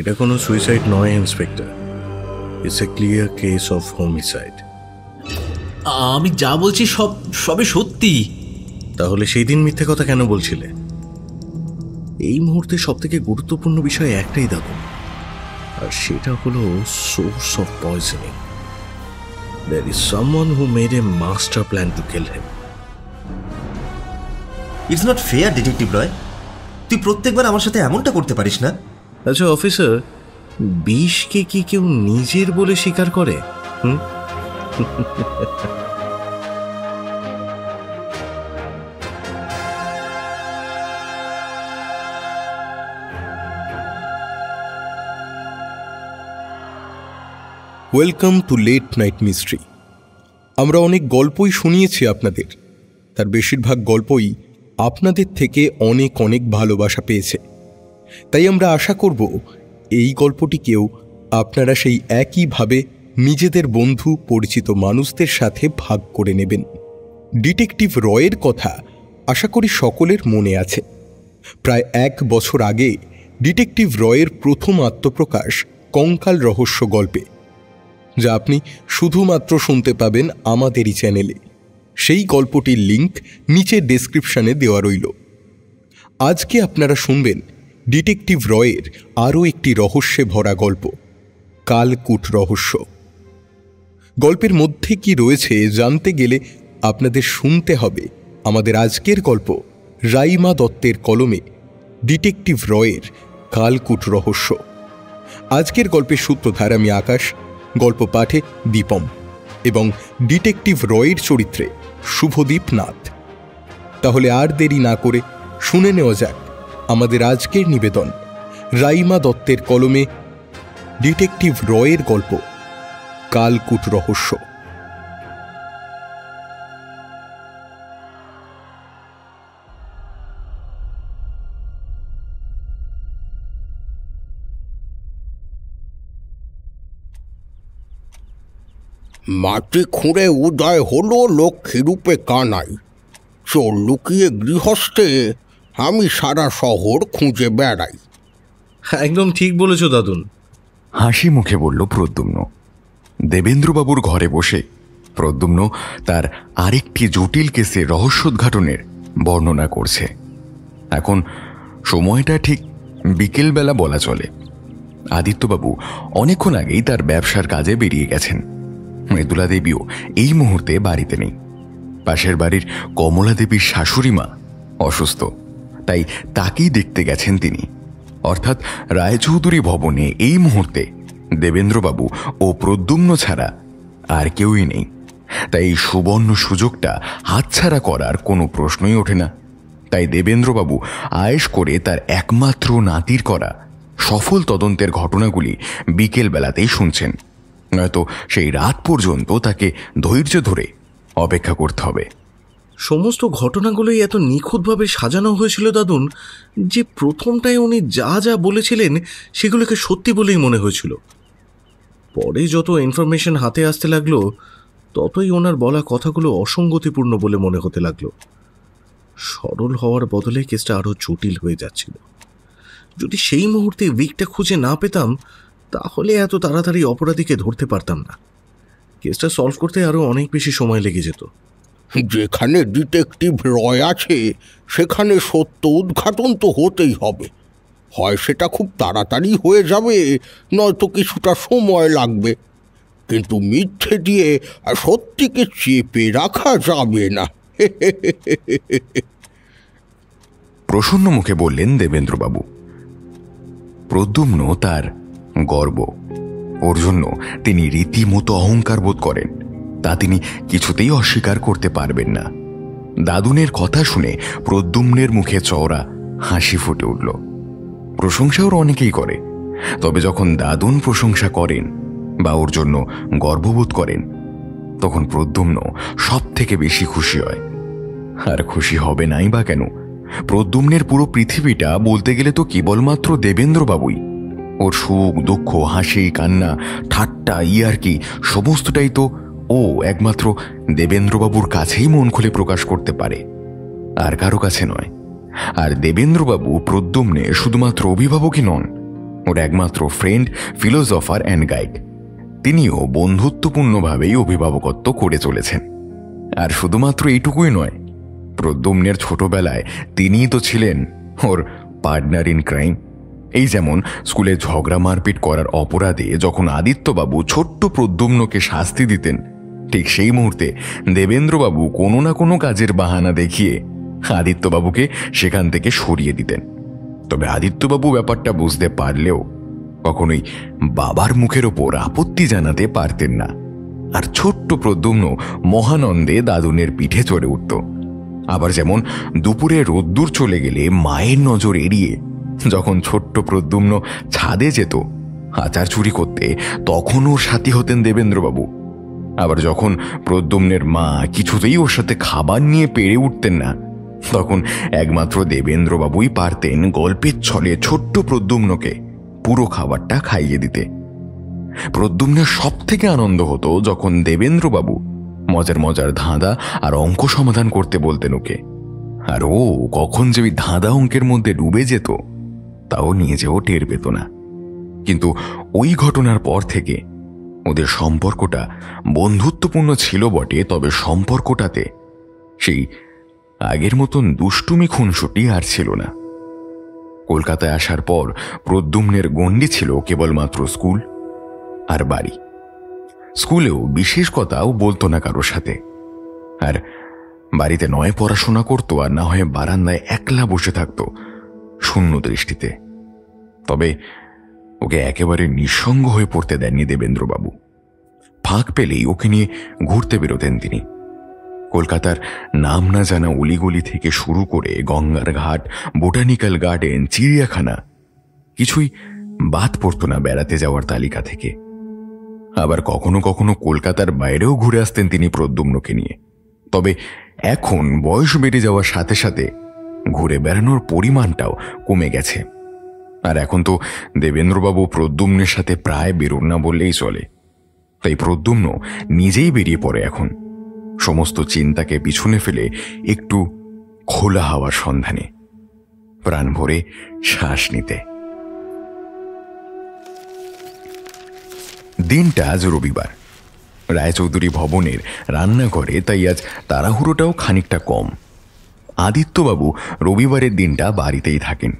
এটা কোনো সুইসাইড নয় inspector, it's a clear case of homicide. আমি যা বলছি সবই সত্যি। তাহলে সেই দিন মিথ্যে কথা কেন বলছিলে? এই মুহূর্তে সবথেকে গুরুত্বপূর্ণ বিষয় একটাই দাদু, আর সেটা হলো source of poisoning. There is someone who made a master plan to kill him. It's not fair, Detective Roy. তুই প্রত্যেকবার আমার সাথে এমনটা করতে পারিস না। আচ্ছা অফিসার, বিষকে কি কেউ নিজের বলে স্বীকার করে? Welcome to late night mystery. আমরা অনেক গল্পই শুনিয়েছি আপনাদের, তার বেশিরভাগ গল্পই আপনাদের থেকে অনেক অনেক ভালোবাসা পেয়েছে, তাই আমরা আশা করব এই গল্পটিকেও আপনারা সেই একইভাবে নিজেদের বন্ধু পরিচিত মানুষদের সাথে ভাগ করে নেবেন। ডিটেকটিভ রয়ের কথা আশা করি সকলের মনে আছে। প্রায় 1 বছর আগে ডিটেকটিভ রয়ের প্রথম আত্মপ্রকাশ কঙ্কাল রহস্য গল্পে, যা আপনি শুধুমাত্র শুনতে পাবেন আমাদেরই চ্যানেলে। সেই গল্পটির লিংক নিচে ডেসক্রিপশানে দেওয়া রইল। আজকে আপনারা শুনবেন ডিটেকটিভ রয়ের আরও একটি রহস্যে ভরা গল্প, কালকূট রহস্য। গল্পের মধ্যে কি রয়েছে জানতে গেলে আপনাদের শুনতে হবে আমাদের আজকের গল্প, রাইমা দত্তের কলমে ডিটেকটিভ রয়ের কালকূট রহস্য। আজকের গল্পের সূত্রধার আমি আকাশ, গল্প পাঠে দীপম এবং ডিটেকটিভ রয়ের চরিত্রে শুভদীপনাথ। তাহলে আর দেরি না করে শুনে নেওয়া যাক আমাদের আজকের নিবেদন, রাইমা দত্তের কলমে ডিটেকটিভ রয়ের গল্প, কালকূট রহস্য। মাটি খুঁড়ে উদয় হলো লক্ষ্মীরূপে কানাই, চোর লুকিয়ে গৃহস্থে আমি সারা শহর খুঁজে বেড়াই। একদম ঠিক বলেছ দাদুন, হাসি মুখে বলল প্রদ্যুম্ন। দেবেন্দ্রবাবুর ঘরে বসে প্রদ্যুম্ন তার আরেকটি জটিল কেসের রহস্যোদ্ঘাটনের বর্ণনা করছে। এখন সময়টা ঠিক বিকেলবেলা বলা চলে। আদিত্যবাবু অনেকক্ষণ আগেই তার ব্যবসার কাজে বেরিয়ে গেছেন। মৃদুলা দেবীও এই মুহূর্তে বাড়িতে নেই। পাশের বাড়ির কমলা দেবীর শাশুড়ি মা অসুস্থ, তাই তাকেই দেখতে গেছেন তিনি। অর্থাৎ রায়চৌধুরী ভবনে এই মুহূর্তে দেবেন্দ্রবাবু ও প্রদ্যুম্ন ছাড়া আর কেউই নেই। তাই এই সুবর্ণ সুযোগটা হাতছাড়া করার কোনো প্রশ্নই ওঠে না। তাই দেবেন্দ্রবাবু আয়েশ করে তার একমাত্র নাতির করা সফল তদন্তের ঘটনাগুলি বিকেলবেলাতেই শুনছেন, নয়তো সেই রাত পর্যন্ত তাকে ধৈর্য ধরে অপেক্ষা করতে হবে। সমস্ত ঘটনাগুলোই এত নিখুঁতভাবে সাজানো হয়েছিল দাদুন, যে প্রথমটায় উনি যা যা বলেছিলেন সেগুলোকে সত্যি বলেই মনে হয়েছিল। পরে যত ইনফরমেশন হাতে আসতে লাগলো, ততই ওনার বলা কথাগুলো অসঙ্গতিপূর্ণ বলে মনে হতে লাগলো। সরল হওয়ার বদলে কেসটা আরও জটিল হয়ে যাচ্ছিল। যদি সেই মুহূর্তে উইকটা খুঁজে না পেতাম, তাহলে এত তাড়াতাড়ি অপরাধীকে ধরতে পারতাম না। কেসটা সলভ করতে আরও অনেক বেশি সময় লেগে যেত। যেখানে ডিটেকটিভ রয় আছে সেখানে সত্য উদ্ঘাটন তো হতেই হবে। হয় সেটা খুব তাড়াতাড়ি হয়ে যাবে, নয়তো কিছুটা সময় লাগবে, কিন্তু মিথ্যে দিয়ে সত্যিকে চেপে রাখা যাবে না। প্রসন্ন মুখে বললেন দেবেন্দ্রবাবু। প্রদ্যুম্ন তার গর্ব, ওর জন্য তিনি রীতিমতো অহংকার বোধ করেন, তা তিনি কিছুতেই অস্বীকার করতে পারবেন না। দাদুনের কথা শুনে প্রদ্যুম্নের মুখে চওড়া হাসি ফুটে উঠল। প্রশংসা ওর অনেকেই করে, তবে যখন দাদুন প্রশংসা করেন বা ওর জন্য গর্ববোধ করেন, তখন প্রদ্যুম্ন সব থেকে বেশি খুশি হয়। আর খুশি হবে নাই বা কেন? প্রদ্যুম্নের পুরো পৃথিবীটা বলতে গেলে তো কেবলমাত্র দেবেন্দ্রবাবুই। ওর সুখ দুঃখ, হাসি কান্না, ঠাট্টা, ইয়ার্কি সমস্তটাই তো ও একমাত্র দেবেন্দ্রবাবুর কাছেই মন খুলে প্রকাশ করতে পারে, আর কারো কাছে নয়। আর দেবেন্দ্রবাবু প্রদ্যুম্নে শুধুমাত্র অভিভাবকই নন, ওর একমাত্র ফ্রেন্ড, ফিলোসফার অ্যান্ড গাইড। তিনিও বন্ধুত্বপূর্ণভাবেই অভিভাবকত্ব করে চলেছেন। আর শুধুমাত্র এইটুকুই নয়, প্রদ্যুম্নের ছোটবেলায় তিনিই তো ছিলেন ওর পার্টনার ইন ক্রাইম। এই যেমন স্কুলে ঝগড়া মারপিট করার অপরাধে যখন আদিত্যবাবু ছোট্ট প্রদ্যুম্নকে শাস্তি দিতেন, ঠিক সেই মুহূর্তে দেবেন্দ্রবাবু কোনো না কোনো কাজের বাহানা দেখিয়ে আদিত্যবাবুকে সেখান থেকে সরিয়ে দিতেন। তবে আদিত্যবাবু ব্যাপারটা বুঝতে পারলেও কখনোই বাবার মুখের ওপর আপত্তি জানাতে পারতেন না। আর ছোট্ট প্রদ্যুম্ন মহানন্দে দাদুনের পিঠে চড়ে উঠত। আবার যেমন দুপুরে রোদ্দুর চলে গেলে মায়ের নজর এড়িয়ে যখন ছোট্ট প্রদ্যুম্ন ছাদে যেত আচার চুরি করতে, তখন ওর সাথী হতেন দেবেন্দ্রবাবু। আবার যখন প্রদ্যুম্নের মা কিছুতেই ওর সাথে খাবার নিয়ে পেরে উঠতেন না, তখন একমাত্র দেবেন্দ্রবাবুই পারতেন গল্পের ছলে ছোট্ট প্রদ্যুম্নকে পুরো খাবারটা খাইয়ে দিতে। প্রদ্যুম্নের সব থেকে আনন্দ হতো যখন দেবেন্দ্রবাবু মজার মজার ধাঁধা আর অঙ্ক সমাধান করতে বলতেন ওকে। আর ও কখন যে ওই ধাঁধা অঙ্কের মধ্যে ডুবে যেত তাও নিজেও টের পেত না। কিন্তু ওই ঘটনার পর থেকে ওদের সম্পর্কটা বন্ধুত্বপূর্ণ ছিল বটে, তবে সম্পর্কটাতে সেই আগের মতন দুষ্টুমি খুনসুটি আর ছিল না। কলকাতায় আসার পর প্রদ্যুম্নের গণ্ডি ছিল কেবলমাত্র স্কুল আর বাড়ি। স্কুলেও বিশেষ কথাও বলতো না কারোর সাথে, আর বাড়িতে নয় পড়াশোনা করতো আর না হয় বারান্দায় একলা বসে থাকতো শূন্য দৃষ্টিতে। তবে ওকে একেবারে নিঃসঙ্গ হয়ে পড়তে দেননি দেবেন্দ্রবাবু। ফাঁক পেলেই ওকে নিয়ে ঘুরতে বেরোতেন তিনি। কলকাতার নাম না জানা অলিগলি থেকে শুরু করে গঙ্গার ঘাট, বোটানিক্যাল গার্ডেন, চিড়িয়াখানা, কিছুই বাদ পড়ত না বেড়াতে যাওয়ার তালিকা থেকে। আবার কখনো কখনো কলকাতার বাইরেও ঘুরে আসতেন তিনি প্রদ্যুম্নকে নিয়ে। তবে এখন বয়স বেড়ে যাওয়ার সাথে সাথে ঘুরে বেড়ানোর পরিমাণটাও কমে গেছে। আর এখন তো দেবেন্দ্রবাবু প্রদ্যুম্নের সাথে প্রায় বেরোন না বললেই চলে। তাই প্রদ্যুম্ন নিজেই বেরিয়ে পড়ে এখন, সমস্ত চিন্তাকে পিছনে ফেলে একটু খোলা হাওয়ার সন্ধানে, প্রাণ ভরে শ্বাস নিতে। দিনটা আজ রবিবার, রায়চৌধুরী ভবনের রান্নাঘরে, তাই আজ তাড়াহুড়োটাও খানিকটা কম। আদিত্যবাবু রবিবারের দিনটা বাড়িতেই থাকেন,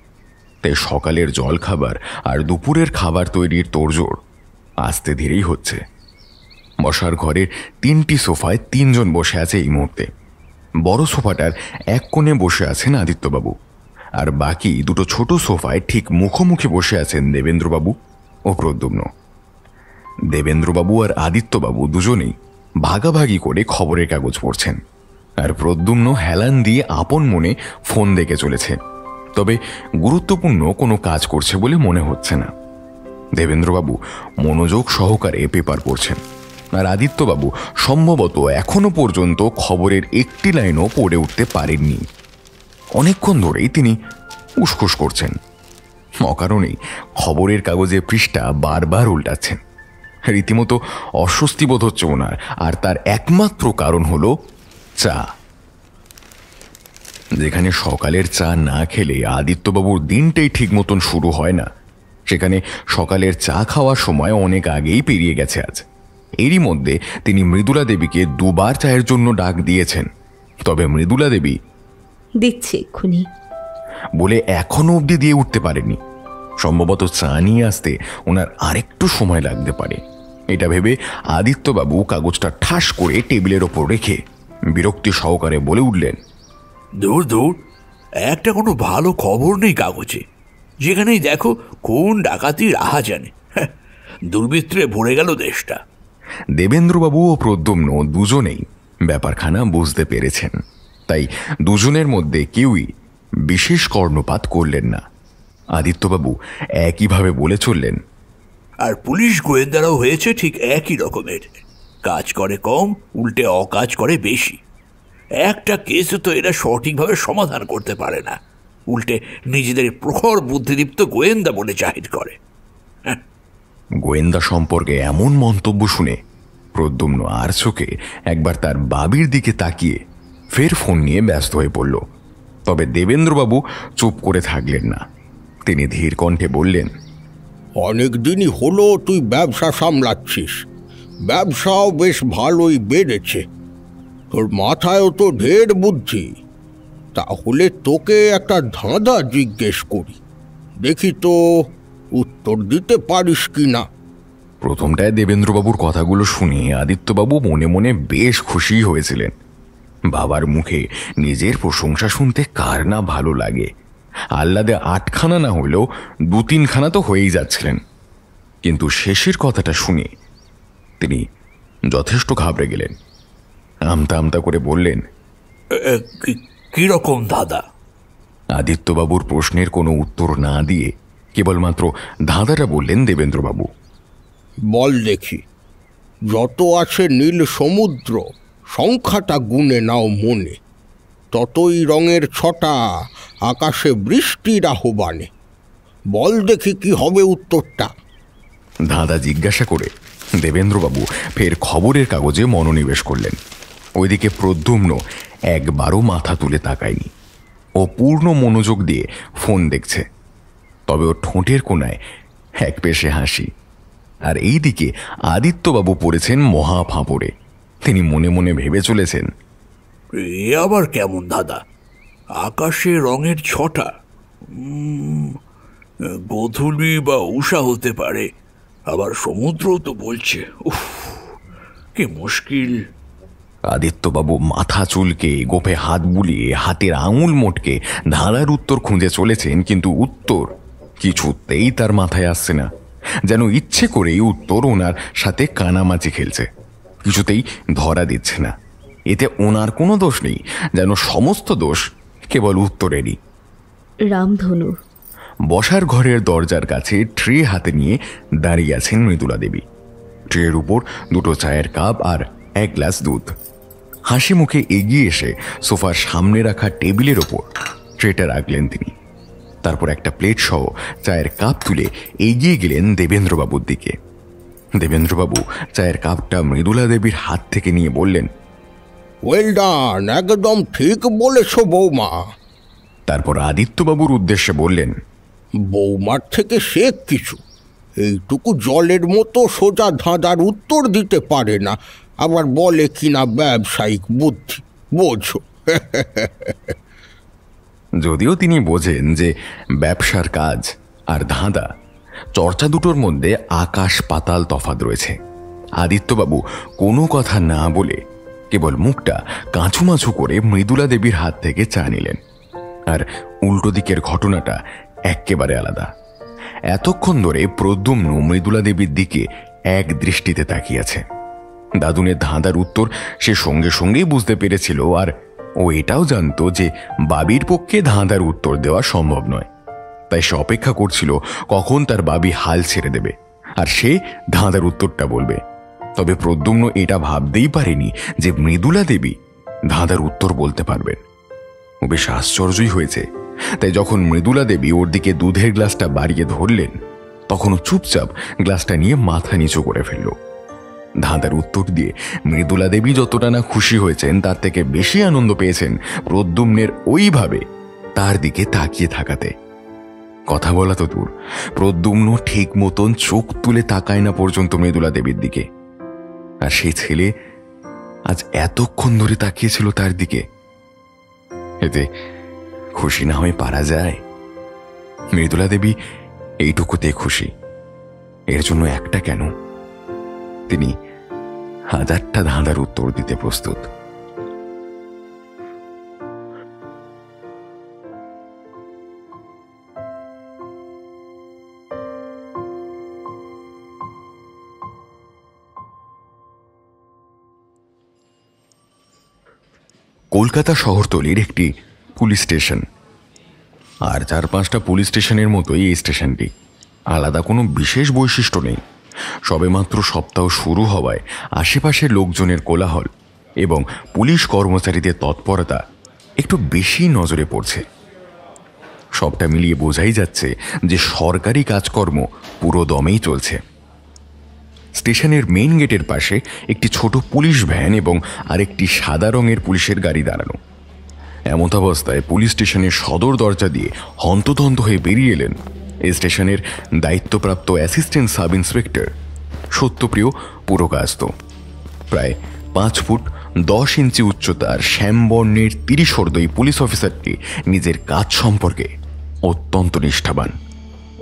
তাই সকালের জলখাবার আর দুপুরের খাবার তৈরির তোড়জোড় আস্তে ধীরেই হচ্ছে। বসার ঘরের তিনটি সোফায় তিনজন বসে আছে এই মুহূর্তে। বড় সোফাটার এক কোণে বসে আছেন আদিত্যবাবু, আর বাকি দুটো ছোট সোফায় ঠিক মুখোমুখি বসে আছেন দেবেন্দ্রবাবু ও প্রদ্যুম্ন। দেবেন্দ্রবাবু আর আদিত্যবাবু দুজনেই ভাগাভাগি করে খবরের কাগজ পড়ছেন, আর প্রদ্যুম্ন হেলান দিয়ে আপন মনে ফোন দেখে চলেছে। তবে গুরুত্বপূর্ণ কোনো কাজ করছে বলে মনে হচ্ছে না। দেবেন্দ্রবাবু মনোযোগ সহকারে পেপার পড়ছেন, আর আদিত্যবাবু সম্ভবত এখনও পর্যন্ত খবরের একটি লাইনও পড়ে উঠতে পারেননি। অনেকক্ষণ ধরেই তিনি উসখুস করছেন, অকারণেই খবরের কাগজে পৃষ্ঠা বারবার উল্টাচ্ছেন। রীতিমতো অস্বস্তি বোধ হচ্ছে ওনার, আর তার একমাত্র কারণ হলো চা। যেখানে সকালের চা না খেলে আদিত্যবাবুর দিনটাই ঠিক মতন শুরু হয় না, সেখানে সকালের চা খাওয়ার সময় অনেক আগেই পেরিয়ে গেছে আজ। এরই মধ্যে তিনি মৃদুলা দেবীকে দুবার চায়ের জন্য ডাক দিয়েছেন, তবে মৃদুলা দেবী দেখছি এক্ষুনি বলে এখনও অবধি দিয়ে উঠতে পারেনি। সম্ভবত চা নিয়ে আসতে ওনার আরেকটু সময় লাগতে পারে, এটা ভেবে আদিত্যবাবু কাগজটা ঠাস করে টেবিলের ওপর রেখে বিরক্তি সহকারে বলে উঠলেন, দূর দূর, একটা কোনো ভালো খবর নেই কাগজে। যেখানেই দেখো কোন ডাকাতির আহা জানে, দুর্বৃত্তে ভরে গেল দেশটা। দেবেন্দ্রবাবু ও প্রদ্যুম্ন দুজনেই ব্যাপারখানা বুঝতে পেরেছেন, তাই দুজনের মধ্যে কেউই বিশেষ কর্ণপাত করলেন না। আদিত্যবাবু একইভাবে বলে চললেন, আর পুলিশ গোয়েন্দারাও হয়েছে ঠিক একই রকমের, কাজ করে কম, উল্টে অকাজ করে বেশি। একটা কেসও তো এরা সঠিকভাবে সমাধান করতে পারে না, উল্টে নিজেদের প্রখর বুদ্ধিদীপ্ত গোয়েন্দা বলে জাহির করে। গোয়েন্দা সম্পর্কে এমন মন্তব্য শুনে প্রদ্যুম্ন আর চোখে একবার তার বাবির দিকে তাকিয়ে ফের ফোন নিয়ে ব্যস্ত হয়ে পড়ল। তবে দেবেন্দ্রবাবু চুপ করে থাকলেন না, তিনি ধীর কণ্ঠে বললেন, অনেকদিনই হলো তুই ব্যবসা সামলাচ্ছিস, ব্যবসাও বেশ ভালোই বেড়েছে, তোর মাথায়ও তো ঢের বুদ্ধি। তাহলে তোকে একটা ধাঁধা জিজ্ঞেস করি, দেখি তো উত্তর দিতে পারিস কি না। প্রথমটায় দেবেন্দ্রবাবুর কথাগুলো শুনে আদিত্যবাবু মনে মনে বেশ খুশি হয়েছিলেন। বাবার মুখে নিজের প্রশংসা শুনতে কার না ভালো লাগে। আহ্লাদে আটখানা না হলেও দু তিনখানা তো হয়েই যাচ্ছিলেন, কিন্তু শেষের কথাটা শুনে তিনি যথেষ্ট ঘাবড়ে গেলেন। আমতা আমতা করে বললেন, কিরকম ধাঁধা? আদিত্যবাবুর প্রশ্নের কোনো উত্তর না দিয়ে কেবলমাত্র ধাঁধাটা বললেন দেবেন্দ্রবাবু। বল দেখি, যত আছে নীল সমুদ্র, সংখ্যাটা গুণে নাও মনে, ততই রঙের ছটা আকাশে বৃষ্টির আহ্বানে। বল দেখি কি হবে উত্তরটা। ধাঁধা জিজ্ঞাসা করে দেবেন্দ্রবাবু ফের খবরের কাগজে মনোনিবেশ করলেন। ওইদিকে প্রদ্যুম্ন একবারও মাথা তুলে তাকায়নি, ও পূর্ণ মনোযোগ দিয়ে ফোন দেখছে। তবে ও ঠোঁটের কোণায় এক পেশে হাসি। আর এইদিকে আদিত্যবাবু পড়েছেন মহা ফাঁপড়ে। তিনি মনে মনে ভেবে চলেছেন, এ আবার কেমন ধাঁধা? আকাশে রঙের ছটা, গোধূলি বা উষা হতে পারে, আবার সমুদ্র তো বলছে। উফ, কি মুশকিল! আদিত্যবাবু মাথা চুলকে গোফে হাত বুলিয়ে হাতের আঙুল মোটকে ধাঁধার উত্তর খুঁজে চলেছেন, কিন্তু উত্তর কিছুতেই তার মাথায় আসছে না। যেন ইচ্ছে করেই উত্তর ওনার সাথে কানামাচি খেলছে, কিছুতেই ধরা দিচ্ছে না। এতে ওনার কোনো দোষ নেই, যেন সমস্ত দোষ কেবল উত্তরেরই। রামধনু। বসার ঘরের দরজার কাছে ট্রে হাতে নিয়ে দাঁড়িয়ে আছেন মৃদুলা দেবী। ট্রের উপর দুটো চায়ের কাপ আর এক গ্লাস দুধ। হাসি মুখে এগিয়ে এসে সোফার সামনে রাখা টেবিলের ওপর ট্রেটা রাখলেন তিনি। তারপর একটা প্লেট সহ চায়ের কাপ তুলে এগিয়ে গেলেন দেবেন্দ্রবাবুর দিকে। দেবেন্দ্রবাবু চায়ের কাপটা মৃদুলা দেবীর হাত থেকে নিয়ে বললেন, ওয়েল ডান, একদম ঠিক বলেছ বৌমা। তারপর আদিত্যবাবুর উদ্দেশ্যে বললেন, বৌমার থেকে শেখ কিছু, এইটুকু জলের মতো সোজা ধাঁধার উত্তর দিতে পারে না, আবার বলে কিনা ব্যবসায়িক বুদ্ধি, বোঝো। যদিও তিনি বোঝেন যে ব্যবসার কাজ আর ধাঁধা চর্চা দুটোর মধ্যে আকাশ পাতাল তফাত রয়েছে, আদিত্যবাবু কোনো কথা না বলে কেবল মুখটা কাঁচুমাছু করে মৃদুলা দেবীর হাত থেকে চা নিলেন। আর উল্টো দিকের ঘটনাটা একেবারে আলাদা। এতক্ষণ ধরে প্রদ্যুম্ন মৃদুলা দেবীর দিকে এক দৃষ্টিতে তাকিয়েছে। দাদুনের ধাঁধার উত্তর সে সঙ্গে সঙ্গেই বুঝতে পেরেছিল, আর ও এটাও জানত যে বাবির পক্ষে ধাঁধার উত্তর দেওয়া সম্ভব নয়। তাই সে অপেক্ষা করছিল কখন তার বাবি হাল ছেড়ে দেবে আর সে ধাঁধার উত্তরটা বলবে। তবে প্রদ্যুম্ন এটা ভাবতেই পারেনি যে মৃদুলা দেবী ধাঁধার উত্তর বলতে পারবেন। ও বেশ আশ্চর্যই হয়েছে। তাই যখন মৃদুলা দেবী ওর দিকে দুধের গ্লাসটা বাড়িয়ে ধরলেন, তখনও চুপচাপ গ্লাসটা নিয়ে মাথা নিচু করে ফেলল। ধাঁধার উত্তর দিয়ে মৃদুলা দেবী যতটা না খুশি হয়েছেন, তার থেকে বেশি আনন্দ পেয়েছেন প্রদ্যুম্নের ওইভাবে তার দিকে তাকিয়ে থাকাতে। কথা বলা তো দূর, প্রদ্যুম্ন ঠিক মতন চোখ তুলে তাকায় না পর্যন্ত মৃদুলা দেবীর দিকে। আর সেই ছেলে আজ এতক্ষণ ধরে তাকিয়েছিল তার দিকে, এতে খুশি না হয়ে পারা যায়? মৃদুলা দেবী এইটুকুতে খুশি, এর জন্য একটা কেন, তিনি হাজারটা ধাঁধার উত্তর দিতে প্রস্তুত। কলকাতা শহরতলির একটি পুলিশ স্টেশন, আর চার পাঁচটা পুলিশ স্টেশনের মতোই এই স্টেশনটি। আলাদা কোনো বিশেষ বৈশিষ্ট্য নেই। সবেমাত্র সপ্তাহ শুরু হওয়ায় আশেপাশের লোকজনের কোলাহল এবং পুলিশ কর্মচারীদের তৎপরতা একটু বেশি নজরে পড়ছে। সবটা মিলিয়ে বোঝাই যাচ্ছে যে সরকারি কাজকর্ম পুরো দমেই চলছে। স্টেশনের মেইন গেটের পাশে একটি ছোট পুলিশ ভ্যান এবং আরেকটি সাদা রঙের পুলিশের গাড়ি দাঁড়ানো। এমতাবস্থায় পুলিশ স্টেশনের সদর দরজা দিয়ে হন্তদন্ত হয়ে বেরিয়ে এলেন স্টেশনের দায়িত্বপ্রাপ্ত assistant sub inspector Satyapriya Purkayastha. প্রায় 5 ফুট 10 ইঞ্চি উচ্চতার শ্যামবর্ণের তিরিশর্দ এই পুলিশ অফিসারটি নিজের কাজ সম্পর্কে অত্যন্ত নিষ্ঠাবান।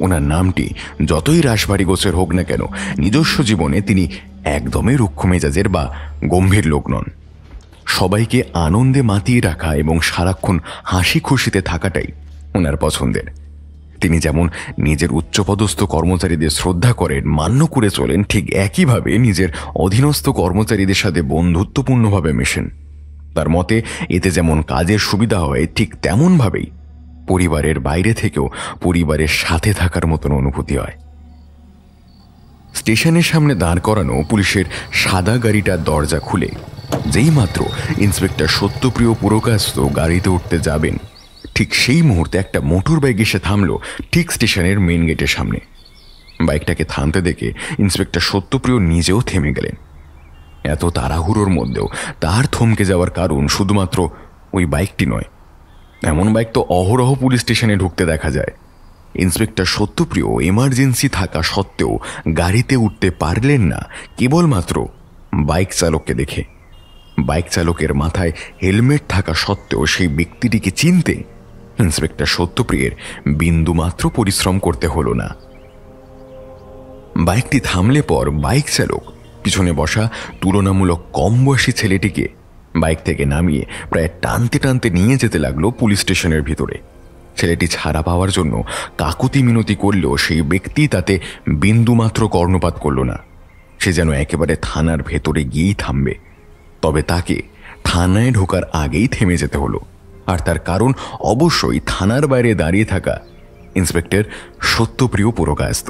ওনার নামটি যতই রাশভারী গোছের হোক না কেন, নিজস্ব জীবনে তিনি একদমই রুক্ষ মেজাজের বা গম্ভীর লোক নন। সবাইকে আনন্দে মাতিয়ে রাখা এবং সারাক্ষণ হাসি খুশিতে থাকাটাই ওনার পছন্দের। তিনি যেমন নিজের উচ্চপদস্থ কর্মচারীদের শ্রদ্ধা করেন, মান্য করে চলেন, ঠিক একইভাবে নিজের অধীনস্থ কর্মচারীদের সাথে বন্ধুত্বপূর্ণভাবে মেশেন। তার মতে এতে যেমন কাজের সুবিধা হয়, ঠিক তেমনভাবেই পরিবারের বাইরে থেকেও পরিবারের সাথে থাকার মতন অনুভূতি হয়। স্টেশনের সামনে দাঁড় করানো পুলিশের সাদা গাড়িটার দরজা খুলে যেই মাত্র ইন্সপেক্টর সত্যপ্রিয় পুরকাস্ত গাড়িতে উঠতে যাবেন, ঠিক সেই মুহূর্তে একটা মোটর বাইক এসে থামলো ঠিক স্টেশনের মেন গেটের সামনে। বাইকটাকে থামতে দেখে ইন্সপেক্টর সত্যপ্রিয় নিজেও থেমে গেলেন। এত তাড়াহুড়োর মধ্যেও তার থমকে যাওয়ার কারণ শুধুমাত্র ওই বাইকটি নয়, এমন বাইক তো অহরহ পুলিশ স্টেশনে ঢুকতে দেখা যায়। ইন্সপেক্টর সত্যপ্রিয় এমার্জেন্সি থাকা সত্ত্বেও গাড়িতে উঠতে পারলেন না কেবলমাত্র বাইক চালককে দেখে। বাইক চালকের মাথায় হেলমেট থাকা সত্ত্বেও সেই ব্যক্তিটিকে চিনতে ইন্সপেক্টর সত্যপ্রিয়ের বিন্দুমাত্র পরিশ্রম করতে হলো না। বাইকটি থামলে পর বাইক চালক পিছনে বসা তুলনামূলক কম বয়সী ছেলেটিকে বাইক থেকে নামিয়ে প্রায় টানতে টানতে নিয়ে যেতে লাগলো পুলিশ স্টেশনের ভিতরে। ছেলেটি ছাড়া পাওয়ার জন্য কাকুতি মিনতি করলেও সেই ব্যক্তি তাতে বিন্দুমাত্র কর্ণপাত করল না। সে যেন একেবারে থানার ভেতরে গিয়েই থামবে। তবে তাকে থানায় ঢোকার আগেই থেমে যেতে হলো, আর তার কারণ অবশ্যই থানার বাইরে দাঁড়িয়ে থাকা ইন্সপেক্টর সত্যপ্রিয় পুরকায়স্ত।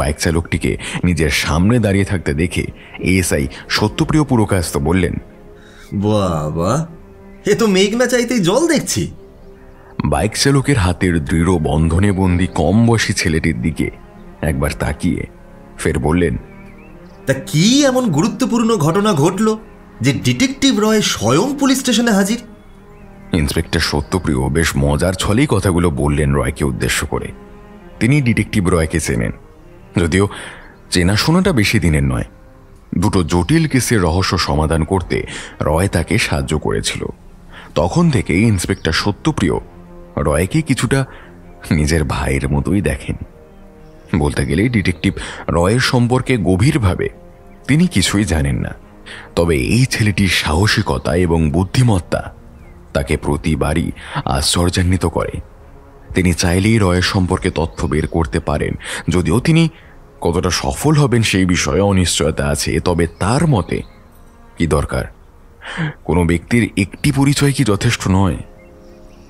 বাইক চালকটিকে নিজের সামনে দাঁড়িয়ে থাকতে দেখে এএসআই সত্যপ্রিয় পুরকায়স্ত বললেন, বাবা, এ তো মেঘনা চাইতেই জল দেখছি। বাইক চালকের হাতের দৃঢ় বন্ধনে বন্দী কম বয়সী ছেলেটির দিকে একবার তাকিয়ে ফের বললেন, তা কি এমন গুরুত্বপূর্ণ ঘটনা ঘটল যে ডিটেকটিভ রয় স্বয়ং পুলিশ স্টেশনে হাজির? ইন্সপেক্টর সত্যপ্রিয় বেশ মজার ছলেই কথাগুলো বললেন রয়কে উদ্দেশ্য করে। তিনি ডিটেকটিভ রয়কে চেনেন, যদিও চেনাশোনাটা বেশি দিনের নয়। দুটো জটিল কেসের রহস্য সমাধান করতে রয় তাকে সাহায্য করেছিল। তখন থেকে ইন্সপেক্টর সত্যপ্রিয় রয়কে কিছুটা নিজের ভাইয়ের মতোই দেখেন। বলতে গেলে ডিটেকটিভ রয়ের সম্পর্কে গভীরভাবে তিনি কিছুই জানেন না, তবে এই ছেলেটির সাহসিকতা এবং বুদ্ধিমত্তা তাকে প্রতিবারই আশ্চর্যান্বিত করে। তিনি চাইলেই রয়ের সম্পর্কে তথ্য বের করতে পারেন, যদিও তিনি কতটা সফল হবেন সেই বিষয়ে অনিশ্চয়তা আছে। তবে তার মতে কি দরকার? কোনো ব্যক্তির একটি পরিচয় কি যথেষ্ট নয়?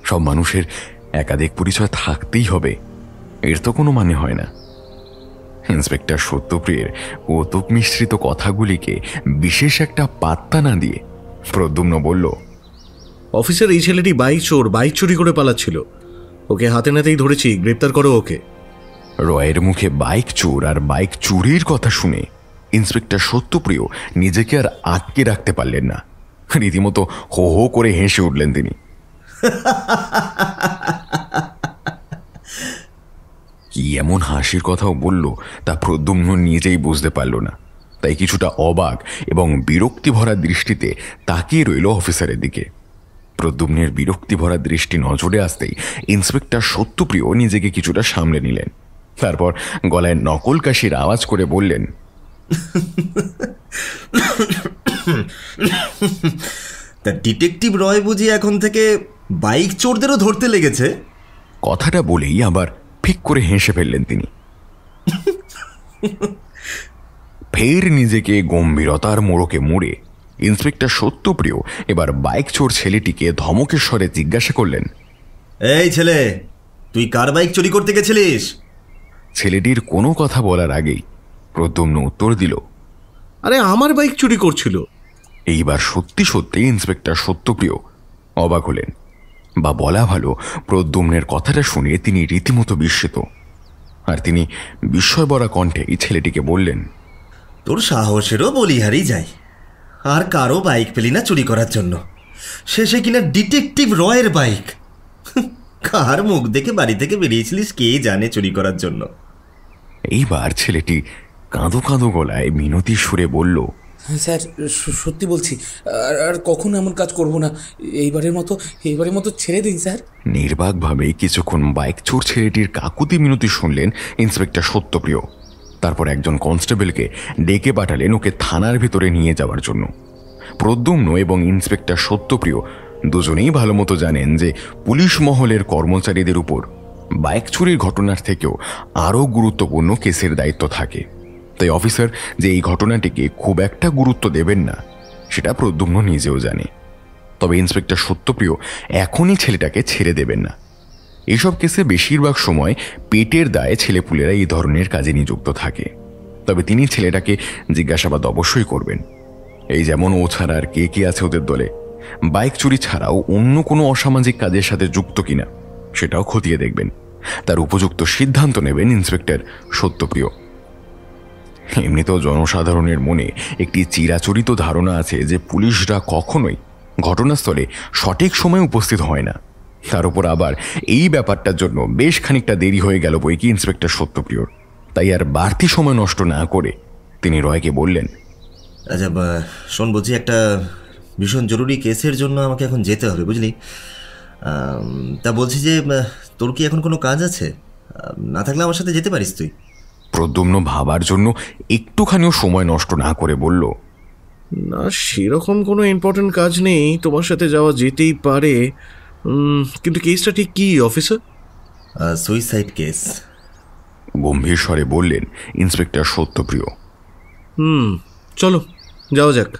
সব মানুষের একাধিক পরিচয় থাকতেই হবে, এর তো কোনো মানে হয় না। ইন্সপেক্টর সত্যপ্রিয়ের কৌতুক মিশ্রিত কথাগুলিকে বিশেষ একটা পাত্তা না দিয়ে প্রদ্যুম্ন বলল, অফিসার, এই ছেলেটি বাইক চোর, বাইক চুরি করে পালাচ্ছিল। ওকে হাতে নাতেই ধরেছি, গ্রেপ্তার করো ওকে। রয়ের মুখে বাইক চোর আর বাইক চুরির কথা শুনে ইন্সপেক্টর সত্যপ্রিয় নিজেকে আর আটকে রাখতে পারলেন না। রীতিমতো হো হো করে হেসে উঠলেন তিনি। কি এমন হাসির কথাও বলল তা প্রদ্যুম্ন নিজেই বুঝতে পারল না, তাই কিছুটা অবাক এবং বিরক্তি ভরা দৃষ্টিতে তাকিয়ে রইল অফিসারের দিকে। প্রদ্যুম্নের বিরক্তি ভরা দৃষ্টি নজরে আসতেই ইন্সপেক্টর সত্যপ্রিয় নিজেকে কিছুটা সামলে নিলেন। তারপর গলায় নকল কাশির আওয়াজ করে বললেন, তা ডিটেকটিভ রয় বুঝি এখন থেকে বাইক চোরদেরও ধরতে লেগেছে? কথাটা বলেই আবার ফিক করে হেসে ফেললেন তিনি। ফের নিজেকে গম্ভীরতার মোড়কে মুড়ে ইন্সপেক্টর সত্যপ্রিয় এবার বাইক চোর ছেলেটিকে ধমকের স্বরে জিজ্ঞাসা করলেন, এই ছেলে, তুই কার বাইক চুরি করতে গেছিলিস? ছেলেটির কোনো কথা বলার আগেই প্রদ্যুম্ন উত্তর দিল, আরে আমার বাইক চুরি করছিল। এইবার সত্যি সত্যি ইন্সপেক্টর সত্যপ্রিয় অবাক হলেন, বা বলা ভালো প্রদ্যুম্নের কথাটা শুনে তিনি রীতিমতো বিস্মিত। আর তিনি বিস্ময়বরা কণ্ঠে এই ছেলেটিকে বললেন, তোর সাহসেরও বলিহারি যাই, আর কারো বাইক পেলি না চুরি করার জন্য, শেষে কিনা ডিটেকটিভ রয়ের বাইক। কার মুখ দেখে বাড়ি থেকে বেরিয়েছিলিস কে জানে, চুরি করার জন্য। এইবার ছেলেটি কাঁদো কাঁদো গলায় মিনতি সুরে বলল, স্যার সত্যি বলছি, আর কখনো এমন কাজ করব না, এইবারের মতো ছেড়ে দিন স্যার। নির্বাকভাবে কিছুক্ষণ বাইক চোর ছেলেটির কাকুতি মিনতি শুনলেন ইন্সপেক্টর সত্যপ্রিয়। তারপর একজন কনস্টেবলকে ডেকে পাঠালেন ওকে থানার ভিতরে নিয়ে যাওয়ার জন্য। প্রদ্যুম্ন এবং ইন্সপেক্টর সত্যপ্রিয় দুজনেই ভালো মতো জানেন যে পুলিশ মহলের কর্মচারীদের উপর বাইক চুরির ঘটনার থেকেও আরও গুরুত্বপূর্ণ কেসের দায়িত্ব থাকে। তাই অফিসার যে এই ঘটনাটিকে খুব একটা গুরুত্ব দেবেন না সেটা প্রদ্যুম্ন নিজেও জানে। তবে ইন্সপেক্টর সত্যপ্রিয় এখনই ছেলেটাকে ছেড়ে দেবেন না। এইসব কেসে বেশিরভাগ সময় পেটের দায়ে ছেলেপুলেরা এই ধরনের কাজে নিযুক্ত থাকে। তবে তিনি ছেলেটাকে জিজ্ঞাসাবাদ অবশ্যই করবেন, এই যেমন ও ছাড়া আর কে কে আছে ওদের দলে, বাইক চুরি ছাড়াও অন্য কোনো অসামাজিক কাজের সাথে যুক্ত কিনা সেটাও খতিয়ে দেখবেন। তার উপযুক্ত সিদ্ধান্ত নেবেন ইন্সপেক্টর সত্যপ্রিয়। এমনিতেও জনসাধারণের মনে একটি চিরাচরিত ধারণা আছে যে পুলিশরা কখনোই ঘটনাস্থলে সঠিক সময়ে উপস্থিত হয় না। তার উপর আবার এই ব্যাপারটার জন্য বেশ খানিকটা দেরি হয়ে গেল বই কি ইন্সপেক্টর সত্যপ্রিয়র। তাই আর বাড়তি সময় নষ্ট না করে তিনি রয়কে বললেন, আচ্ছা শোন বুঝি, একটা ভীষণ জরুরি কেসের জন্য আমাকে এখন যেতে হবে বুঝলি, তা বলছি যে তোর কি এখন কোনো কাজ আছে? না থাকলে আমার সাথে যেতে পারিস তুই। প্রদ্যুম্ন ভাবার জন্য একটুখানিও সময় নষ্ট না করে বলল, না সেরকম কোনো ইম্পর্টেন্ট কাজ নেই, তোমার সাথে যাওয়া যেতেই পারে, কিন্তু কেসটা ঠিক কি অফিসার? সুইসাইড কেস, গম্ভীর স্বরে বললেন ইন্সপেক্টর সত্যপ্রিয়। চলো যাওয়া যাক।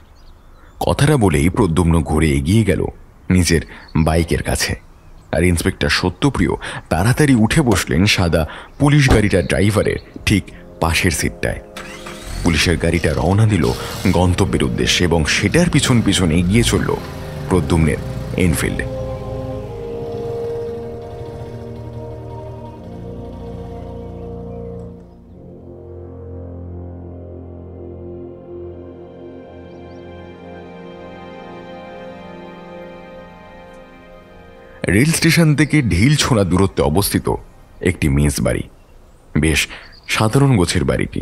কথাটা বলেই প্রদ্যুম্ন ঘুরে এগিয়ে গেল নিজের বাইকের কাছে, আর ইন্সপেক্টর সত্যপ্রিয় তাড়াতাড়ি উঠে বসলেন সাদা পুলিশ গাড়িটার ড্রাইভারের ঠিক পাশের সিটটায়। পুলিশের গাড়িটা রওনা দিল গন্তব্যের উদ্দেশ্যে এবং সেটার পিছন পিছন এগিয়ে চলল প্রদ্যুম্নের এনফিল্ড। রেল স্টেশন থেকে ঢিল ছোঁড়া দূরত্বে অবস্থিত একটি মেস বাড়ি। বেশ সাধারণ গোছের বাড়িটি।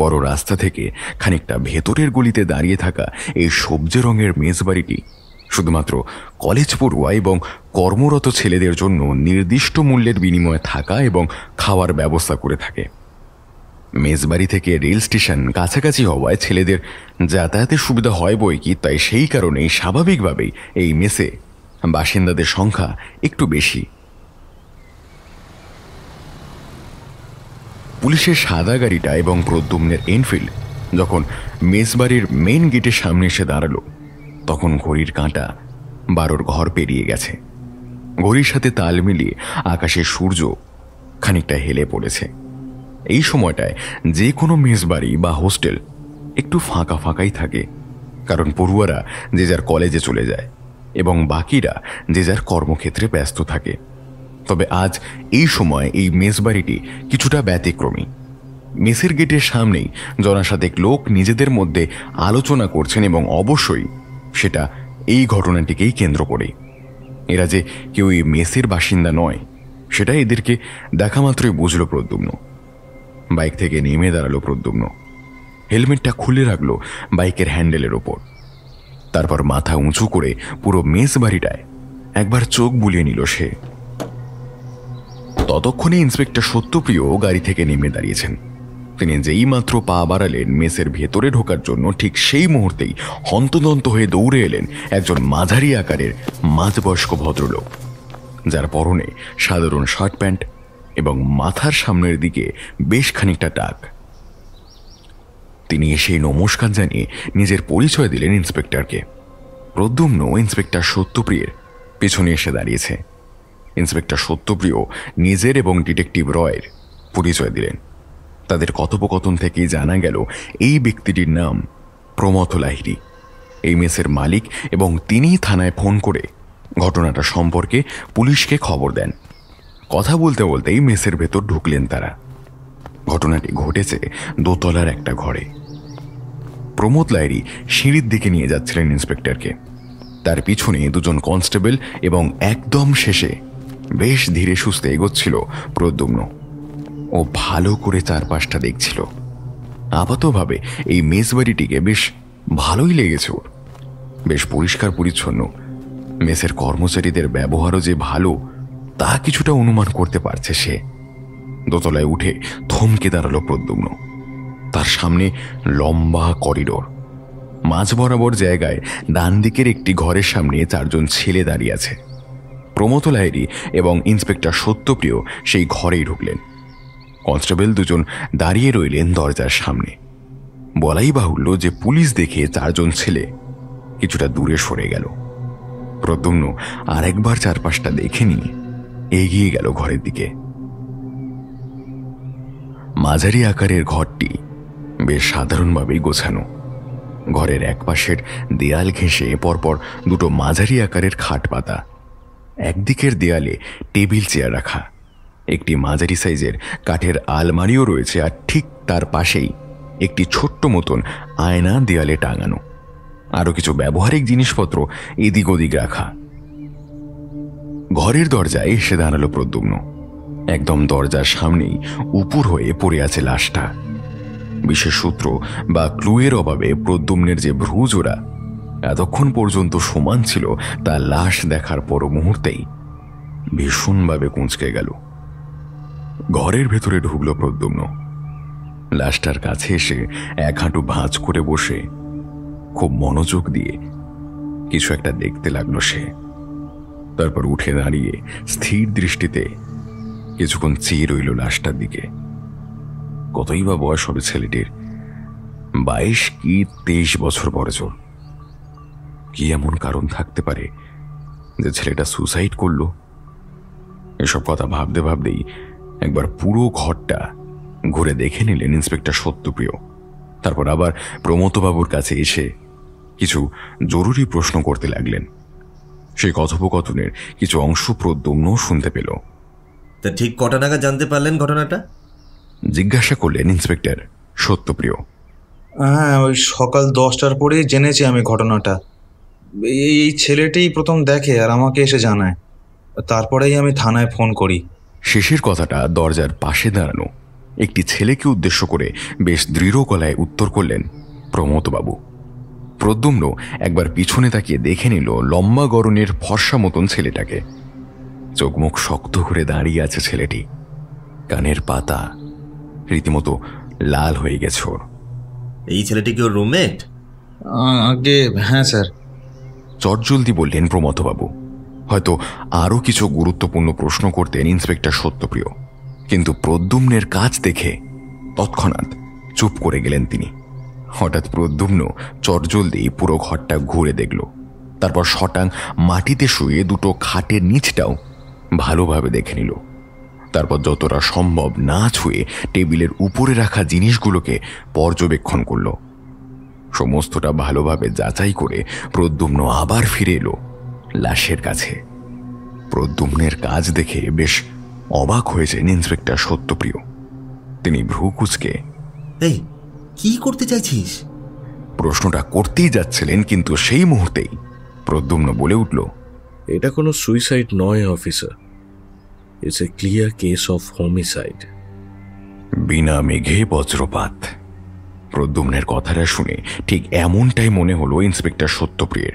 বড় রাস্তা থেকে খানিকটা ভেতরের গলিতে দাঁড়িয়ে থাকা এই সবুজে রঙের মেস বাড়িটি শুধুমাত্র কলেজ পড়ুয়া এবং কর্মরত ছেলেদের জন্য নির্দিষ্ট মূল্যের বিনিময়ে থাকা এবং খাওয়ার ব্যবস্থা করে থাকে। মেস বাড়ি থেকে রেল স্টেশন কাছাকাছি হওয়ায় ছেলেদের যাতায়াতের সুবিধা হয় বই কি, তাই সেই কারণেই স্বাভাবিকভাবেই এই মেসে বাসিন্দাদের সংখ্যা একটু বেশি। পুলিশের সাদা গাড়িটা এবং প্রদ্যুম্নের এনফিল্ড যখন মেসবাড়ির মেন গেটের সামনে এসে দাঁড়ালো তখন ঘড়ির কাঁটা ১২র ঘর পেরিয়ে গেছে। ঘড়ির সাথে তাল মিলিয়ে আকাশে সূর্য খানিকটা হেলে পড়েছে। এই সময়টায় যে কোনো মেসবাড়ি বা হোস্টেল একটু ফাঁকা ফাঁকাই থাকে, কারণ পড়ুয়ারা যে যার কলেজে চলে যায় এবং বাকিরা যে যার কর্মক্ষেত্রে ব্যস্ত থাকে। তবে আজ এই সময় এই মেসবাড়িটি কিছুটা ব্যতিক্রমী। মেসের গেটের সামনেই জনসাধারণ লোক নিজেদের মধ্যে আলোচনা করছেন এবং অবশ্যই সেটা এই ঘটনাটিকেই কেন্দ্র করে। এরা যে কেউ এই মেসের বাসিন্দা নয় সেটা এদেরকে দেখা মাত্রই বুঝল প্রদ্যুম্ন। বাইক থেকে নেমে দাঁড়ালো প্রদ্যুম্ন। হেলমেটটা খুলে রাখলো বাইকের হ্যান্ডেলের ওপর। তারপর মাথা উঁচু করে পুরো মেস বাড়িটায় একবার চোখ বুলিয়ে নিল সে। ততক্ষণে ইন্সপেক্টর সত্যপ্রিয় গাড়ি থেকে নেমে দাঁড়িয়েছেন। তিনি যেই মাত্র পা বাড়ালেন মেসের ভেতরে ঢোকার জন্য ঠিক সেই মুহূর্তেই হন্তদন্ত হয়ে দৌড়ে এলেন একজন মাঝারি আকারের মাঝবয়স্ক ভদ্রলোক, যার পরনে সাধারণ শার্ট প্যান্ট এবং মাথার সামনের দিকে বেশ খানিকটা টাক। তিনি এসেই নমস্কার জানিয়ে নিজের পরিচয় দিলেন ইন্সপেক্টরকে। প্রদ্যুম্ন ইন্সপেক্টর সত্যপ্রিয়ের পেছনে এসে দাঁড়িয়েছে। ইন্সপেক্টর সত্যপ্রিয় নিজের এবং ডিটেকটিভ রয়ের পরিচয় দিলেন। তাদের কথোপকথন থেকেই জানা গেল এই ব্যক্তিটির নাম প্রমথ লাহিড়ী, এই মেসের মালিক, এবং তিনিই থানায় ফোন করে ঘটনাটা সম্পর্কে পুলিশকে খবর দেন। কথা বলতে বলতেই মেসের ভেতর ঢুকলেন তারা। ঘটনাটি ঘটেছে দোতলার একটা ঘরে। প্রমথ লাহিড়ী সিঁড়ির দিকে নিয়ে যাচ্ছিলেন ইন্সপেক্টরকে। তার পিছনে দুজন কনস্টেবল এবং একদম শেষে বেশ ধীরে সুস্থে এগোচ্ছিল প্রদ্যুম্ন। ও ভালো করে চারপাশটা দেখছিল। আপাতভাবে এই মেসবাড়িটিকে বেশ ভালোই লেগেছে ওর। বেশ পরিষ্কার পরিচ্ছন্ন, মেসের কর্মচারীদের ব্যবহারও যে ভালো তা কিছুটা অনুমান করতে পারছে সে। দোতলায় উঠে থমকে দাঁড়ালো প্রদ্যুম্ন। তার সামনে লম্বা করিডোর, মাঝ বরাবর জায়গায় ডান দিকের একটি ঘরের সামনে চারজন ছেলে দাঁড়িয়ে আছে। প্রমথ লাহিড়ী এবং ইন্সপেক্টর সত্যপ্রিয় সেই ঘরেই ঢুকলেন। কনস্টেবল দুজন দাঁড়িয়ে রইলেন দরজার সামনে। বলাই বাহুল্য যে পুলিশ দেখে চারজন ছেলে কিছুটা দূরে সরে গেল। প্রদ্যুম্ন আরেকবার চারপাশটা দেখে নিয়ে এগিয়ে গেল ঘরের দিকে। মাঝারি আকারের ঘরটি বেশ সাধারণভাবেই গোছানো। ঘরের একপাশের দেয়াল ঘেঁষে পরপর দুটো মাঝারি আকারের খাট পাতা, একদিকের দেয়ালে টেবিল চেয়ার রাখা, একটি মাঝারি সাইজের কাঠের আলমারিও রয়েছে, আর ঠিক তার পাশেই একটি ছোট্ট মতন আয়না দেয়ালে টাঙানো, আরও কিছু ব্যবহারিক জিনিসপত্র এদিক ওদিক রাখা। ঘরের দরজায় এসে দাঁড়ালো প্রদ্যুম্ন। একদম দরজার সামনেই উপুর হয়ে পড়ে আছে লাশটা। বিশেষ সূত্র বা ক্লুয়ের অভাবে প্রদ্যুম্নের যে ভ্রুজোড়া এতক্ষণ পর্যন্ত সমান ছিল তা লাশ দেখার পর মুহূর্তেই ভীষণভাবে কুঁচকে গেল। ঘরের ভেতরে ঢুকল প্রদ্যুম্ন। লাশটার কাছে এসে এক হাঁটু ভাঁজ করে বসে খুব মনোযোগ দিয়ে কিছু একটা দেখতে লাগলো সে। তারপর উঠে দাঁড়িয়ে স্থির দৃষ্টিতে কিছুক্ষণ চেয়ে রইল লাশটার দিকে। কতই বা বয়স হবে ছেলেটির, 22 কি 23 বছর বয়স। কি এমন কারণ থাকতে পারে যে ছেলেটা সুসাইড করল? এসব কথা ভাবতে ভাবতেই একবার পুরো ঘরটা ঘুরে দেখে নিলেন ইন্সপেক্টর সত্যপ্রিয়। তারপর আবার প্রমথবাবুর কাছে এসে কিছু জরুরি প্রশ্ন করতে লাগলেন। সেই কথোপকথনের কিছু অংশ প্রদ্যুম্ন শুনতে পেল। তা ঠিক কটা নাগাদ জানতে পারলেন ঘটনাটা? জিজ্ঞাসা করলেন ইন্সপেক্টর সত্যপ্রিয়। হ্যাঁ, ওই সকাল 10টার পরেই জেনেছি আমি ঘটনাটা। এই ছেলেটাই প্রথম দেখে আর আমাকে এসে জানায়, তারপরেই আমি থানায় ফোন করি। শেষের কথাটা দরজার পাশে দাঁড়ানো একটি ছেলেকে উদ্দেশ্য করে বেশ দৃঢ় গলায় উত্তর করলেন প্রমথবাবু। প্রদ্যুম্ন একবার পিছনে তাকিয়ে দেখে নিল লম্বা গরনের ফর্সা মতন ছেলেটাকে। চোখমুখ শক্ত করে দাঁড়িয়ে আছে ছেলেটি। কানের পাতা রীতিমতো লাল হয়ে গেছে ওর। এই ছেলেটি কি ওর রুমমেট? আগে হ্যাঁ স্যার, চটজলদি বললেন প্রমথবাবু। হয়তো আরও কিছু গুরুত্বপূর্ণ প্রশ্ন করতেন ইন্সপেক্টর সত্যপ্রিয়, কিন্তু প্রদ্যুম্নের কাজ দেখে তৎক্ষণাৎ চুপ করে গেলেন তিনি। হঠাৎ প্রদ্যুম্ন চটজলদি পুরো ঘরটা ঘুরে দেখল। তারপর শটাং মাটিতে শুয়ে দুটো খাটের নিচটাও ভালোভাবে দেখে নিল। তারপর যতটা সম্ভব না ছুঁয়ে টেবিলের উপরে রাখা জিনিসগুলোকে পর্যবেক্ষণ করল। সমস্তটা ভালোভাবে যাচাই করে প্রদ্যুম্ন আবার ফিরে এলো লাশের কাছে। প্রদ্যুম্নের কাজ দেখে বেশ অবাক হয়েছেন ইন্সপেক্টর সত্যপ্রিয়। তিনি ভ্রু কুঁচকে, এই কি করতে চাইছিস? প্রশ্নটা করতেই যাচ্ছিলেন, কিন্তু সেই মুহূর্তেই প্রদ্যুম্ন বলে উঠল, এটা কোনো সুইসাইড নয় officer, it's a clear case of homicide. বিনা মেঘে বজ্রপাত। প্রদ্যুম্নের কথাটা শুনে ঠিক এমনটাই মনে হলো ইন্সপেক্টর সত্যপ্রিয়ের।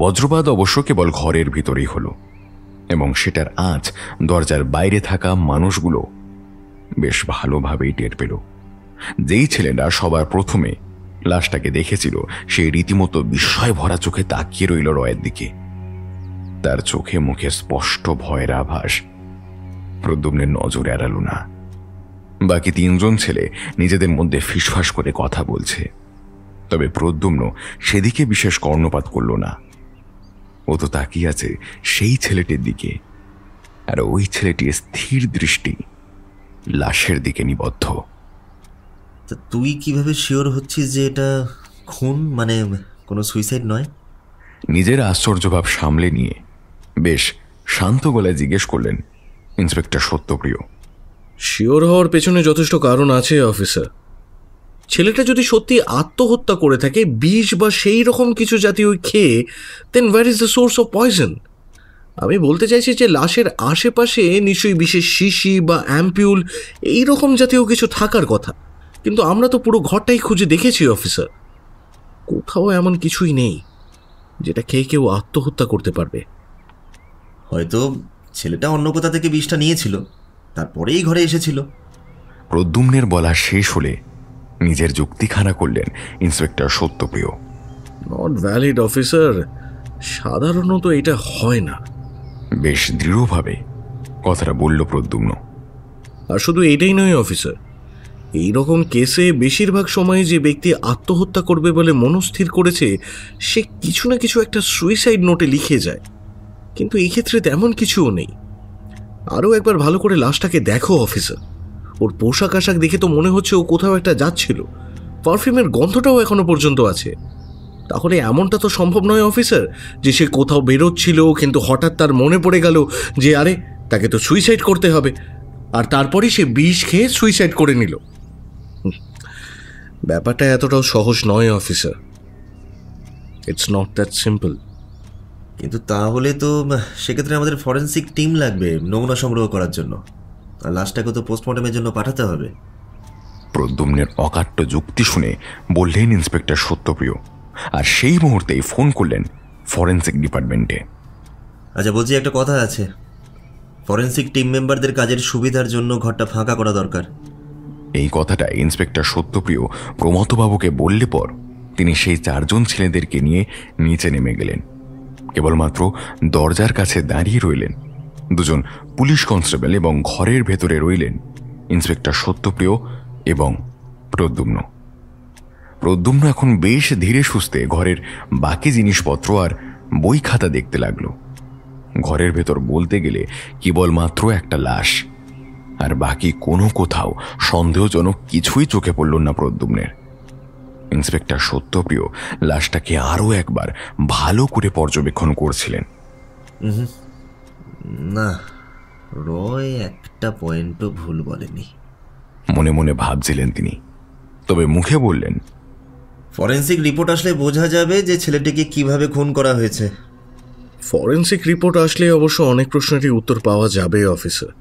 বজ্রপাত অবশ্য কেবল ঘরের ভিতরেই হলো, এবং সেটার আঁচ দরজার বাইরে থাকা মানুষগুলো বেশ ভালোভাবেই টের পেল। যেই ছেলেরা সবার প্রথমে লাশটাকে দেখেছিল সে রীতিমতো বিস্ময় ভরা চোখে তাকিয়ে রইল রয়ের দিকে। তার চোখে মুখে স্পষ্ট ভয়ের আভাস। প্রদ্যুম্নের নজর এড়াল না। বাকি তিনজন ছেলে নিজেদের মধ্যে ফিসফাস করে কথা বলছে, তবে প্রদ্যুম্ন সেদিকে বিশেষ কর্ণপাত করল না। ও তো তাকিয়ে আছে সেই ছেলেটির দিকে, আর ওই ছেলেটির স্থির দৃষ্টি লাশের দিকে নিবদ্ধ। তা তুই কিভাবে শিওর হচ্ছিস যে এটা খুন, মানে কোনো সুইসাইড নয়? নিজের আশ্চর্যভাব সামলে নিয়ে বেশ শান্ত গলায় জিজ্ঞেস করলেন ইন্সপেক্টর সত্যপ্রিয়। শিওর হওয়ার পেছনে যথেষ্ট কারণ আছে অফিসার। ছেলেটা যদি সত্যি আত্মহত্যা করে থাকে, বিষ বা সেই রকম কিছু জাতীয় খেয়ে, then where is the source of poison? আমি বলতে চাইছি যে লাশের আশেপাশে নিশ্চয়ই বিশেষ শিশি বা অ্যাম্পিউল এইরকম জাতীয় কিছু থাকার কথা, কিন্তু আমরা তো পুরো ঘরটাই খুঁজে দেখেছি অফিসার। কোথাও এমন কিছুই নেই যেটা খেয়ে কেউ আত্মহত্যা করতে পারবে। হয়তো ছেলেটা অন্য কোথা থেকে বিষটা নিয়েছিল, তারপরেই ঘরে এসেছিল। প্রদ্যুম্নের বলা শেষ হলে নিজের যুক্তি খাড়া করলেন inspector Satyapriya. Not valid officer, সাধারণত এটা হয় না। বেশ দৃঢ়ভাবে কথাটা বলল প্রদ্যুম্ন। আর শুধু এটাই নয় অফিসার, এইরকম কেসে বেশিরভাগ সময়ে যে ব্যক্তি আত্মহত্যা করবে বলে মনস্থির করেছে সে কিছু না কিছু একটা সুইসাইড নোটে লিখে যায়, কিন্তু এই ক্ষেত্রে তেমন কিছুও নেই। আরও একবার ভালো করে লাশটাকে দেখো অফিসার, ওর পোশাক আশাক দেখে তো মনে হচ্ছে ও কোথাও একটা যাচ্ছিল, পারফিউমের গন্ধটাও এখনো পর্যন্ত আছে। তাহলে এমনটা তো সম্ভব নয় অফিসার যে সে কোথাও বেরোচ্ছিল কিন্তু হঠাৎ তার মনে পড়ে গেল যে আরে তাকে তো সুইসাইড করতে হবে, আর তারপরেই সে বিষ খেয়ে সুইসাইড করে নিল। ব্যাপারটা এতটাও সহজ নয় officer, it's not that simple. কিন্তু তাহলে তো সেক্ষেত্রে আমাদের ফরেন্সিক টিম লাগবে নমুনা সংগ্রহ করার জন্য, আর লাশটাকে তো পোস্টমর্টমের জন্য পাঠাতে হবে। প্রদ্যুম্নের অকাট্য যুক্তি শুনে বললেন ইন্সপেক্টর সত্যপ্রিয়, আর সেই মুহূর্তেই ফোন করলেন ফরেন্সিক ডিপার্টমেন্টে। আচ্ছা বলছি, একটা কথা আছে, ফরেন্সিক টিম মেম্বারদের কাজের সুবিধার জন্য ঘরটা ফাঁকা করা দরকার। এই কথাটা ইন্সপেক্টর সত্যপ্রিয় প্রমথবাবুকে বললে পর তিনি সেই চারজন ছেলেদেরকে নিয়ে নিচে নেমে গেলেন। কেবলমাত্র দরজার কাছে দাঁড়িয়ে রইলেন দুজন পুলিশ কনস্টেবল এবং ঘরের ভেতরে রইলেন ইন্সপেক্টর সত্যপ্রিয় এবং প্রদ্যুম্ন। প্রদ্যুম্ন এখন বেশ ধীরে সুস্থে ঘরের বাকি জিনিসপত্র আর বই খাতা দেখতে লাগল। ঘরের ভেতর বলতে গেলে কেবলমাত্র একটা লাশ, আর বাকি কোনো কোথাও সন্দেহজনক কিছুই চোখে পড়ল না প্রদ্যুম্নের। ইন্সপেক্টর সত্যপ্রিয় লাশটাকে আরও একবার ভালো করে পর্যবেক্ষণ করছিলেন। না, রয় একটা পয়েন্টও ভুল বলেনি মনে মনে ভাবছিলেন তিনি, তবে মুখে বললেন, ফরেন্সিক রিপোর্ট আসলে বোঝা যাবে যে ছেলেটিকে কিভাবে খুন করা হয়েছে। ফরেন্সিক রিপোর্ট আসলে অবশ্য অনেক প্রশ্নেরই উত্তর পাওয়া যাবে অফিসার,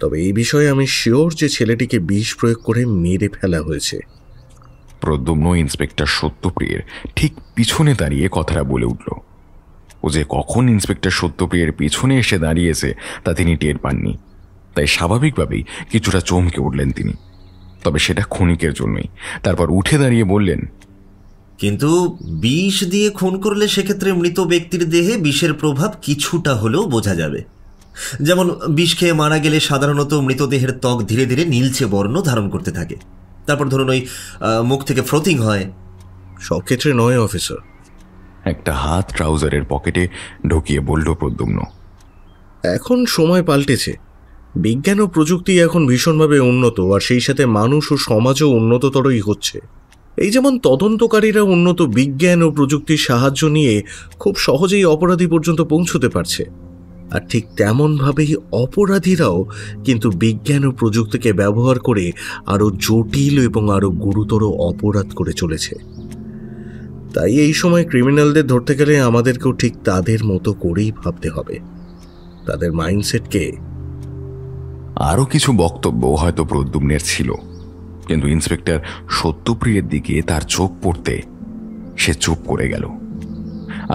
তবে এই বিষয়ে আমি শিওর যে ছেলেটিকে বিষ প্রয়োগ করে মেরে ফেলা হয়েছে। প্রদ্যুম্ন ইন্সপেক্টর সত্যপ্রিয়ের ঠিক পিছনে দাঁড়িয়ে কথাটা বলে উঠল। ও যে কখন ইন্সপেক্টর সত্যপ্রিয়ের পিছনে এসে দাঁড়িয়েছে তা তিনি টের পাননি, তাই স্বাভাবিকভাবেই কিছুটা চমকে উঠলেন তিনি, তবে সেটা ক্ষণিকের জন্যই। তারপর উঠে দাঁড়িয়ে বললেন, কিন্তু বিষ দিয়ে খুন করলে সেক্ষেত্রে মৃত ব্যক্তির দেহে বিষের প্রভাব কিছুটা হলেও বোঝা যাবে। যেমন বিষ খেয়ে মারা গেলে সাধারণত মৃতদেহের ত্বক ধীরে ধীরে নীলচে বর্ণ ধারণ করতে থাকে, তারপর ধরুন ওই মুখ থেকে ফ্রোথিং হয়। সব ক্ষেত্রে নয় অফিসার, একটা হাত ট্রাউজারের পকেটে ঢুকিয়ে বলল প্রদ্যুম্ন। এখন সময় পাল্টেছে, বিজ্ঞান ও প্রযুক্তি এখন ভীষণভাবে উন্নত, আর সেই সাথে মানুষ ও সমাজও উন্নততরই হচ্ছে। এই যেমন তদন্তকারীরা উন্নত বিজ্ঞান ও প্রযুক্তির সাহায্য নিয়ে খুব সহজেই অপরাধী পর্যন্ত পৌঁছতে পারছে, আর ঠিক তেমনভাবেই অপরাধীরাও কিন্তু বিজ্ঞান ও প্রযুক্তিকে ব্যবহার করে আরও জটিল এবং আরও গুরুতর অপরাধ করে চলেছে। তাই এই সময় ক্রিমিনালদের ধরতে গেলে আমাদেরকেও ঠিক তাদের মতো করেই ভাবতে হবে, তাদের মাইন্ডসেটকে। আরও কিছু বক্তব্য হয়তো প্রদ্যুম্নের ছিল, কিন্তু ইন্সপেক্টর সত্যপ্রিয়ের দিকে তার চোখ পড়তে সে চুপ করে গেল।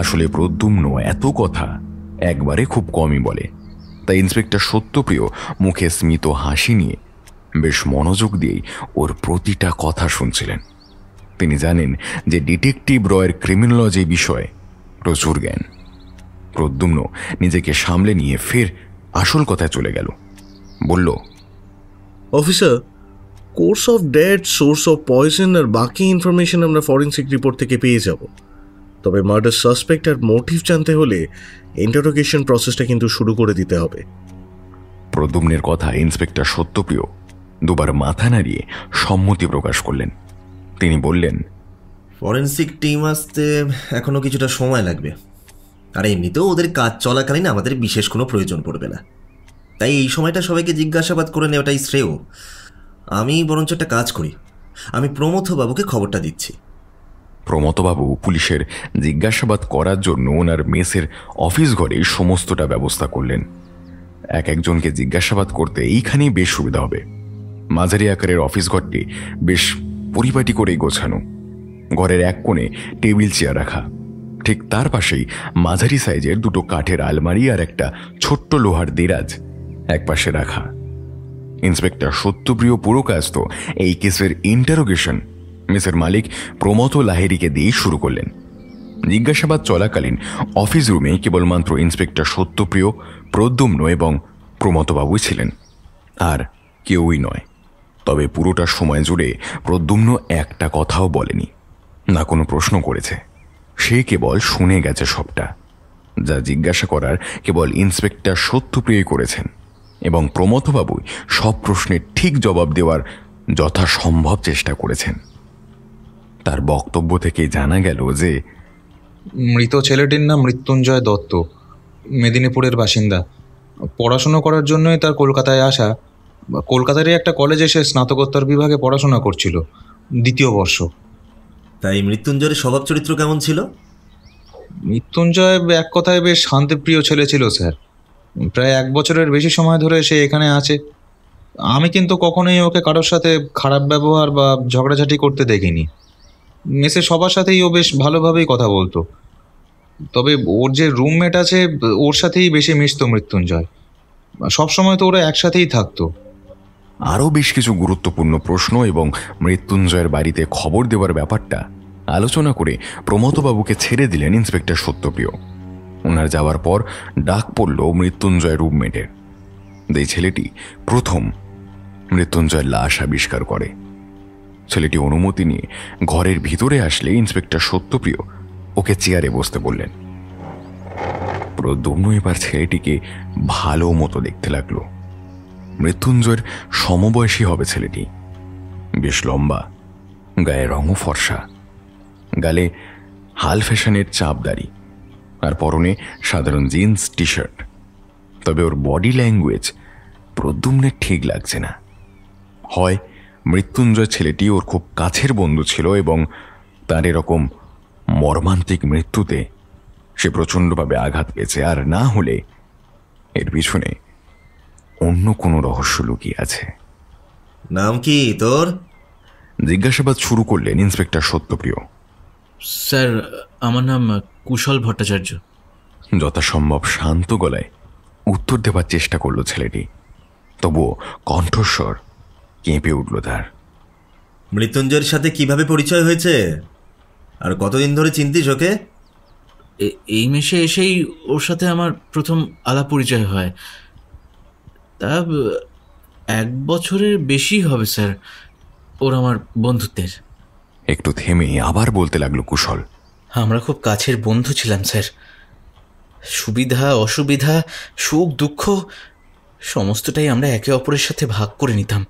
আসলে প্রদ্যুম্ন এত কথা একবারে খুব কমই বলে, তাই ইন্সপেক্টর সত্যপ্রিয় মুখে স্মিত হাসি নিয়ে বেশ মনোযোগ দিয়েই ওর প্রতিটা কথা শুনছিলেন। তিনি জানেন যে ডিটেকটিভ রয়ের ক্রিমিনোলজি বিষয়ে প্রচুর জ্ঞান। প্রদ্যুম্ন নিজেকে সামলে নিয়ে ফের আসল কথায় চলে গেল, বলল, officer, course of death, source of poison আর বাকি ইনফরমেশন আমরা ফরেন্সিক রিপোর্ট থেকে পেয়ে যাব, তবে মার্ডার সাসপেক্ট আর মোটিভ জানতে হলে ইন্টারোগেশন প্রসেসটা কিন্তু শুরু করে দিতে হবে। প্রদ্যুম্নের কথা ইন্সপেক্টর সত্যপ্রিয় দুবার মাথা নাড়িয়ে সম্মতি প্রকাশ করলেন। তিনি বললেন, ফরেন্সিক টিম আসতে এখনও কিছুটা সময় লাগবে, আর এমনিতেও ওদের কাজ চলাকালীন আমাদের বিশেষ কোনো প্রয়োজন পড়বে না, তাই এই সময়টা সবাইকে জিজ্ঞাসাবাদ করে নেওয়াটাই শ্রেয়। আমি বরঞ্চ একটা কাজ করি, আমি প্রমথবাবুকে খবরটা দিচ্ছি। প্রমথবাবু পুলিশের জিজ্ঞাসাবাদ করার জন্য ওনার মেসের অফিস ঘরে সমস্তটা ব্যবস্থা করলেন। এক একজনকে জিজ্ঞাসাবাদ করতে এইখানেই বেশ সুবিধা হবে। মাঝারি আকারের অফিস ঘরটি বেশ পরিপাটি করেই গোছানো। ঘরের এক কোণে টেবিল চেয়ার রাখা, ঠিক তার পাশেই মাঝারি সাইজের দুটো কাঠের আলমারি আর একটা ছোট্ট লোহার দেরাজ একপাশে রাখা। ইন্সপেক্টর সত্যপ্রিয় পুরো কাজ তো এই কেসের ইন্টারোগেশন মেসের মালিক প্রমথ লাহিড়ীকে দিয়ে শুরু করলেন। জিজ্ঞাসাবাদ চলাকালীন অফিস রুমে কেবলমাত্র ইন্সপেক্টর সত্যপ্রিয়, প্রদ্যুম্ন এবং প্রমথবাবুই ছিলেন, আর কেউই নয়। তবে পুরোটা সময় জুড়ে প্রদ্যুম্ন একটা কথাও বলেনি, না কোনো প্রশ্ন করেছে। সে কেবল শুনে গেছে সবটা। যা জিজ্ঞাসা করার কেবল ইন্সপেক্টর সত্যপ্রিয়ই করেছেন এবং প্রমথবাবুই সব প্রশ্নের ঠিক জবাব দেওয়ার যথাসম্ভব চেষ্টা করেছেন। তার বক্তব্য থেকে জানা গেল যে মৃত ছেলেটির নাম মৃত্যুঞ্জয় দত্ত, মেদিনীপুরের বাসিন্দা। পড়াশুনো করার জন্যই তার কলকাতায় আসা। কলকাতারই একটা কলেজে সে স্নাতকোত্তর বিভাগে পড়াশোনা করছিল, দ্বিতীয় বর্ষ। তাই মৃত্যুঞ্জয়ের স্বভাব চরিত্র কেমন ছিল? মৃত্যুঞ্জয় এক কথায় বেশ শান্তিপ্রিয় ছেলে ছিল স্যার। প্রায় 1 বছরের বেশি সময় ধরে সে এখানে আছে। আমি কিন্তু কখনোই ওকে কারোর সাথে খারাপ ব্যবহার বা ঝগড়াঝাটি করতে দেখিনি। মেসে সবার সাথেই ও বেশ ভালোভাবেই কথা বলতো। তবে ওর যে রুমমেট আছে, ওর সাথেই বেশি মিশত মৃত্যুঞ্জয়। সবসময় তো ওরা একসাথেই থাকতো। আরও বেশ কিছু গুরুত্বপূর্ণ প্রশ্ন এবং মৃত্যুঞ্জয়ের বাড়িতে খবর দেওয়ার ব্যাপারটা আলোচনা করে প্রমথবাবুকে ছেড়ে দিলেন ইন্সপেক্টর সত্যপ্রিয়। ওনার যাওয়ার পর ডাক পড়ল মৃত্যুঞ্জয় রুমমেটের। এই ছেলেটি প্রথম মৃত্যুঞ্জয়ের লাশ আবিষ্কার করে। ছেলেটি অনুমতি নিয়ে ঘরের ভিতরে আসলে ইন্সপেক্টর সত্যপ্রিয় ওকে চেয়ারে বসতে বললেন। প্রদ্যুম্ন এবার ছেলেটিকে ভালো মতো দেখতে লাগলো। মৃত্যুঞ্জয়ের সমবয়সী হবে ছেলেটি। বেশ লম্বা, গায়ে রঙও ফর্সা, গালে হাল ফ্যাশনের চাপদাড়ি আর পরনে সাধারণ জিন্স টি শার্ট। তবে ওর বডি ল্যাঙ্গুয়েজ প্রদ্যুম্নের ঠিক লাগছে না। হয় মৃত্যুঞ্জয় ছেলেটি ওর খুব কাছের বন্ধু ছিল এবং তার এরকম মর্মান্তিক মৃত্যুতে সে প্রচণ্ডভাবে আঘাত পেয়েছে, আর না হলে এর পিছনে অন্য কোনো রহস্য লুকিয়ে আছে। নাম কি তোর? জিজ্ঞাসাবাদ শুরু করলেন ইন্সপেক্টর সত্যপ্রিয়। স্যার, আমার নাম কুশল ভট্টাচার্য। যথাসম্ভব শান্ত গলায় উত্তর দেবার চেষ্টা করল ছেলেটি, তবুও কণ্ঠস্বর কেঁপে উঠল তার। মৃত্যুঞ্জয়ের সাথে কিভাবে পরিচয় হয়েছে আর কতদিন ধরে চিনতিস ওকে? এই মেশে এসেই ওর সাথে আমার প্রথম আলাপ পরিচয় হয়। তা 1 বছরের বেশি হবে স্যার ওর আমার বন্ধুত্বের। একটু থেমে আবার বলতে লাগলো কুশল। আমরা খুব কাছের বন্ধু ছিলাম স্যার। সুবিধা অসুবিধা, সুখ দুঃখ সমস্তটাই আমরা একে অপরের সাথে ভাগ করে নিতাম।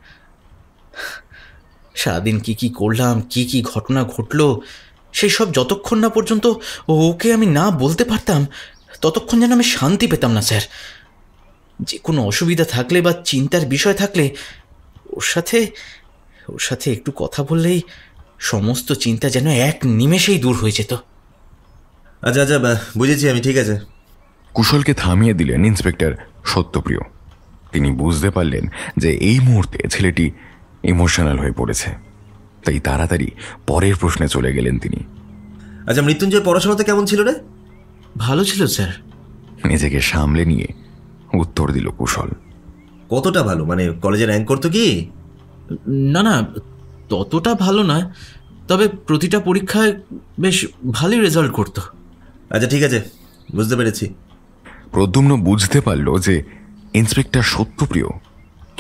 সারাদিন কি কি করলাম, কি কি ঘটনা ঘটলো, সেই সব যতক্ষণ না পর্যন্ত ওকে আমি না বলতে পারতাম ততক্ষণ যেন আমি শান্তি পেতাম না স্যার। যে কোনো অসুবিধা থাকলে বা চিন্তার বিষয় থাকলে ওর সাথে একটু কথা বললেই সমস্ত চিন্তা যেন এক নিমেষেই দূর হয়ে যেত। আচ্ছা আচ্ছা, বুঝেছি আমি, ঠিক আছে। কুশলকে থামিয়ে দিলেন ইন্সপেক্টর সত্যপ্রিয়। তিনি বুঝতে পারলেন যে এই মুহূর্তে ছেলেটি ইমোশনাল হয়ে পড়েছে, তাই তাড়াতাড়ি পরের প্রশ্নে চলে গেলেন তিনি। আচ্ছা, মৃত্যুঞ্জয় পড়াশোনাতে কেমন ছিল রে? ভালো ছিল স্যার, নিজেকে সামলে নিয়ে উত্তর দিল কুশল। কতটা ভালো? মানে কলেজে র্যাঙ্ক করতো কি? না ততটা ভালো না, তবে প্রতিটা পরীক্ষায় বেশ ভালোই রেজাল্ট করতো। আচ্ছা ঠিক আছে, বুঝতে পেরেছি। প্রদ্যুম্ন বুঝতে পারল যে ইন্সপেক্টর সত্যপ্রিয়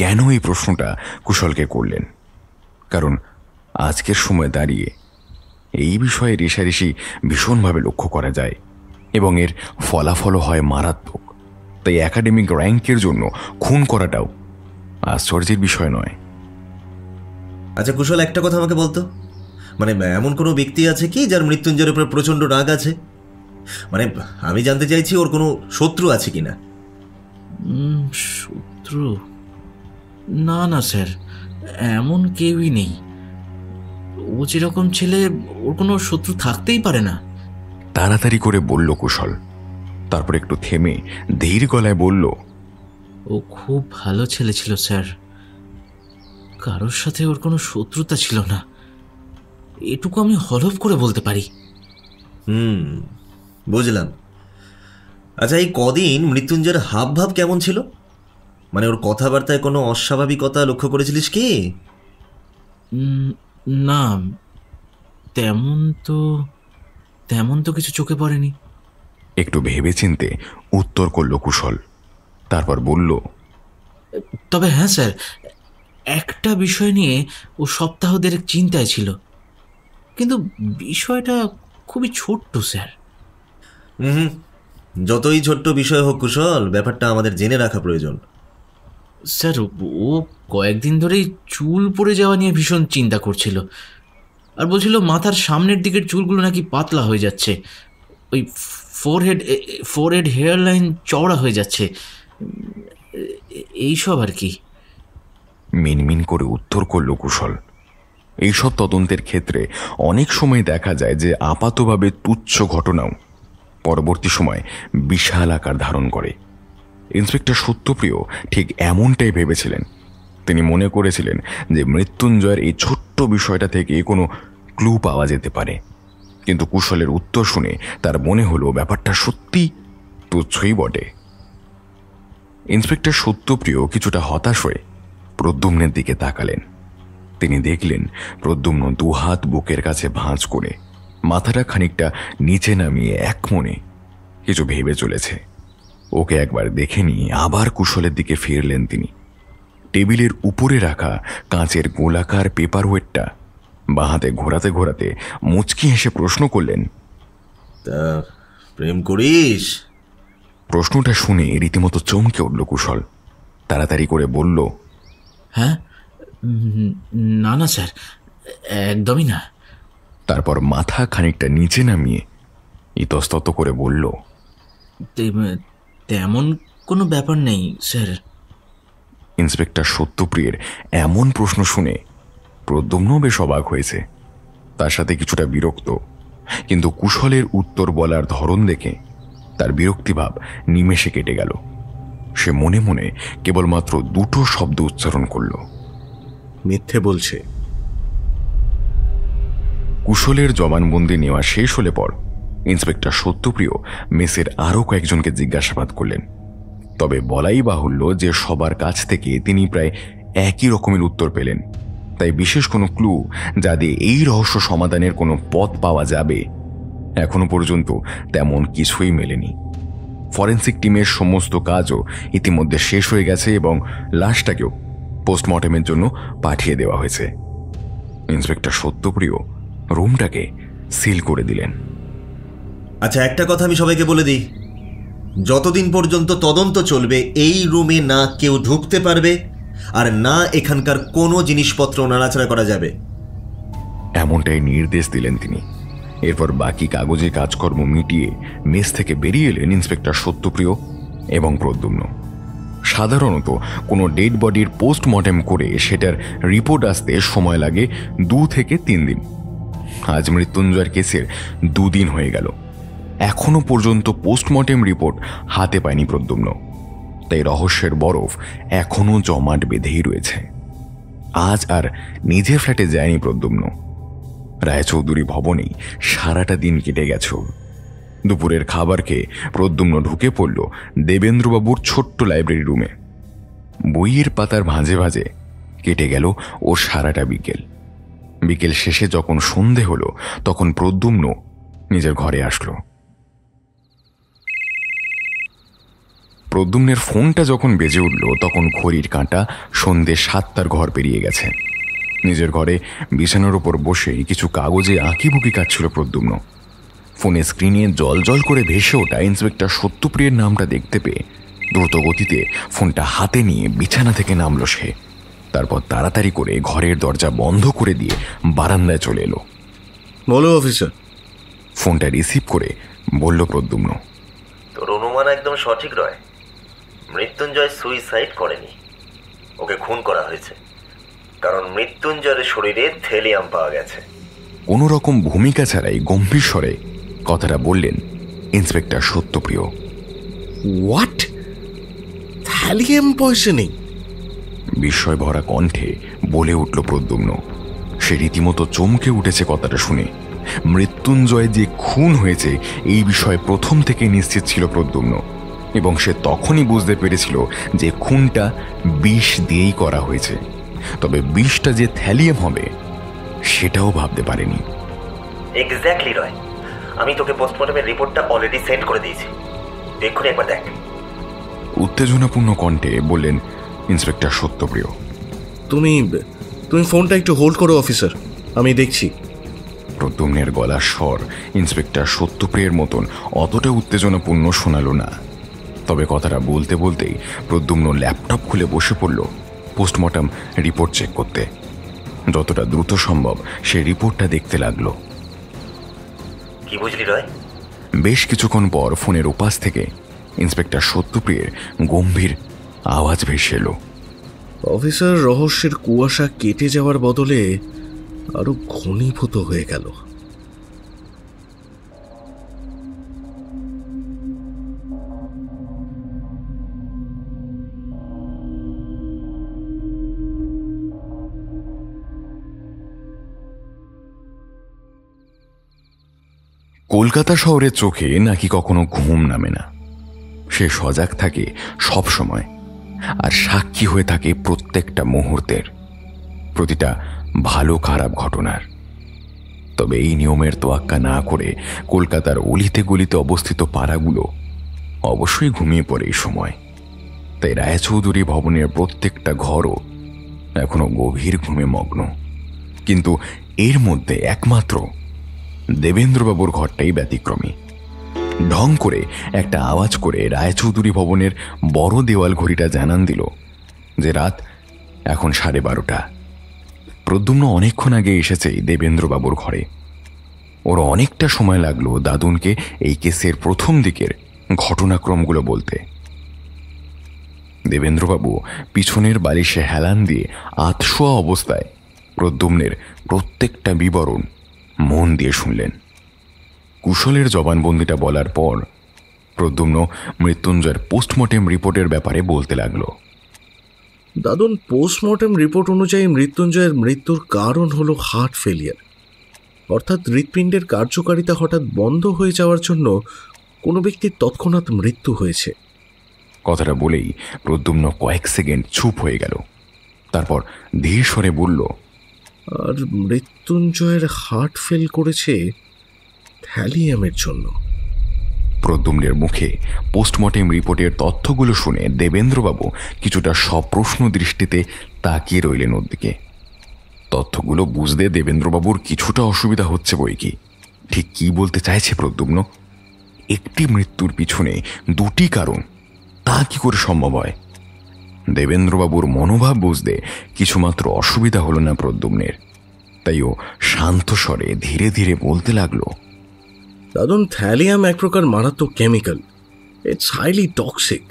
কেন এই প্রশ্নটা কুশলকে করলেন, কারণ আজকের সময় দাঁড়িয়ে এই বিষয়ে রেষারেষি ভীষণভাবে লক্ষ্য করা যায় এবং এর ফলাফলও হয় মারাত্মক। তাই একাডেমিক র্যাঙ্কের জন্য খুন করাটাও আশ্চর্যের বিষয় নয়। আচ্ছা কুশল, একটা কথা আমাকে বলতো, মানে এমন কোনো ব্যক্তি আছে কি যার মৃত্যুঞ্জয়ের উপরে প্রচণ্ড রাগ আছে? মানে আমি জানতে চাইছি ওর কোনো শত্রু আছে কি না। শত্রু? না না স্যার, এমন কেউই নেই। ও যেরকম ছেলে, ওর কোনো শত্রু থাকতেই পারে না, তাড়াতাড়ি করে বলল কুশল। তারপর একটু থেমে ধীর গলায় বলল, ও খুব ভালো ছেলে ছিল স্যার, কারোর সাথে ওর কোনো শত্রুতা ছিল না, এটুকু আমি হলফ করে বলতে পারি। বুঝলাম। আচ্ছা, এই কদিন মৃত্যুঞ্জয়ের হাব ভাব কেমন ছিল? মানে ওর কথাবার্তায় কোনো অস্বাভাবিকতা লক্ষ্য করেছিলিস কি? না, তেমন তো কিছু চোখে পড়েনি। একটু ভেবেচিন্তে উত্তর করল কুশল। তারপর বলল, তবে হ্যাঁ স্যার, একটা বিষয় নিয়ে ও সপ্তাহ দেড়েক চিন্তায় ছিল, কিন্তু বিষয়টা খুবই ছোট্ট স্যার। যতই ছোট্ট বিষয় হোক কুশল, ব্যাপারটা আমাদের জেনে রাখা প্রয়োজন। স্যার, ও কয়েকদিন ধরেই চুল পড়ে যাওয়া নিয়ে ভীষণ চিন্তা করছিল, আর বলছিল মাথার সামনের দিকের চুলগুলো নাকি পাতলা হয়ে যাচ্ছে, ওই ফোরহেড হেয়ারলাইন চওড়া হয়ে যাচ্ছে, এইসব আর কি। মিনমিন করে উত্তর করল কুশল। এইসব তদন্তের ক্ষেত্রে অনেক সময় দেখা যায় যে আপাতভাবে তুচ্ছ ঘটনাও পরবর্তী সময় বিশাল আকার ধারণ করে। ইন্সপেক্টর সত্যপ্রিয় ঠিক এমনটাই ভেবেছিলেন। তিনি মনে করেছিলেন যে মৃত্যুঞ্জয়ের এই ছোট্ট বিষয়টা থেকে কোনো ক্লু পাওয়া যেতে পারে, কিন্তু কুশলের উত্তর শুনে তার মনে হলো ব্যাপারটা সত্যি তুচ্ছই বটে। ইন্সপেক্টর সত্যপ্রিয় কিছুটা হতাশ হয়ে প্রদ্যুম্নের দিকে তাকালেন। তিনি দেখলেন প্রদ্যুম্ন দুহাত বুকের কাছে ভাঁজ করে মাথাটা খানিকটা নিচে নামিয়ে এক মনে কিছু ভেবে চলেছে। ওকে একবার দেখে নিয়ে আবার কুশলের দিকে ফিরলেন তিনি। টেবিলের উপরে রাখা কাঁচের গোলাকার পেপারওয়েটটা বাঁহাতে ঘোরাতে ঘোরাতে মুচকি হেসে প্রশ্ন করলেন, তা প্রেম করিস? প্রশ্নটা শুনে রীতিমতো চমকে উঠল কুশল। তাড়াতাড়ি করে বলল, হ্যাঁ, না না স্যার, একদমই না। তারপর মাথা খানিকটা নিচে নামিয়ে ইতস্তত করে বলল, তেমন কোনো ব্যাপার নেই স্যার। ইন্সপেক্টর সত্যপ্রিয়ের এমন প্রশ্ন শুনে প্রদ্যুম্ন বেশ অবাক হয়েছে, তার সাথে কিছুটা বিরক্ত। কিন্তু কুশলের উত্তর বলার ধরন দেখে তার বিরক্তিভাব নিমেষে কেটে গেল। সে মনে মনে কেবলমাত্র দুটো শব্দ উচ্চারণ করল, মিথ্যে বলছে। কুশলের জবানবন্দি নেওয়া শেষ হলে পর ইন্সপেক্টর সত্যপ্রিয় মেসের আরও কয়েকজনকে জিজ্ঞাসাবাদ করলেন। তবে বলাই বাহুল্য যে সবার কাছ থেকে তিনি প্রায় একই রকমের উত্তর পেলেন। তাই বিশেষ কোনো ক্লু, যা দিয়ে এই রহস্য সমাধানের কোনো পথ পাওয়া যাবে, এখনো পর্যন্ত তেমন কিছুই মেলেনি। ফরেন্সিক টিমের সমস্ত কাজও ইতিমধ্যে শেষ হয়ে গেছে এবং লাশটাকেও পোস্টমর্টেমের জন্য পাঠিয়ে দেওয়া হয়েছে। ইন্সপেক্টর সত্যপ্রিয় রুমটাকে সিল করে দিলেন। আচ্ছা, একটা কথা আমি সবাইকে বলে দিই, যতদিন পর্যন্ত তদন্ত চলবে এই রুমে না কেউ ঢুকতে পারবে, আর না এখানকার কোনো জিনিসপত্র নাড়াচাড়া করা যাবে, এমনটাই নির্দেশ দিলেন তিনি। এরপর বাকি কাগজে কাজকর্ম মিটিয়ে মেস থেকে বেরিয়ে এলেন ইন্সপেক্টর সত্যপ্রিয় এবং প্রদ্যুম্ন। সাধারণত কোনো ডেড বডির পোস্টমর্টেম করে সেটার রিপোর্ট আসতে সময় লাগে 2 থেকে 3 দিন। আজ মৃত্যুঞ্জয়ের কেসের 2 দিন হয়ে গেল, এখনও পর্যন্ত পোস্টমর্টেম রিপোর্ট হাতে পায়নি প্রদ্যুম্ন। তাই রহস্যের বরফ এখনও জমাট বেঁধেই রয়েছে। আজ আর নিজের ফ্ল্যাটে যায়নি প্রদ্যুম্ন, রায়চৌধুরী ভবনেই সারাটা দিন কেটে গেছে। দুপুরের খাবার খেয়ে প্রদ্যুম্ন ঢুকে পড়ল দেবেন্দ্রবাবুর ছোট্ট লাইব্রেরি রুমে। বইয়ের পাতার ভাঁজে ভাঁজে কেটে গেল ও সারাটা বিকেল। বিকেল শেষে যখন সন্ধে হলো, তখন প্রদ্যুম্ন নিজের ঘরে আসলো। প্রদ্যুম্নের ফোনটা যখন বেজে উঠল, তখন ঘড়ির কাঁটা সন্ধ্যে 7টার ঘর পেরিয়ে গেছে। নিজের ঘরে বিছানার ওপর বসে কিছু কাগজে আঁকিবুকি কাটছিল প্রদ্যুম্ন। ফোনে স্ক্রিনে জল জল করে ভেসে ওঠা ইন্সপেক্টর সত্যপ্রিয়ের নামটা দেখতে পেয়ে দ্রুত গতিতে ফোনটা হাতে নিয়ে বিছানা থেকে নামল সে। তারপর তাড়াতাড়ি করে ঘরের দরজা বন্ধ করে দিয়ে বারান্দায় চলে এলো। বলো অফিসার, ফোনটা রিসিভ করে বলল প্রদ্যুম্ন, তোর অনুমান একদম সঠিক রয়। মৃত্যুঞ্জয় সুইসাইড করেনি, ওকে খুন করা হয়েছে, কারণ মৃত্যুঞ্জয়ের শরীরে থেলিয়াম পাওয়া গেছে। কোনো রকম ভূমিকা ছাড়াই গম্ভীর স্বরে কথাটা বললেন inspector Satyapriya. What? Thallium poisoning? বিস্ময় ভরা কণ্ঠে বলে উঠল প্রদ্যুম্ন। সে রীতিমতো চমকে উঠেছে কথাটা শুনে। মৃত্যুঞ্জয় যে খুন হয়েছে এই বিষয়ে প্রথম থেকে নিশ্চিত ছিল প্রদ্যুম্ন, এবং সে তখনই বুঝতে পেরেছিল যে খুনটা বিষ দিয়েই করা হয়েছে। তবে বিষটা যে থ্যালিয়াম হবে সেটাও ভাবতে পারেনি। এক্স্যাক্টলি রয়, আমি তোকে পোস্টমর্টমের রিপোর্টটা অলরেডি সেন্ড করে দিয়েছি, দেখুন একবার দেখ। উত্তেজনাপূর্ণ কণ্ঠে বললেন ইন্সপেক্টর সত্যপ্রিয়। তুমি ফোনটা একটু হোল্ড করো অফিসার, আমি দেখছি। প্রদ্যুম্নের গলার স্বর ইন্সপেক্টর সত্যপ্রিয়ের মতন অতটা উত্তেজনাপূর্ণ শোনালো না। তবে কথাটা বলতে বলতেই প্রদ্যুম্ন ল্যাপটপ খুলে বসে পড়ল পোস্টমর্টম রিপোর্ট চেক করতে। যতটা দ্রুত সম্ভব সে রিপোর্টটা দেখতে লাগলো। কি বুঝলি রয়? বেশ কিছুক্ষণ পর ফোনের ওপাশ থেকে ইন্সপেক্টর সত্যপ্রিয়ের গম্ভীর আওয়াজ ভেসে এলো। অফিসার, রহস্যের কুয়াশা কেটে যাওয়ার বদলে আরো ঘনীভূত হয়ে গেল। কলকাতা শহরের চোখে নাকি কখনো ঘুম নামে না। সে সজাগ থাকে সব সময়, আর সাক্ষী হয়ে থাকে প্রত্যেকটা মুহূর্তের, প্রতিটা ভালো খারাপ ঘটনার। তবে এই নিয়মের তোয়াক্কা না করে কলকাতার অলিতে গলিতে অবস্থিত পাড়াগুলো অবশ্যই ঘুমিয়ে পড়ে এই সময়। তাই রায়চৌধুরী ভবনের প্রত্যেকটা ঘরও এখনো গভীর ঘুমে মগ্ন। কিন্তু এর মধ্যে একমাত্র দেবেন্দ্রবাবুর ঘরটাই ব্যতিক্রমী। ঢং করে একটা আওয়াজ করে রায়চৌধুরী ভবনের বড় দেওয়াল ঘড়িটা জানান দিল যে রাত এখন 12:30। প্রদ্যুম্ন অনেকক্ষণ আগে এসেছে দেবেন্দ্রবাবুর ঘরে। ওর অনেকটা সময় লাগলো দাদুনকে এই কেসের প্রথম দিকের ঘটনাক্রমগুলো বলতে। দেবেন্দ্রবাবু পিছনের বালিশে হেলান দিয়ে আধশোয়া অবস্থায় প্রদ্যুম্নের প্রত্যেকটা বিবরণ মন দিয়ে শুনলেন। কুশলের জবানবন্দিটা বলার পর প্রদ্যুম্ন মৃত্যুঞ্জয়ের পোস্টমর্টেম রিপোর্টের ব্যাপারে বলতে লাগলো। দাদুন, পোস্টমর্টেম রিপোর্ট অনুযায়ী মৃত্যুঞ্জয়ের মৃত্যুর কারণ হলো হার্ট ফেলিয়ার, অর্থাৎ হৃৎপিণ্ডের কার্যকারিতা হঠাৎ বন্ধ হয়ে যাওয়ার জন্য কোনো ব্যক্তির তৎক্ষণাৎ মৃত্যু হয়েছে। কথাটা বলেই প্রদ্যুম্ন কয়েক সেকেন্ড চুপ হয়ে গেল, তারপর ধীর স্বরে বলল, আর মৃত্যুঞ্জয়ের হার্ট ফেল করেছে থ্যালিয়ামের জন্য। প্রদ্যুম্নের মুখে পোস্টমর্টেম রিপোর্টের তথ্যগুলো শুনে দেবেন্দ্রবাবু কিছুটা সপ্রশ্ন দৃষ্টিতে তাকিয়ে রইলেন ওর দিকে। তথ্যগুলো বুঝতে দেবেন্দ্রবাবুর কিছুটা অসুবিধা হচ্ছে বই কি। ঠিক কী বলতে চাইছে প্রদ্যুম্ন? একটি মৃত্যুর পিছনে দুটি কারণ, তা কী করে সম্ভব হয়? দেবেন্দ্রবাবুর মনোভাব বুঝতে কিছুমাত্র অসুবিধা হলো না প্রদ্যুম্নের। তাই ও শান্ত স্বরে ধীরে ধীরে বলতে লাগলো, দাদুন, থ্যালিয়াম এক প্রকার মারাত্মক কেমিক্যাল। It's highly toxic.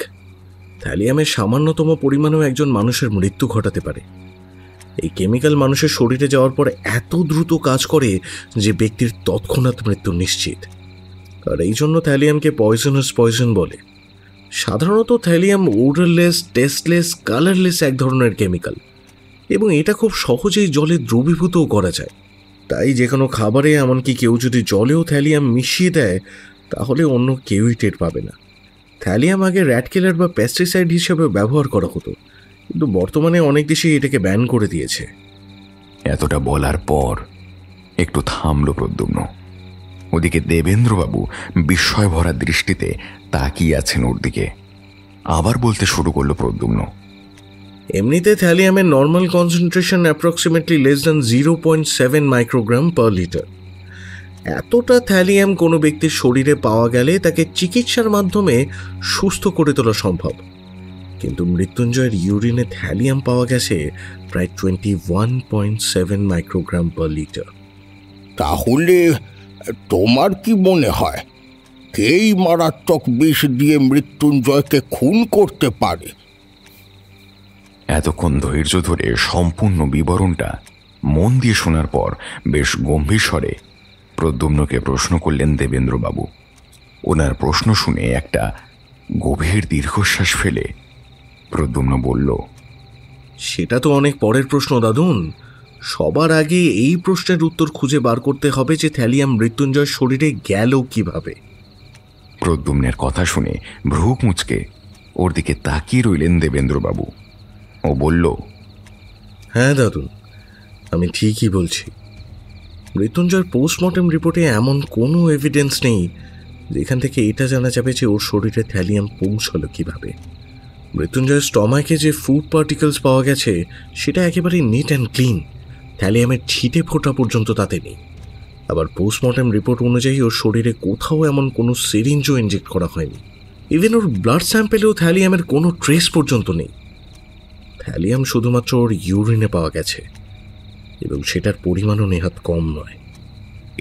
থ্যালিয়ামের সামান্যতম পরিমাণেও একজন মানুষের মৃত্যু ঘটাতে পারে। এই কেমিক্যাল মানুষের শরীরে যাওয়ার পর এত দ্রুত কাজ করে যে ব্যক্তির তৎক্ষণাৎ মৃত্যু নিশ্চিত। আর এই জন্য থ্যালিয়ামকে পয়জনাস পয়জন বলে। সাধারণত থ্যালিয়াম ওডারলেস, টেস্টলেস, কালারলেস এক ধরনের কেমিক্যাল, এবং এটা খুব সহজেই জলে দ্রবীভূতও করা যায়। তাই যে কোনো খাবারে, এমনকি কেউ যদি জলেও থ্যালিয়াম মিশিয়ে দেয়, তাহলে অন্য কেউই টের পাবে না। থ্যালিয়াম আগে র্যাট কিলার বা পেস্টিসাইড হিসেবে ব্যবহার করা হতো, কিন্তু বর্তমানে অনেক দেশেই এটাকে ব্যান করে দিয়েছে। এতটা বলার পর একটু থামল প্রদ্যুম্ন। ওদিকে দেবেন্দ্রবাবু বিস্ময় ভরা দৃষ্টিতে তাকিয়ে আছেন ওর দিকে। আবার বলতে শুরু করল প্রদ্যুম্ন, এমনিতে থ্যালিয়ামের normal concentration approximately less than 0.7 microgram per litre. এতটা থ্যালিয়াম কোনো ব্যক্তির শরীরে পাওয়া গেলে তাকে চিকিৎসার মাধ্যমে সুস্থ করে তোলা সম্ভব। কিন্তু মৃত্যুঞ্জয়ের ইউরিনে থ্যালিয়াম পাওয়া গেছে প্রায় 21.7 মাইক্রোগ্রাম পার লিটার। তাহলে তোমার কি মনে হয় এই মারাত্মক বিষ দিয়ে মৃত্যুঞ্জয়কে খুন করতে পারে? এতক্ষণ ধৈর্য ধরে সম্পূর্ণ বিবরণটা মন দিয়ে শোনার পর বেশ গম্ভীর স্বরে প্রদ্যুম্নকে প্রশ্ন করলেন দেবেন্দ্রবাবু। ওনার প্রশ্ন শুনে একটা গভীর দীর্ঘশ্বাস ফেলে প্রদ্যুম্ন বলল, সেটা তো অনেক পরের প্রশ্ন দাদুন, সবার আগে এই প্রশ্নের উত্তর খুঁজে বার করতে হবে যে থ্যালিয়াম মৃত্যুঞ্জয় শরীরে গেল কিভাবে। প্রদ্যুম্নের কথা শুনে ভ্রু কুঁচকে ওর দিকে তাকিয়ে রইলেন দেবেন্দ্রবাবু। ও বলল, হ্যাঁ দাদু, আমি ঠিকই বলছি। মৃত্যুঞ্জয়ের পোস্টমর্টেম রিপোর্টে এমন কোনো এভিডেন্স নেই যেখান থেকে এটা জানা যাবে যে ওর শরীরে থ্যালিয়াম পৌঁছলো কিভাবে। মৃত্যুঞ্জয়ের স্টমাকে যে ফুড পার্টিকেলস পাওয়া গেছে সেটা একেবারে নিট অ্যান্ড ক্লিন, থ্যালিয়ামের ছিটে ফোঁটা পর্যন্ত তাতে নেই। আবার পোস্টমর্টেম রিপোর্ট অনুযায়ী ওর শরীরে কোথাও এমন কোনো সিরিঞ্জও ইনজেক্ট করা হয়নি। ইভেন ওর ব্লাড স্যাম্পেলেও থ্যালিয়ামের কোনো ট্রেস পর্যন্ত নেই। থ্যালিয়াম শুধুমাত্র ওর ইউরিনে পাওয়া গেছে এবং সেটার পরিমাণও নেহাত কম নয়।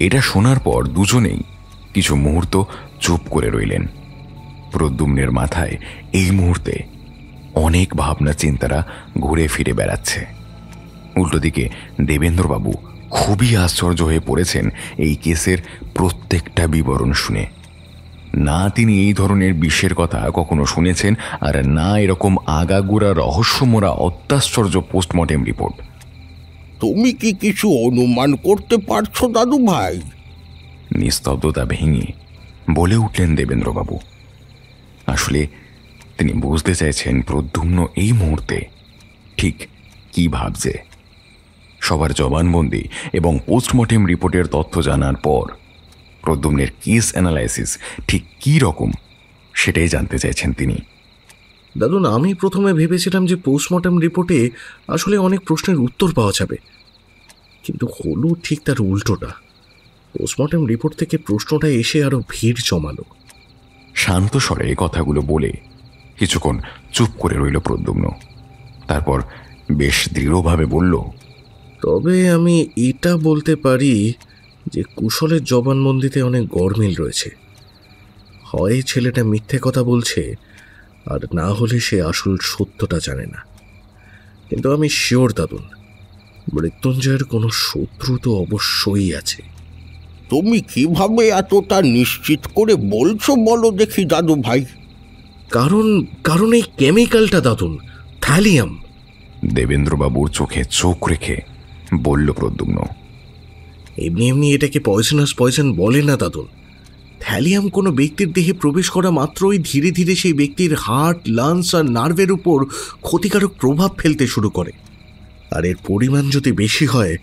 এটা শোনার পর দুজনেই কিছু মুহূর্ত চুপ করে রইলেন। প্রদ্যুম্নের মাথায় এই মুহূর্তে অনেক ভাবনা চিন্তারা ঘুরে ফিরে বেড়াচ্ছে। উল্টো দিকে দেবেন্দ্রবাবু খুবই আশ্চর্য হয়ে পড়েছেন এই কেসের প্রত্যেকটা বিবরণ শুনে। না তিনি এই ধরনের বিষয়ের কথা কখনো শুনেছেন, আর না এরকম আগাগোড়া রহস্যমোড়া অত্যাশ্চর্য পোস্টমর্টেম রিপোর্ট। তুমি কি কিছু অনুমান করতে পারছো দাদু ভাই? নিস্তব্ধতা ভেঙে বলে উঠলেন দেবেন্দ্রবাবু। আসলে তিনি বুঝতে চাইছেন প্রদ্যুম্ন এই মুহূর্তে ঠিক কি ভাবছে। সবার জবানবন্দি এবং পোস্টমর্টেম রিপোর্টের তথ্য জানার পর প্রদ্যুম্নের কেস অ্যানালাইসিস ঠিক কী রকম সেটাই জানতে চাইছেন তিনি। দাদুন, আমি প্রথমে ভেবেছিলাম যে পোস্টমর্টেম রিপোর্টে আসলে অনেক প্রশ্নের উত্তর পাওয়া যাবে, কিন্তু হলো ঠিক তার উল্টোটা। পোস্টমর্টেম রিপোর্ট থেকে প্রশ্নটা এসে আরও ভিড় জমালো। শান্ত স্বরে কথাগুলো বলে কিছুক্ষণ চুপ করে রইল প্রদ্যুম্ন। তারপর বেশ দৃঢ়ভাবে বলল, তবে আমি এটা বলতে পারি যে কুশলের জবানবন্দিতে অনেক গরমিল রয়েছে। হয় ছেলেটা মিথ্যে কথা বলছে, আর না হলে সে আসল সত্যটা জানে না। কিন্তু আমি শিওর দাদুন, মৃত্যুঞ্জয়ের কোনো শত্রু তো অবশ্যই আছে। তুমি কিভাবে এতটা নিশ্চিত করে বলছো বলো দেখি দাদু ভাই? কারণ এই কেমিক্যালটা দাদুন, থ্যালিয়াম। দেবেন্দ্রবাবুর চোখে চোখ রেখে বলল প্রদ্যুম্ন, এমনি এমনি এটাকে পয়জনাস পয়জন বলে না দাদুন। থ্যালিয়াম কোনো ব্যক্তির দেহে প্রবেশ করা মাত্রই ধীরে ধীরে সেই ব্যক্তির হার্ট, লাংস আর নার্ভের উপর ক্ষতিকারক প্রভাব ফেলতে শুরু করে। আর এর পরিমাণ যদি বেশি হয়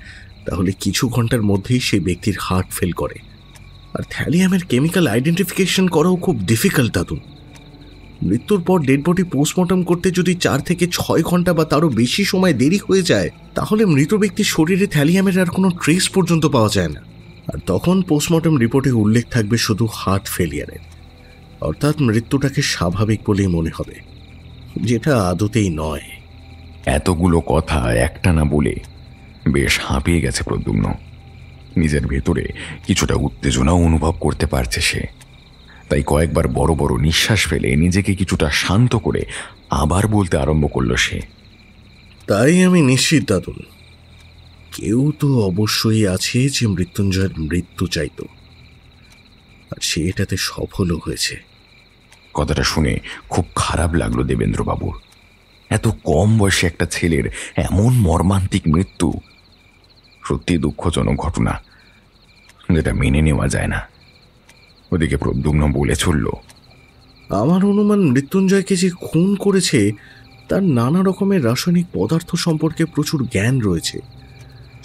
তাহলে কিছু ঘন্টার মধ্যেই সেই ব্যক্তির হার্ট ফেল করে। আর থ্যালিয়ামের কেমিক্যাল আইডেন্টিফিকেশন করাও খুব ডিফিকাল্ট দাদুন। মৃত্যুর পর ডেড বডি পোস্টমর্টম করতে যদি 4 থেকে 6 ঘন্টা বা তারও বেশি সময় দেরি হয়ে যায় তাহলে মৃত ব্যক্তির শরীরে থ্যালিয়ামের আর কোনো ট্রেস পর্যন্ত পাওয়া যায় না। আর তখন পোস্টমর্টম রিপোর্টে উল্লেখ থাকবে শুধু হার্ট ফেলিয়ারের, অর্থাৎ মৃত্যুটাকে স্বাভাবিক বলেই মনে হবে, যেটা আদতেই নয়। এতগুলো কথা একটা না বলে বেশ হাঁপিয়ে গেছে প্রদ্যুম্ন। নিজের ভেতরে কিছুটা উত্তেজনাও অনুভব করতে পারছে সে। তাই কয়েকবার বড় বড় নিঃশ্বাস ফেলে নিজেকে কিছুটা শান্ত করে আবার বলতে আরম্ভ করল সে, তাই আমি নিশ্চিত দাদুন, কেউ তো অবশ্যই আছে যে মৃত্যুঞ্জয়ের মৃত্যু চাইত, আর সে এটাতে সফলও হয়েছে। কথাটা শুনে খুব খারাপ লাগলো দেবেন্দ্রবাবুর। এত কম বয়সে একটা ছেলের এমন মর্মান্তিক মৃত্যু সত্যি দুঃখজনক ঘটনা, যেটা মেনে নেওয়া যায় না। ওদিকে প্রদ্যুম্ন বলে চলল, আমার অনুমান মৃত্যুঞ্জয়কে যে খুন করেছে তার নানা রকমের রাসায়নিক পদার্থ সম্পর্কে প্রচুর জ্ঞান রয়েছে।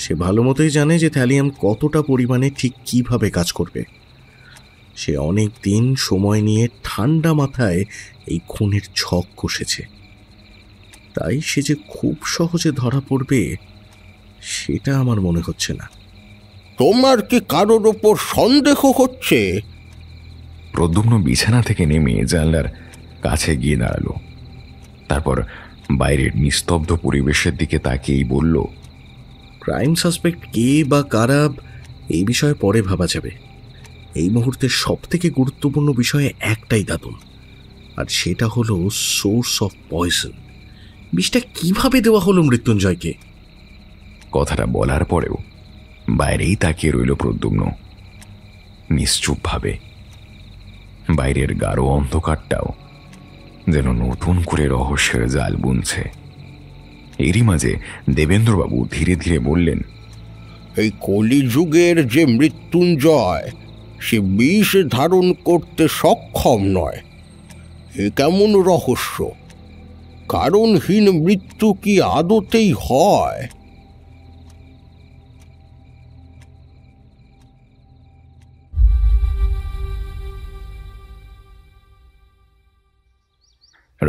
সে ভালো মতোই জানে যে থ্যালিয়াম কতটা পরিমাণে ঠিক কীভাবে কাজ করবে। সে অনেক দিন সময় নিয়ে ঠান্ডা মাথায় এই খুনের ছক কষেছে। তাই সে যে খুব সহজে ধরা পড়বে সেটা আমার মনে হচ্ছে না। তোমার কি কারোর ওপর সন্দেহ হচ্ছে? প্রদ্যুম্ন বিছানা থেকে নেমে জানলার কাছে গিয়ে দাঁড়ালো। তারপর বাইরের নিস্তব্ধ পরিবেশের দিকে তাকিয়েই বলল, ক্রাইম সাসপেক্ট কে বা কারা এই বিষয়ে পরে ভাবা যাবে। এই মুহূর্তে সবথেকে গুরুত্বপূর্ণ বিষয় একটাই দাদুন, আর সেটা হলো সোর্স অফ পয়জন। বিষটা কিভাবে দেওয়া হলো মৃত্যুঞ্জয়কে? কথাটা বলার পরেও বাইরেই তাকিয়ে রইল প্রদ্যুম্ন নিশ্চুপভাবে। বাইরের গাঢ় অন্ধকারটাও যেন নতুন করে রহস্যের জাল বুনছে। এরই মাঝে দেবেন্দ্রবাবু ধীরে ধীরে বললেন, এই কলিযুগের যে মৃত্যুঞ্জয় সে বিষ ধারণ করতে সক্ষম নয়, এ কেমন রহস্য? কারণহীন মৃত্যু কি আদতেই হয়?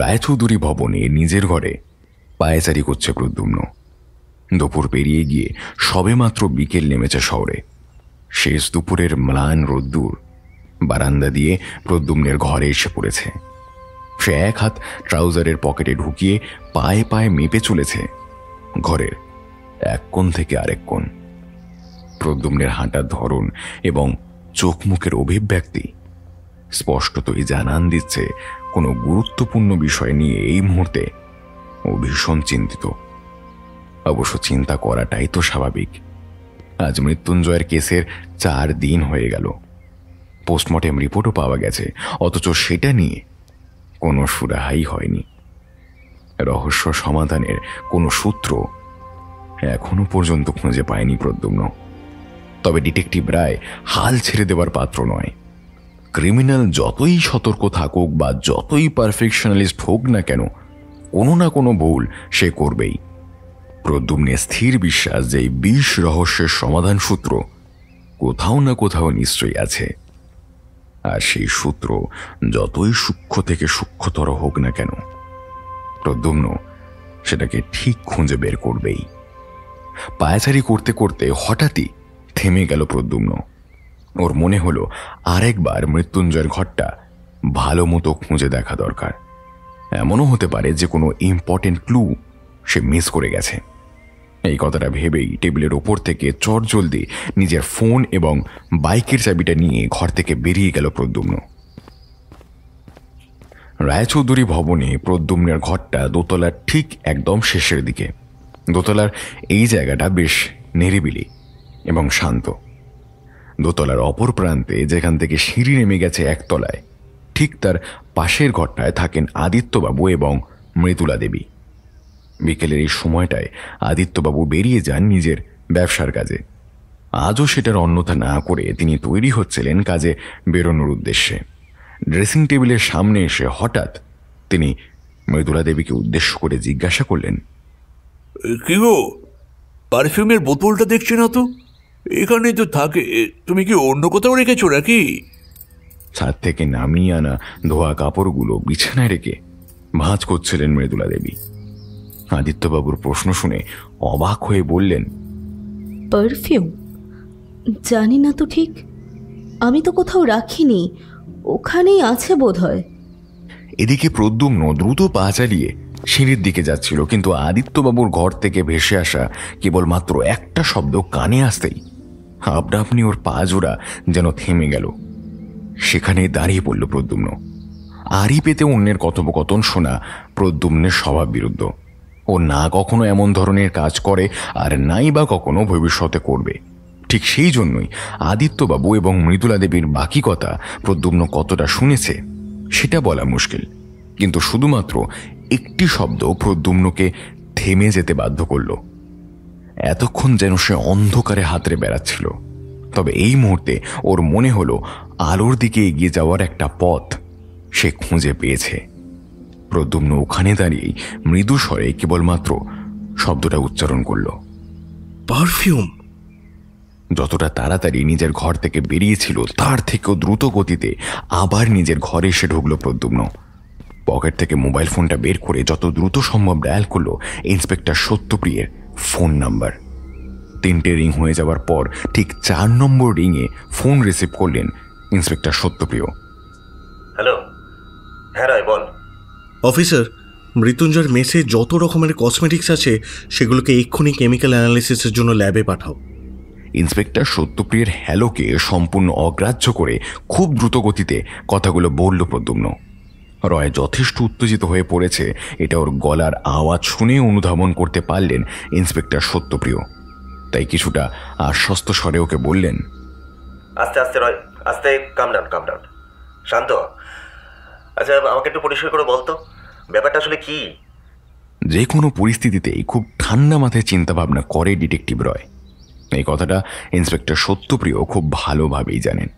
রায়চৌধুরী ভবনে নিজের ঘরে পায়চারি করছে প্রদ্যুম্ন। দুপুর পেরিয়ে গিয়ে সবে মাত্র বিকেল নেমেছে শহরে। শেষ দুপুরের ম্লান রোদ্দুর বারান্দা দিয়ে প্রদ্যুম্নের ঘরে এসে পড়েছে। সে এক হাত ট্রাউজারের পকেটে ঢুকিয়ে পায়ে পায়ে মেপে চলেছে ঘরের এক কোণ থেকে আরেক কোণ। প্রদ্যুম্নের হাঁটার ধরন এবং চোখ মুখের অভিব্যক্তি স্পষ্টতই জানান দিচ্ছে কোনো গুরুত্বপূর্ণ বিষয় নিয়ে এই মুহূর্তে ও ভীষণ চিন্তিত। অবশ্য চিন্তা করাটাই তো স্বাভাবিক। আজ মৃত্যুঞ্জয়ের কেসের 4 দিন হয়ে গেল, পোস্টমর্টেম রিপোর্টও পাওয়া গেছে, অথচ সেটা নিয়ে কোনো সুরাহাই হয়নি। রহস্য সমাধানের কোনো সূত্র এখনো পর্যন্ত খুঁজে পায়নি প্রদ্যুম্ন। তবে ডিটেকটিভ রায় হাল ছেড়ে দেবার পাত্র নয়। ক্রিমিনাল যতই সতর্ক থাকুক বা যতই পারফেকশনালিস্ট হোক না কেন, কোনো না কোনো ভুল সে করবেই। প্রদ্যুম্নের স্থির বিশ্বাস যে এই বিষ রহস্যের সমাধান সূত্র কোথাও না কোথাও নিশ্চয়ই আছে, আর সেই সূত্র যতই সূক্ষ্ম থেকে সূক্ষ্মতর হোক না কেন প্রদ্যুম্ন সেটাকে ঠিক খুঁজে বের করবেই। পায়চারি করতে করতে হঠাৎই থেমে গেল প্রদ্যুম্ন। ওর মনে হলো আরেকবার মৃত্যুঞ্জয়ের ঘরটা ভালো মতো খুঁজে দেখা দরকার। এমনও হতে পারে যে কোনো ইম্পর্টেন্ট ক্লু সে মিস করে গেছে। এই কথাটা ভেবেই টেবিলের ওপর থেকে চটজলদি নিজের ফোন এবং বাইকের চাবিটা নিয়ে ঘর থেকে বেরিয়ে গেল প্রদ্যুম্ন। রায়চৌধুরী ভবনে প্রদ্যুম্নের ঘরটা দোতলার ঠিক একদম শেষের দিকে। দোতলার এই জায়গাটা বেশ নিরিবিলি এবং শান্ত। দোতলার অপর প্রান্তে যেখান থেকে সিঁড়ি নেমে গেছে একতলায়, ঠিক তার পাশের ঘরটায় থাকেন আদিত্যবাবু এবং মৃদুলা দেবী। বিকেলের এই সময়টায় আদিত্যবাবু বেরিয়ে যান নিজের ব্যবসার কাজে। আজও সেটার অন্যথা না করে তিনি তৈরি হচ্ছিলেন কাজে বেরোনোর উদ্দেশ্যে। ড্রেসিং টেবিলের সামনে এসে হঠাৎ তিনি মৃদুলা দেবীকে উদ্দেশ্য করে জিজ্ঞাসা করলেন, কি গো, পারফিউমের বোতলটা দেখছি না তো? এখানেই তো থাকে, তুমি কি অন্য কোথাও রেখেছো নাকি? ছাদ থেকে নামিয়ে আনা ধোয়া কাপড়গুলো বিছানায় রেখে ভাঁজ করছিলেন মৃদুলা দেবী। আদিত্যবাবুর প্রশ্ন শুনে অবাক হয়ে বললেন, পারফিউম? জানি না তো ঠিক, আমি তো কোথাও রাখিনি, ওখানেই আছে বোধহয়। এদিকে প্রদ্যুম্ন দ্রুত পা চালিয়ে সিঁড়ির দিকে যাচ্ছিল, কিন্তু আদিত্যবাবুর ঘর থেকে ভেসে আসা কেবলমাত্র একটা শব্দ কানে আসতেই আপনা আপনি ওর পা জোড়া যেন থেমে গেল। সেখানে দাঁড়িয়ে পড়ল প্রদ্যুম্ন। আড়ি পেতে অন্যের কথোপকথন শোনা প্রদ্যুম্নের স্বভাব বিরুদ্ধ। ও না কখনো এমন ধরনের কাজ করে, আর নাই বা কখনো ভবিষ্যতে করবে। ঠিক সেই জন্যই আদিত্যবাবু এবং মৃদুলা দেবীর বাকি কথা প্রদ্যুম্ন কতটা শুনেছে সেটা বলা মুশকিল, কিন্তু শুধুমাত্র একটি শব্দ প্রদ্যুম্নকে থেমে যেতে বাধ্য করল। এতক্ষণ যেন সে অন্ধকারে হাতড়ে বেড়াচ্ছিল, তবে এই মুহূর্তে ওর মনে হলো আলোর দিকে এগিয়ে যাওয়ার একটা পথ সে খুঁজে পেয়েছে। প্রদ্যুম্ন ওখানে দাঁড়িয়েই মৃদু স্বরে কেবলমাত্র শব্দটা উচ্চারণ করল, পারফিউম। যতটা তাড়াতাড়ি নিজের ঘর থেকে বেরিয়েছিল তার থেকেও দ্রুত গতিতে আবার নিজের ঘরে এসে ঢুকল প্রদ্যুম্ন। পকেট থেকে মোবাইল ফোনটা বের করে যত দ্রুত সম্ভব ডায়াল করল ইন্সপেক্টর সত্যপ্রিয়ের ফোন নাম্বার। 3টে রিং হয়ে যাওয়ার পর ঠিক 4 নম্বর রিংয়ে ফোন রিসিভ করলেন ইন্সপেক্টর সত্যপ্রিয়। হ্যালো। হ্যাঁ রায় বল। অফিসার, মৃত্যুঞ্জয়ের মেসে যত রকমের কসমেটিক্স আছে সেগুলোকে এক্ষুনি কেমিক্যাল অ্যানালিসিসের জন্য ল্যাবে পাঠাও। ইন্সপেক্টর সত্যপ্রিয়ের হ্যালোকে সম্পূর্ণ অগ্রাহ্য করে খুব দ্রুত গতিতে কথাগুলো বলল প্রদ্যুম্ন। রয় যথেষ্ট উত্তেজিত হয়ে পড়েছে, এটা ওর গলার আওয়াজ শুনে অনুধাবন করতে পারলেন ইন্সপেক্টর সত্যপ্রিয়। তাই কিছুটা আশ্বস্ত স্বরে ওকে বললেন, আস্তে আস্তে রয়, আস্তে, কাম ডাউন কাম ডাউন, শান্ত। আচ্ছা, আমাকে একটু পরিষ্কার করে বলতো ব্যাপারটা আসলে কি? যে কোনো পরিস্থিতিতেই খুব ঠান্ডা মাথায় চিন্তাভাবনা করে ডিটেকটিভ রয়, এই কথাটা ইন্সপেক্টর সত্যপ্রিয় খুব ভালোভাবেই জানেন।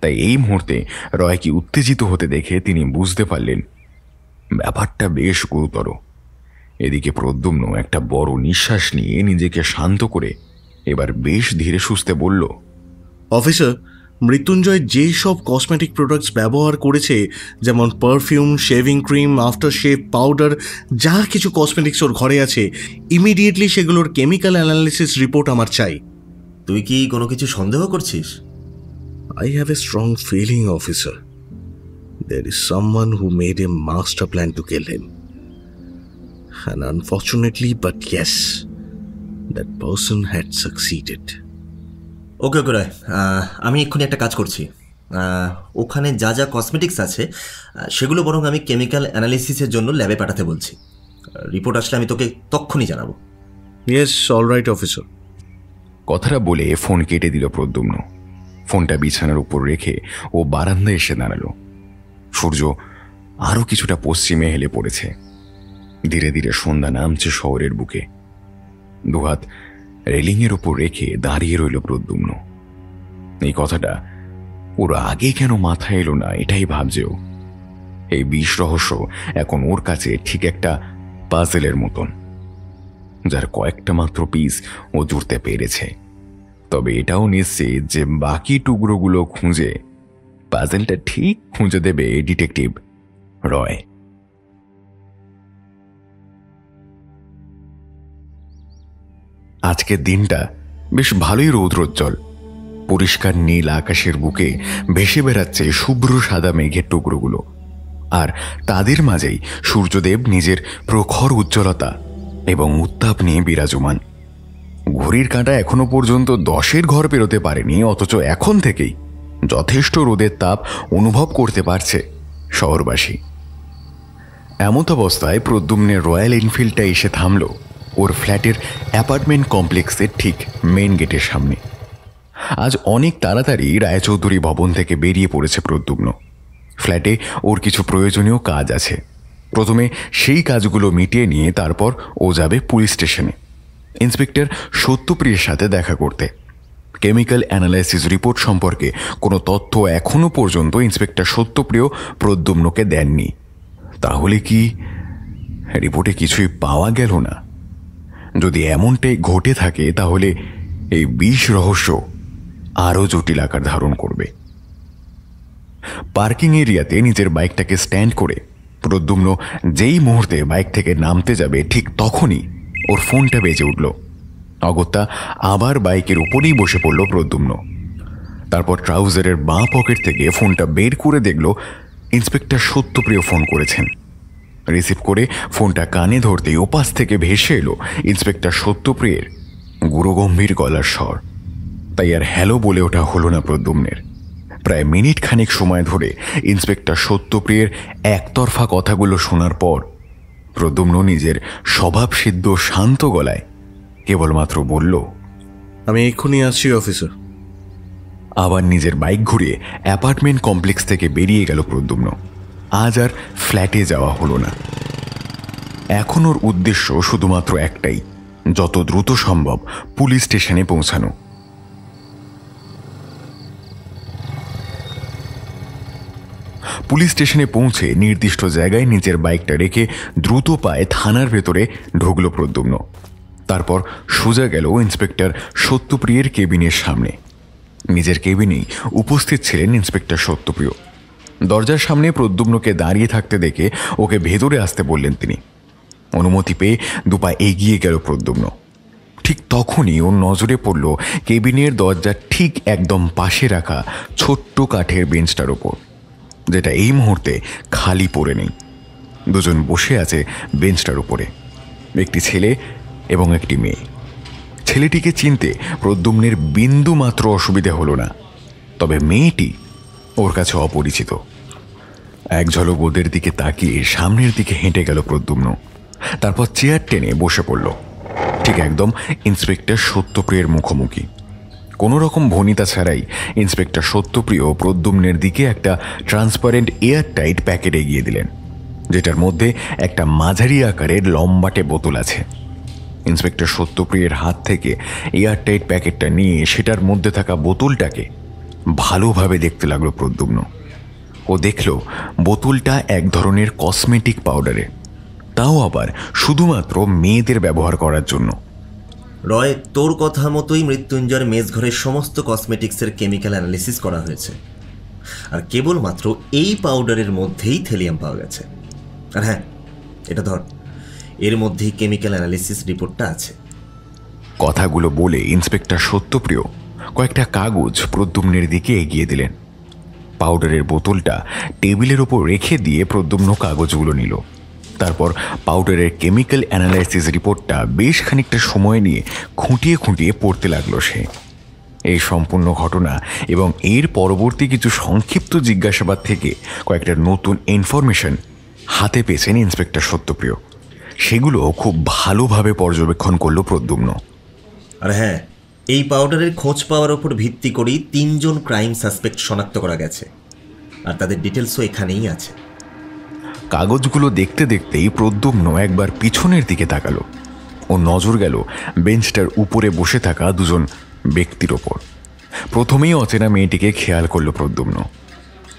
তাই এই মুহূর্তে রয়কে উত্তেজিত হতে দেখে তিনি বুঝতে পারলেন ব্যাপারটা বেশ গুরুতর। এদিকে প্রদ্যুম্ন একটা বড় নিঃশ্বাস নিয়ে নিজেকে শান্ত করে এবার বেশ ধীরে সুস্থে বলল, অফিসার, মৃত্যুঞ্জয় যে সব কসমেটিক প্রোডাক্টস ব্যবহার করেছে, যেমন perfume, shaving cream, after shave, powder, যা কিছু কসমেটিক্স ওর ঘরে আছে, ইমিডিয়েটলি সেগুলোর কেমিক্যাল অ্যানালিসিস রিপোর্ট আমার চাই। তুই কি কোনো কিছু সন্দেহ করছিস? I have a strong feeling officer, there is someone who made a master plan to kill him. And unfortunately, but yes, that person had succeeded. Okay, good. আমি এক্ষুনি একটা কাজ করছি, ওখানে যা যা কসমেটিক্স আছে সেগুলো বরং আমি কেমিক্যাল অ্যানালিসিসের জন্য ল্যাবে পাঠাতে বলছি। রিপোর্ট আসলে আমি তোকে তক্ষুনি জানাবো। Yes, alright officer. কথাটা বলে ফোন কেটে দিল প্রদ্যুম্ন। ফোনটা বিছানার উপর রেখে ও বারান্দায় এসে দাঁড়ালো। সূর্য আরও কিছুটা পশ্চিমে হেলে পড়েছে, ধীরে ধীরে সন্ধ্যা নামছে শহরের বুকে। দুহাত রেলিংয়ের ওপর রেখে দাঁড়িয়ে রইল প্রদ্যুম্ন। এই কথাটা ওর আগে কেন মাথায় এলো না, এটাই ভাবছেও। এই বিষ রহস্য এখন ওর কাছে ঠিক একটা পাজেলের মতন, যার কয়েকটা মাত্র পিস ও জুড়তে পেরেছে। তবে এটাও নিশ্চিত যে বাকি টুকরোগুলো খুঁজে পাজেলটা ঠিক খুঁজে দেবে ডিটেকটিভ রয়। আজকের দিনটা বেশ ভালোই রৌদ্রোজ্জ্বল। পরিষ্কার নীল আকাশের বুকে ভেসে বেড়াচ্ছে শুভ্র সাদা মেঘের টুকরোগুলো, আর তাদের মাঝেই সূর্যদেব নিজের প্রখর উজ্জ্বলতা এবং উত্তাপ নিয়ে বিরাজমান। ঘড়ির কাঁটা এখনো পর্যন্ত 10-এর ঘর পেরোতে পারেনি, অথচ এখন থেকেই যথেষ্ট রোদের তাপ অনুভব করতে পারছে শহরবাসী। এমত অবস্থায় প্রদ্যুম্নের রয়্যাল এনফিল্ডটা এসে থামল ওর ফ্ল্যাটের অ্যাপার্টমেন্ট কমপ্লেক্সের ঠিক মেন গেটের সামনে। আজ অনেক তাড়াতাড়ি রায়চৌধুরী ভবন থেকে বেরিয়ে পড়েছে প্রদ্যুম্ন। ফ্ল্যাটে ওর কিছু প্রয়োজনীয় কাজ আছে। প্রথমে সেই কাজগুলো মিটিয়ে নিয়ে তারপর ও যাবে পুলিশ স্টেশনে ইন্সপেক্টর সত্যপ্রিয়ের সাথে দেখা করতে। কেমিক্যাল অ্যানালাইসিস রিপোর্ট সম্পর্কে কোনো তথ্য এখনও পর্যন্ত ইন্সপেক্টর সত্যপ্রিয় প্রদ্যুম্নকে দেননি। তাহলে কি রিপোর্টে কিছুই পাওয়া গেল না? যদি এমনটাই ঘটে থাকে তাহলে এই বিষ রহস্য আরও জটিল আকার ধারণ করবে। পার্কিং এরিয়াতে নিজের বাইকটাকে স্ট্যান্ড করে প্রদ্যুম্ন যেই মুহূর্তে বাইক থেকে নামতে যাবে ঠিক তখনই ওর ফোনটা বেজে উঠল। অগত্যা আবার বাইকের উপরেই বসে পড়ল প্রদ্যুম্ন। তারপর ট্রাউজারের বাঁ পকেট থেকে ফোনটা বের করে দেখল ইন্সপেক্টর সত্যপ্রিয় ফোন করেছেন। রিসিভ করে ফোনটা কানে ধরতেই ওপাশ থেকে ভেসে এলো ইন্সপেক্টর সত্যপ্রিয়ের গুরুগম্ভীর গলার স্বর। তাই আর হ্যালো বলে ওঠা হলো না প্রদ্যুম্নের। প্রায় মিনিট খানিক সময় ধরে ইন্সপেক্টর সত্যপ্রিয়ের একতরফা কথাগুলো শোনার পর প্রদ্যুম্ন নিজের স্বভাবসিদ্ধ শান্ত গলায় কেবলমাত্র বলল, আমি এক্ষুনি আসছি অফিসার। আবার নিজের বাইক ঘুরিয়ে অ্যাপার্টমেন্ট কমপ্লেক্স থেকে বেরিয়ে গেল প্রদ্যুম্ন। আজ আর ফ্ল্যাটে যাওয়া হলো না। এখন ওর উদ্দেশ্য শুধুমাত্র একটাই, যত দ্রুত সম্ভব পুলিশ স্টেশনে পৌঁছানো। পুলিশ স্টেশনে পৌঁছে নির্দিষ্ট জায়গায় নিজের বাইকটা রেখে দ্রুত পায়ে থানার ভেতরে ঢুকল প্রদ্যুম্ন। তারপর সোজা গেল ইন্সপেক্টর সত্যপ্রিয়ের কেবিনের সামনে। নিজের কেবিনেই উপস্থিত ছিলেন ইন্সপেক্টর সত্যপ্রিয়। দরজার সামনে প্রদ্যুম্নকে দাঁড়িয়ে থাকতে দেখে ওকে ভেতরে আসতে বললেন তিনি। অনুমতি পেয়ে দুপা এগিয়ে গেল প্রদ্যুম্ন। ঠিক তখনই ওর নজরে পড়ল কেবিনের দরজার ঠিক একদম পাশে রাখা ছোট্ট কাঠের বেঞ্চটার ওপর, যেটা এই মুহূর্তে খালি পড়ে নেই। দুজন বসে আছে বেঞ্চটার উপরে, একটি ছেলে এবং একটি মেয়ে। ছেলেটিকে চিনতে প্রদ্যুম্নের বিন্দু মাত্র অসুবিধে হলো না, তবে মেয়েটি ওর কাছে অপরিচিত। এক ঝলক ওদের দিকে তাকিয়ে সামনের দিকে হেঁটে গেল প্রদ্যুম্ন, তারপর চেয়ার টেনে বসে পড়ল। ঠিক একদম ইন্সপেক্টর সত্যপ্রিয়ের মুখোমুখি। কোনো রকম ভনিতা ছাড়াই ইন্সপেক্টর সত্যপ্রিয় প্রদ্যুম্নের দিকে একটা ট্রান্সপারেন্ট এয়ার টাইট প্যাকেট এগিয়ে দিলেন, যেটার মধ্যে একটা মাঝারি আকারের লম্বাটে বোতল আছে। ইন্সপেক্টর সত্যপ্রিয়ের হাত থেকে এয়ার টাইট প্যাকেটটা নিয়ে সেটার মধ্যে থাকা বোতলটাকে ভালোভাবে দেখতে লাগলো প্রদ্যুম্ন। ও দেখল বোতলটা এক ধরনের কসমেটিক পাউডারে, তাও আবার শুধুমাত্র মেয়েদের ব্যবহার করার জন্য। রয়, তোর কথা মতোই মৃত্যুঞ্জয়ের মেজঘরের সমস্ত কসমেটিক্সের কেমিক্যাল অ্যানালিসিস করা হয়েছে, আর কেবলমাত্র এই পাউডারের মধ্যেই থেলিয়াম পাওয়া গেছে। আর হ্যাঁ, এটা ধর, এর মধ্যেই কেমিক্যাল অ্যানালিসিস রিপোর্টটা আছে। কথাগুলো বলে ইন্সপেক্টর সত্যপ্রিয় কয়েকটা কাগজ প্রদ্যুম্নের দিকে এগিয়ে দিলেন। পাউডারের বোতলটা টেবিলের ওপর রেখে দিয়ে প্রদ্যুম্ন কাগজগুলো নিল। তারপর পাউডারের কেমিক্যাল অ্যানালাইসিস রিপোর্টটা বেশ খানিকটা সময় নিয়ে খুঁটিয়ে খুঁটিয়ে পড়তে লাগলো সে। এই সম্পূর্ণ ঘটনা এবং এর পরবর্তী কিছু সংক্ষিপ্ত জিজ্ঞাসাবাদ থেকে কয়েকটা নতুন ইনফরমেশন হাতে পেয়েছেন ইন্সপেক্টর সত্যপ্রিয়। সেগুলো খুব ভালোভাবে পর্যবেক্ষণ করলো প্রদ্যুম্ন। আর হ্যাঁ, এই পাউডারের খোঁজ পাওয়ার ওপর ভিত্তি করেই 3 জন ক্রাইম সাসপেক্ট শনাক্ত করা গেছে, আর তাদের ডিটেলসও এখানেই আছে। কাগজগুলো দেখতে দেখতেই প্রদ্যুম্ন একবার পিছনের দিকে তাকালো ও নজর গেল বেঞ্চটার উপরে বসে থাকা 2 জন ব্যক্তির ওপর। প্রথমেই অচেনা মেয়েটিকে খেয়াল করলো প্রদ্যুম্ন।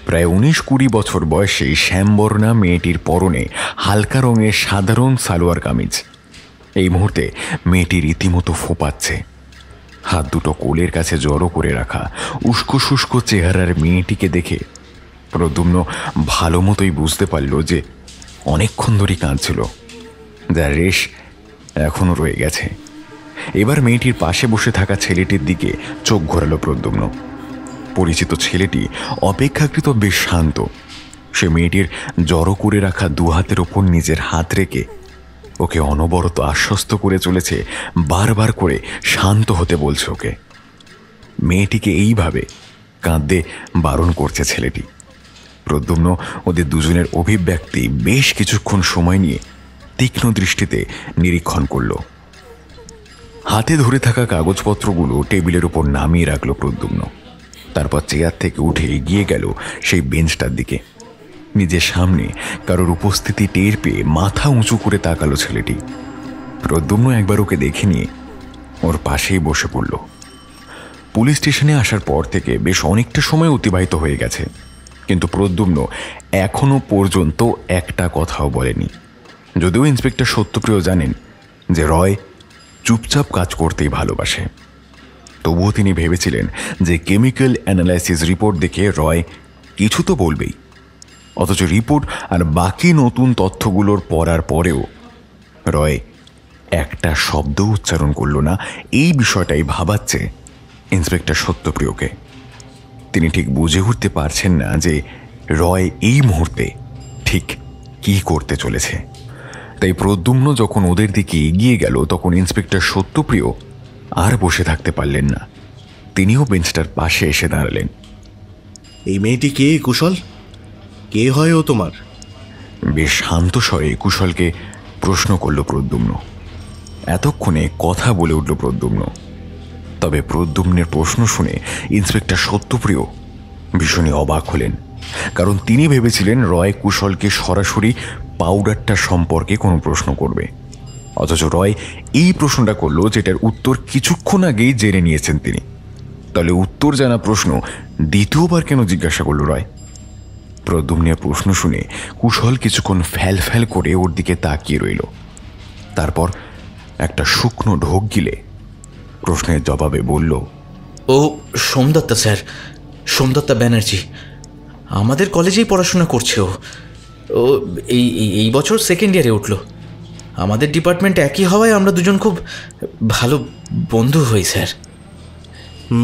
প্রায় 19-20 বছর বয়সে শ্যামবর্ণা মেয়েটির পরনে হালকা রঙের সাধারণ সালোয়ার কামিজ। এই মুহূর্তে মেয়েটি রীতিমতো ফোঁপাচ্ছে। হাত দুটো কোলের কাছে জড়ো করে রাখা উস্কো শুষ্কো চেহারার মেয়েটিকে দেখে প্রদ্যুম্ন ভালো মতোই বুঝতে পারল যে অনেকক্ষণ ধরেই কাঁদছিল, যার রেশ এখনও রয়ে গেছে। এবার মেয়েটির পাশে বসে থাকা ছেলেটির দিকে চোখ ঘোরালো প্রদ্যুম্ন। পরিচিত ছেলেটি অপেক্ষাকৃত বেশ শান্ত। সে মেয়েটির জড়ো করে রাখা 2 হাতের ওপর নিজের হাত রেখে ওকে অনবরত আশ্বস্ত করে চলেছে, বারবার করে শান্ত হতে বলছে ওকে। মেয়েটিকে এইভাবে কাঁদতে বারণ করছে ছেলেটি। প্রদ্যুম্ন ওদের দুজনের অভিব্যক্তি বেশ কিছুক্ষণ সময় নিয়ে তীক্ষ্ণ দৃষ্টিতে নিরীক্ষণ করল। হাতে ধরে থাকা কাগজপত্রগুলো টেবিলের ওপর নামিয়ে রাখল প্রদ্যুম্ন। তারপর চেয়ার থেকে উঠে এগিয়ে গেল সেই বেঞ্চটার দিকে। নিজের সামনে কারোর উপস্থিতি টের পেয়ে মাথা উঁচু করে তাকালো ছেলেটি। প্রদ্যুম্ন একবার ওকে দেখে নিয়ে ওর পাশেই বসে পড়ল। পুলিশ স্টেশনে আসার পর থেকে বেশ অনেকটা সময় অতিবাহিত হয়ে গেছে, কিন্তু প্রদ্যুম্ন এখনও পর্যন্ত একটা কথাও বলেনি। যদিও ইন্সপেক্টর সত্যপ্রিয় জানেন যে রয় চুপচাপ কাজ করতেই ভালোবাসে, তবুও তিনি ভেবেছিলেন যে কেমিক্যাল অ্যানালাইসিস রিপোর্ট দেখে রয় কিছু তো বলবেই। অথচ রিপোর্ট আর বাকি নতুন তথ্যগুলোর পড়ার পরেও রয় একটা শব্দ উচ্চারণ করল না। এই বিষয়টাই ভাবাচ্ছে ইন্সপেক্টর সত্যপ্রিয়কে। তিনি ঠিক বুঝে উঠতে পারছেন না যে রয় এই মুহূর্তে ঠিক কী করতে চলেছে। তাই প্রদ্যুম্ন যখন ওদের দিকে এগিয়ে গেল, তখন ইন্সপেক্টর সত্যপ্রিয় আর বসে থাকতে পারলেন না। তিনিও বেঞ্চটার পাশে এসে দাঁড়ালেন। এই মেয়েটি কে কুশল? কে হয় ও তোমার? বেশ শান্ত স্বরে কুশলকে প্রশ্ন করল প্রদ্যুম্ন। এতক্ষণে কথা বলে উঠল প্রদ্যুম্ন। তবে প্রদ্যুম্নের প্রশ্ন শুনে ইন্সপেক্টর সত্যপ্রিয় ভীষণই অবাক হলেন, কারণ তিনি ভেবেছিলেন রয় কুশলকে সরাসরি পাউডারটা সম্পর্কে কোনো প্রশ্ন করবে। অথচ রয় এই প্রশ্নটা করল যেটার উত্তর কিছুক্ষণ আগেই জেনে নিয়েছেন তিনি। তাহলে উত্তর জানা প্রশ্ন দ্বিতীয়বার কেন জিজ্ঞাসা করল রয়? প্রদ্যুম্নের প্রশ্ন শুনে কুশল কিছুক্ষণ ফ্যাল ফ্যাল করে ওর দিকে তাকিয়ে রইল। তারপর একটা শুকনো ঢোক গিলে প্রশ্নের জবাবে বলল, ও সোমদত্তা স্যার, সোমদত্তা ব্যানার্জি। আমাদের কলেজেই পড়াশোনা করছে ও। ও এই বছর 2nd ইয়ারে উঠল। আমাদের ডিপার্টমেন্ট একই হওয়ায় আমরা দুজন খুব ভালো বন্ধু হই স্যার।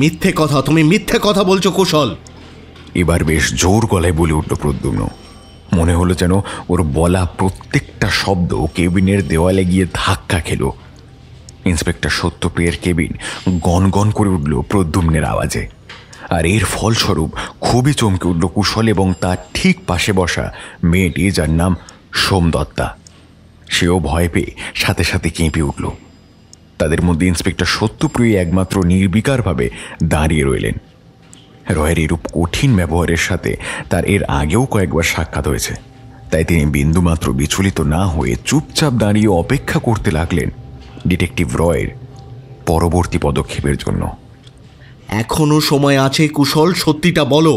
মিথ্যে কথা, তুমি মিথ্যে কথা বলছো কুশল। এবার বেশ জোর গলায় বলে উঠল প্রদ্যুম্ন। মনে হলো যেন ওর বলা প্রত্যেকটা শব্দ কেবিনের দেওয়ালে গিয়ে ধাক্কা খেল। ইন্সপেক্টর সত্যপ্রিয়ের কেবিন গনগন করে উঠল প্রদ্যুম্নের আওয়াজে, আর এর ফলস্বরূপ খুবই চমকে উঠল কুশল এবং তার ঠিক পাশে বসা মেয়েটি, যার নাম সোমদত্তা। সেও ভয় পেয়ে সাথে সাথে কেঁপে উঠল। তাদের মধ্যে ইন্সপেক্টর সত্যপ্রিয় একমাত্র নির্বিকারভাবে দাঁড়িয়ে রইলেন। রয়ের এরূপ কঠিন ব্যবহারের সাথে তার এর আগেও কয়েকবার সাক্ষাৎ হয়েছে, তাই তিনি বিন্দুমাত্র বিচলিত না হয়ে চুপচাপ দাঁড়িয়ে অপেক্ষা করতে লাগলেন ডিটেকটিভ রয়ের পরবর্তী পদক্ষেপের জন্য। এখনও সময় আছে কুশল, সত্যিটা বলো,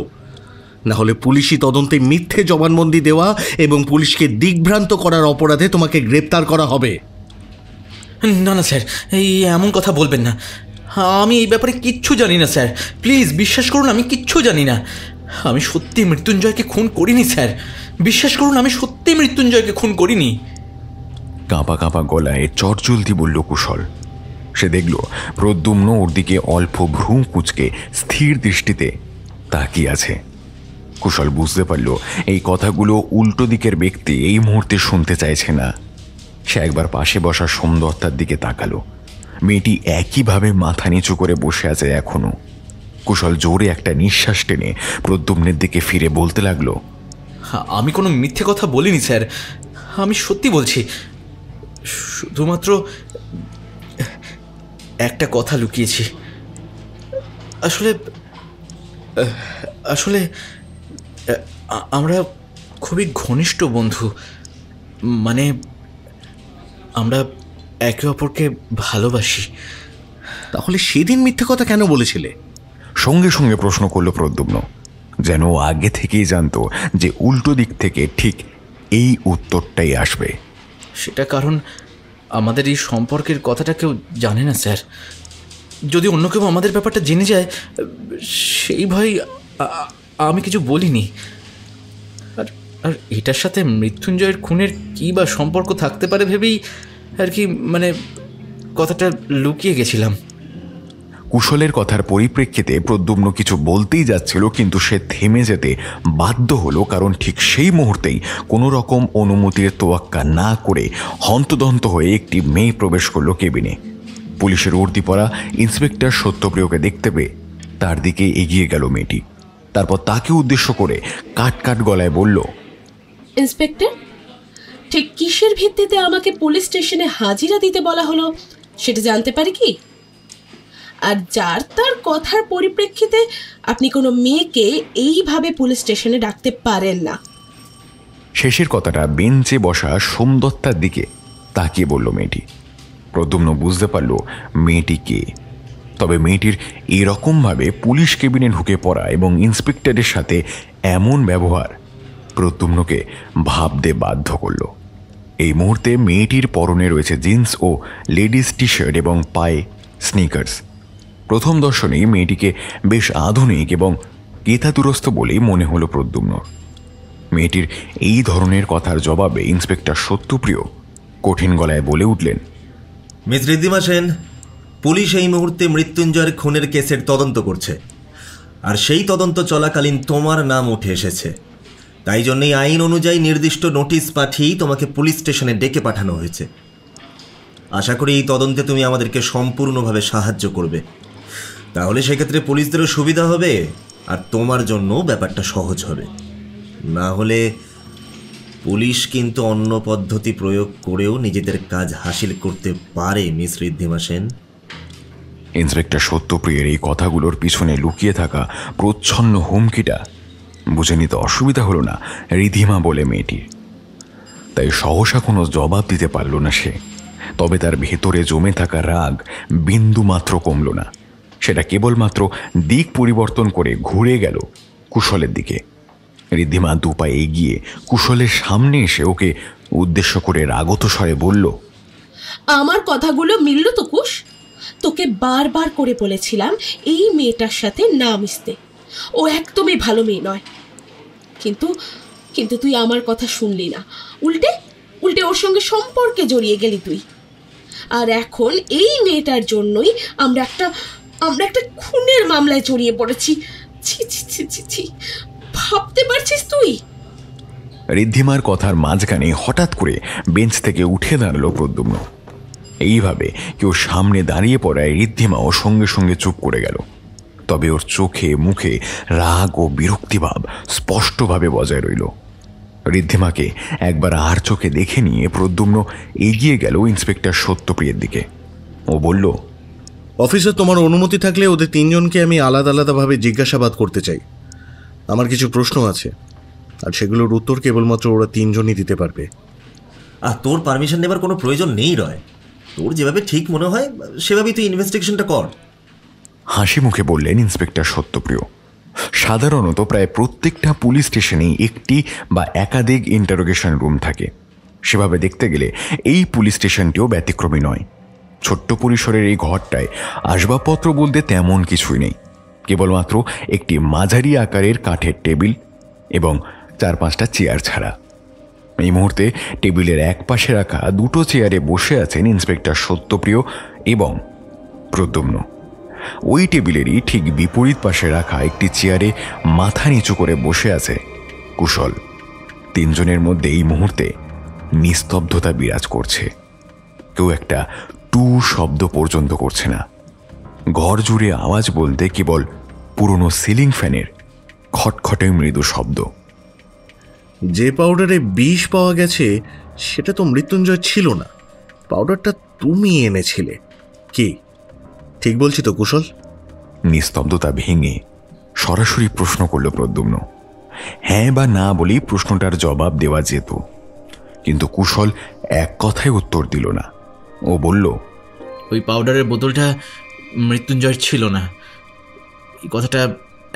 নাহলে পুলিশি তদন্তে মিথ্যে জবানবন্দি দেওয়া এবং পুলিশকে দিকভ্রান্ত করার অপরাধে তোমাকে গ্রেপ্তার করা হবে। না না স্যার, এই এমন কথা বলবেন না, আমি এই ব্যাপারে কিচ্ছু জানি না স্যার, প্লিজ বিশ্বাস করুন আমি কিচ্ছু জানি না। আমি সত্যি মৃত্যুঞ্জয়কে খুন করিনি স্যার, বিশ্বাস করুন আমি সত্যি মৃত্যুঞ্জয়কে খুন করিনি। কাঁপা কাঁপা গলায় চটজলদি বলল কুশল। সে দেখল প্রদ্যুম্ন ওর দিকে অল্প ভ্রু কুঁচকে স্থির দৃষ্টিতে তাকিয়ে আছে। কুশল বুঝতে পারল এই কথাগুলো উল্টো দিকের ব্যক্তি এই মুহূর্তে শুনতে চাইছে না। সে একবার পাশে বসা সোমদত্তার দিকে তাকালো, মেয়েটি একইভাবে মাথা নিচু করে বসে আছে এখনও। কুশল জোরে একটা নিঃশ্বাস টেনে প্রদ্যুম্নের দিকে ফিরে বলতে লাগলো, আমি কোনো মিথ্যে কথা বলিনি স্যার, আমি সত্যি বলছি, শুধুমাত্র একটা কথা লুকিয়েছি। আসলে আসলে আমরা খুবই ঘনিষ্ঠ বন্ধু, মানে আমরা একে অপরকে ভালোবাসি। তাহলে সেদিন মিথ্যে কথা কেন বলেছিলে? সঙ্গে সঙ্গে প্রশ্ন করলো প্রদ্যুম্ন, যেন আগে থেকেই জানত যে উল্টো দিক থেকে ঠিক এই উত্তরটাই আসবে। সেটা কারণ আমাদের এই সম্পর্কের কথাটা কেউ জানে না স্যার, যদি অন্য কেউ আমাদের ব্যাপারটা জেনে যায় সেই ভয় আমি কিছু বলিনি। আর আর এটার সাথে মৃত্যুঞ্জয়ের খুনের কী বা সম্পর্ক থাকতে পারে ভেবেই আর কি, মানে কথাটা লুকিয়ে গেছিলাম। কুশলের কথার পরিপ্রেক্ষিতে প্রদ্যুম্ন কিছু বলতেই যাচ্ছিল, কিন্তু সে থেমে যেতে বাধ্য হলো, কারণ ঠিক সেই মুহূর্তেই কোনো রকম অনুমতির তোয়াক্কা না করে হন্তদন্ত হয়ে একটি মেয়ে প্রবেশ করলো কেবিনে। পুলিশের উর্দি পরা ইন্সপেক্টর সত্যপ্রিয়কে দেখতে পেয়ে তার দিকে এগিয়ে গেল মেয়েটি, তারপর তাকে উদ্দেশ্য করে কাট কাট গলায় বলল, ইন্সপেক্টর, ঠিক কিসের ভিত্তিতে আমাকে পুলিশ স্টেশনে হাজিরা দিতে বলা হলো সেটা জানতে পারি কি? আর যার তার কথার পরিপ্রেক্ষিতে আপনি কোনো মেয়েকে এইভাবে পুলিশ স্টেশনে ডাকতে পারেন না। শেষের কথাটা বেঞ্চে বসা সোমদত্তার দিকে তাকিয়ে বলল মেয়েটি। প্রদ্যুম্ন বুঝতে পারল মেয়েটি কে, তবে মেয়েটির এরকমভাবে পুলিশ কেবিনে ঢুকে পড়া এবং ইন্সপেক্টরের সাথে এমন ব্যবহার প্রদ্যুম্নকে ভাবতে বাধ্য করল। এই মুহূর্তে মেয়েটির পরনে রয়েছে জিন্স ও লেডিস টি শার্ট এবং পায়ে স্নিকার্স। প্রথম দর্শনেই মেয়েটিকে বেশ আধুনিক এবং কেতাদুরস্ত বলেই মনে হলো প্রদ্যুম্নর। মেয়েটির এই ধরনের কথার জবাবে ইন্সপেক্টর সত্যপ্রিয় কঠিন গলায় বলে উঠলেন, মিস রিদ্ধিমা সেন, পুলিশ এই মুহূর্তে মৃত্যুঞ্জয়ের খুনের কেসের তদন্ত করছে, আর সেই তদন্ত চলাকালীন তোমার নাম উঠে এসেছে। তাই জন্যই আইন অনুযায়ী নির্দিষ্ট নোটিশ পাঠিয়ে তোমাকে পুলিশ স্টেশনে ডেকে পাঠানো হয়েছে। আশা করি এই তদন্তে তুমি আমাদেরকে সম্পূর্ণভাবে সাহায্য করবে, তাহলে সেক্ষেত্রে পুলিশদেরও সুবিধা হবে আর তোমার জন্য ব্যাপারটা সহজ হবে। না হলে পুলিশ কিন্তু অন্য পদ্ধতি প্রয়োগ করেও নিজেদের কাজ হাসিল করতে পারে, মিস রিদ্ধিমা সেন। ইন্সপেক্টর সত্যপ্রিয়ের এই কথাগুলোর পিছনে লুকিয়ে থাকা প্রচ্ছন্ন হুমকিটা বুঝে নিতে অসুবিধা হলো না রিদ্ধিমা বলে মেয়েটির, তাই সহসা কোনো জবাব দিতে পারল না সে। তবে তার ভেতরে জমে থাকা রাগ বিন্দুমাত্র কমল না, সেটা কেবলমাত্র দিক পরিবর্তন করে ঘুরে গেল কুশলের দিকে। রিদ্ধিমা দুপায়ে এগিয়ে কুশলের সামনে এসে ওকে উদ্দেশ্য করে রাগত স্বরে বলল, আমার কথাগুলো মিলল তো কুশ? তোকে বারবার করে বলেছিলাম এই মেয়েটার সাথে না মিশতে, ও একদমই ভালো মেয়ে নয়। কিন্তু কিন্তু তুই আমার কথা শুনলি না, উল্টে উল্টে ওর সঙ্গে সম্পর্কে জড়িয়ে গেলি তুই। আর এখন এই মেয়েটার জন্যই আমরা একটা খুনের মামলায় জড়িয়ে পড়েছি। ছি ছি ছি ছি ছি, ভাবতে পারছিস তুই? রিদ্ধিমার কথার মাঝখানে হঠাৎ করে বেঞ্চ থেকে উঠে দাঁড়ালো প্রদ্যুম্ন। এইভাবে কেউ সামনে দাঁড়িয়ে পড়ায় রিদ্ধিমাও সঙ্গে সঙ্গে চুপ করে গেল, তবে ওর চোখে মুখে রাগ ও বিরক্তিভাব স্পষ্টভাবে বজায় রইল। রিদ্ধিমাকে একবার আর চোখে দেখে নিয়ে প্রদ্যুম্ন এগিয়ে গেল ইন্সপেক্টর সত্যপ্রিয়ের দিকে। ও বলল, অফিসে তোমার অনুমতি থাকলে ওদের তিনজনকে আমি আলাদা আলাদাভাবে জিজ্ঞাসাবাদ করতে চাই। আমার কিছু প্রশ্ন আছে, আর সেগুলোর উত্তর কেবলমাত্র ওরা তিনজনই দিতে পারবে। আর তোর পারমিশন নেবার কোনো প্রয়োজন নেই রয়, তোর যেভাবে ঠিক মনে হয় সেভাবেই তুই ইনভেস্টিগেশনটা কর, হাসি মুখে বললেন ইন্সপেক্টর সত্যপ্রিয়। সাধারণত প্রায় প্রত্যেকটা পুলিশ স্টেশনেই একটি বা একাধিক ইন্টারোগেশন রুম থাকে। সেভাবে দেখতে গেলে এই পুলিশ স্টেশনটিও ব্যতিক্রমী নয়। ছোট্ট পরিসরের এই ঘরটায় আসবাবপত্র বলতে তেমন কিছুই নেই, কেবলমাত্র একটি মাঝারি আকারের কাঠের টেবিল এবং 4-5টা চেয়ার ছাড়া। এই মুহূর্তে টেবিলের এক পাশে রাখা দুটো চেয়ারে বসে আছেন ইন্সপেক্টর সত্যপ্রিয় এবং প্রদ্যুম্ন। ওই টেবিলেরই ঠিক বিপরীত পাশে রাখা একটি চেয়ারে মাথা নিচু করে বসে আছে কুশল। তিনজনের মধ্যে এই মুহূর্তে নিস্তব্ধতা বিরাজ করছে। কেউ একটা টু শব্দ পর্যন্ত করছে না। ঘর জুড়ে আওয়াজ বলতে কেবল পুরনো সিলিং ফ্যানের খটখটে মৃদু শব্দ। যে পাউডারে বিষ পাওয়া গেছে সেটা তো মৃত্যুঞ্জয় ছিল না, পাউডারটা তুমি এনেছিলে, কি ঠিক বলছি তো কুশল? নিস্তব্ধতা ভেঙে সরাসরি প্রশ্ন করল প্রদ্যুম্ন। হ্যাঁ বা না বলেই প্রশ্নটার জবাব দেওয়া যেত, কিন্তু কুশল এক কথায় উত্তর দিল না। ও বলল, ওই পাউডারের বোতলটা মৃত্যুঞ্জয় ছিল না, এই কথাটা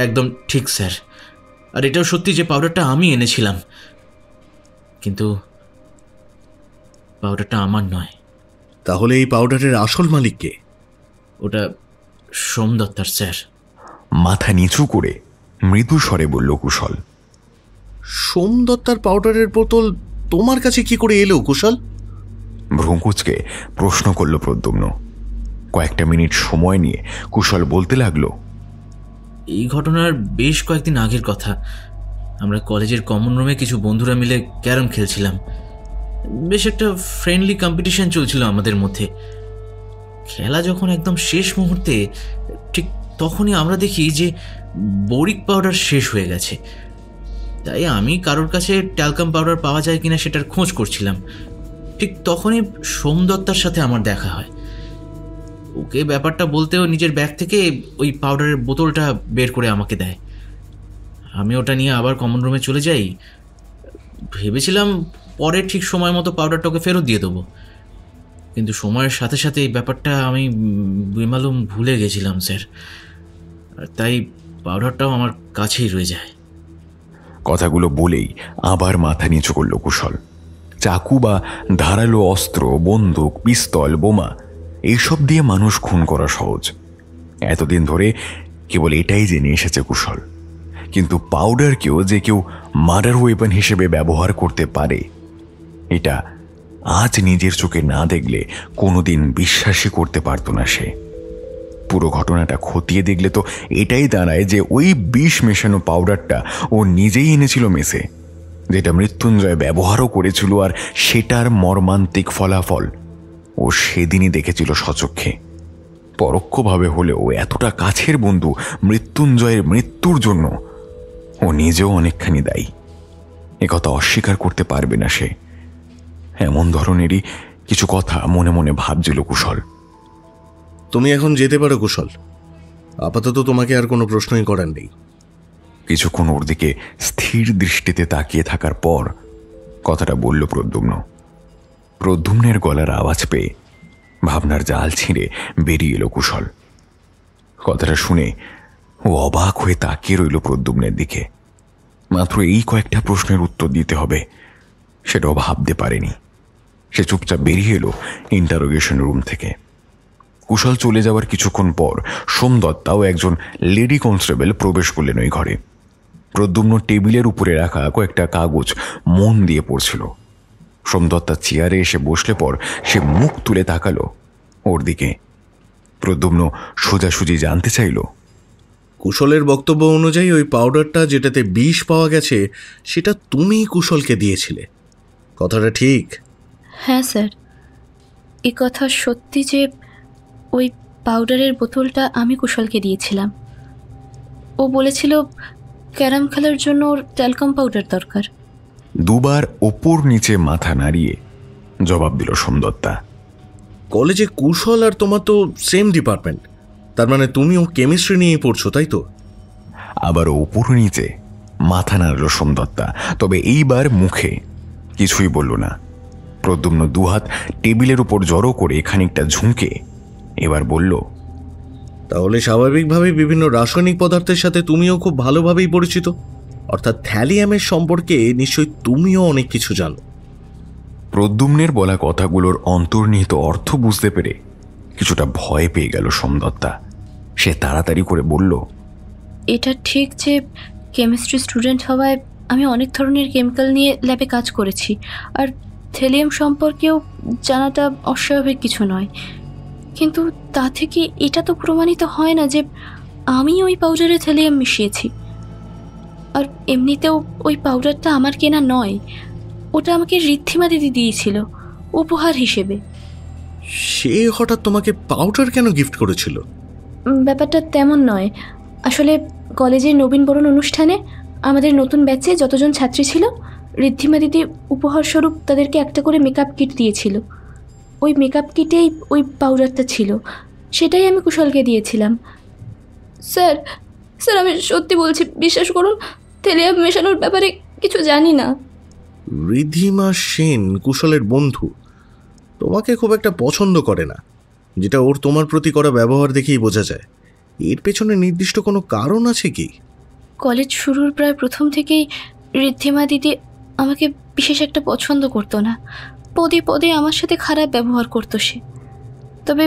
একদম ঠিক স্যার। আর এটাও সত্যি যে পাউডারটা আমি এনেছিলাম, কিন্তু পাউডারটা আমার নয়। তাহলে এই পাউডারের আসল মালিক কে? ওটা সোমদত্তার স্যার, মাথা নিচু করে মৃদু স্বরে বলল কুশল। সোমদত্তার পাউডারের বোতল তোমার কাছে কি করে এলো কুশল? ভ্রুকুচকে প্রশ্ন করল প্রদ্যুম্ন। কয়েকটা মিনিট সময় নিয়ে কুশল বলতে লাগলো, এই ঘটনার বেশ কয়েকদিন আগের কথা। আমরা কলেজের কমন রুমে কিছু বন্ধুরা মিলে ক্যারাম খেলছিলাম। বেশ একটা ফ্রেন্ডলি কম্পিটিশন চলছিল আমাদের মধ্যে। খেলা যখন একদম শেষ মুহূর্তে, ঠিক তখনই আমরা দেখি যে বোরিক পাউডার শেষ হয়ে গেছে। তাই আমি কারোর কাছে ট্যালকাম পাউডার পাওয়া যায় কিনা সেটার খোঁজ করছিলাম। ঠিক তখনই সোমদত্তার সাথে আমার দেখা হয়। ওকে ব্যাপারটা বলতেও নিজের ব্যাগ থেকে ওই পাউডারের বোতলটা বের করে আমাকে দেয়। আমি ওটা নিয়ে আবার কমন রুমে চলে যাই। ভেবেছিলাম পরে ঠিক সময় মতো পাউডারটা ওকে ফেরত দিয়ে দেবো, কিন্তু সময়ের সাথে সাথে এই ব্যাপারটা আমি বেমালুম ভুলে গেছিলাম স্যার, আর তাই পাউডারটাও আমার কাছেই রয়ে যায়। কথাগুলো বলেই আবার মাথা নিচু করল কুশল। চাকু বা ধারালো অস্ত্র, বন্দুক, পিস্তল, বোমা এইসব দিয়ে মানুষ খুন করা সহজ, এতদিন ধরে কেবল এটাই জেনে এসেছে কুশল। কিন্তু পাউডারকেও যে কেউ মার্ডার ওয়েপন হিসেবে ব্যবহার করতে পারে, এটা আজ নিজের চোখে না দেখলে কোনোদিন বিশ্বাসই করতে পারত না সে। পুরো ঘটনাটা খতিয়ে দেখলে তো এটাই দাঁড়ায় যে ওই বিষ মেশানো পাউডারটা ও নিজেই এনেছিল মেসে, যেটা মৃত্যুঞ্জয় ব্যবহারও করেছিল, আর সেটার মর্মান্তিক ফলাফল ও সেদিনই দেখেছিল স্বচক্ষে। পরোক্ষভাবে হলেও এতটা কাছের বন্ধু মৃত্যুঞ্জয়ের মৃত্যুর জন্য ও নিজেও অনেকখানি দায়ী, একথা অস্বীকার করতে পারবে না সে। এমন ধরনেরই কিছু কথা মনে মনে ভাবছিল কুশল। তুমি এখন যেতে পারো কুশল, আপাতত তোমাকে আর কোনো প্রশ্নই করার নেই। কিছুক্ষণ ওর দিকে স্থির দৃষ্টিতে তাকিয়ে থাকার পর কথাটা বলল প্রদ্যুম্ন। প্রদ্যুম্নের গলার আওয়াজ পেয়ে ভাবনার জাল ছিঁড়ে বেরিয়ে এলো কুশল। কথাটা শুনে ও অবাক হয়ে তাকিয়ে রইল প্রদ্যুম্নের দিকে। মাত্র এই কয়েকটা প্রশ্নের উত্তর দিতে হবে সেটাও ভাবতে পারেনি সে। চুপচাপ বেরিয়ে এলো ইন্টারোগেশন রুম থেকে। কুশল চলে যাওয়ার কিছুক্ষণ পর সোমদত্তা ও একজন লেডি কনস্টেবল প্রবেশ করলেন ওই ঘরে। প্রদ্যুম্ন টেবিলের উপরে রাখা কয়েকটা কাগজ মন দিয়ে পড়ছিল। সোমদত্তা চেয়ারে এসে বসলে পর সে মুখ তুলে তাকালো ওর দিকে। প্রদ্যুম্ন সোজাসুজি জানতে চাইল, কুশলের বক্তব্য অনুযায়ী ওই পাউডারটা যেটাতে বিষ পাওয়া গেছে সেটা তুমি কুশলকে দিয়েছিলে, কথাটা ঠিক? হ্যাঁ স্যার, এ কথা সত্যি যে ওই পাউডারের বোতলটা আমি কুশলকে দিয়েছিলাম। ও বলেছিল ক্যারাম খেলার জন্য ওর ট্যালকাম পাউডার দরকার। দুবার ওপর নিচে মাথা নাড়িয়ে জবাব দিল সোমদত্তা। কলেজে কুশল আর তোমার তো সেম ডিপার্টমেন্ট, তার মানে তুমিও কেমিস্ট্রি নিয়েই পড়ছো, তাই তো? আবার ওপর নিচে মাথা নাড়ল সোমদত্তা, তবে এইবার মুখে কিছুই বলল না। প্রদ্যুম্ন দুহাত টেবিলের উপর জড়ো করে খানিকটা ঝুঁকে এবার বলল, তাহলে স্বাভাবিকভাবেই বিভিন্ন রাসায়নিক পদার্থের সাথে তুমিও খুব ভালোভাবেই পরিচিত, অর্থাৎ থ্যালিয়ামের সম্পর্কে নিশ্চয়ই তুমিও অনেক কিছু জানো। প্রদ্যুম্নের বলা কথাগুলোর অন্তর্নিহিত অর্থ বুঝতে পেরে কিছুটা ভয় পেয়ে গেল সোমদত্তা। সে তাড়াতাড়ি করে বলল, এটা ঠিক যে কেমিস্ট্রি স্টুডেন্ট হওয়ায় আমি অনেক ধরনের কেমিক্যাল নিয়ে ল্যাবে কাজ করেছি, আর থ্যালিয়াম সম্পর্কেও জানাটা অস্বাভাবিক কিছু নয়, কিন্তু তা থেকে এটা তো প্রমাণিত হয় না যে আমি ওই পাউডারে থ্যালিয়াম মিশিয়েছি। আর এমনিতেও ওই পাউডারটা আমার কেনা নয়, ওটা আমাকে ঋদ্ধিমা দিদি দিয়েছিল উপহার হিসেবে। সে হঠাৎ তোমাকে পাউডার কেন গিফট করেছিল? ব্যাপারটা তেমন নয়, আসলে কলেজের নবীনবরণ অনুষ্ঠানে আমাদের নতুন ব্যাচে যতজন ছাত্রী ছিল, ঋদ্ধিমা দিদি উপহারস্বরূপ তাদেরকে একটা করে মেকআপ কিট দিয়েছিল। ওই মেকআপ কিটেই ওই পাউডারটা ছিল, সেটাই আমি কুশলকে দিয়েছিলাম। স্যার স্যার আমি সত্যি বলছি, বিশ্বাস করুন থ্যালিয়াম মেশানোর ব্যাপারে কিছু জানি না। ঋদ্ধিমা সেন কুশলের বন্ধু, তোমাকে খুব একটা পছন্দ করে না, যেটা ওর তোমার প্রতি করা ব্যবহার দেখেই বোঝা যায়। এর পেছনে নির্দিষ্ট কোনো কারণ আছে কি? কলেজ শুরুর প্রায় প্রথম থেকেই ঋদ্ধিমা দিদি আমাকে বিশেষ একটা পছন্দ করতো না, পদে পদে আমার সাথে খারাপ ব্যবহার করতো সে। তবে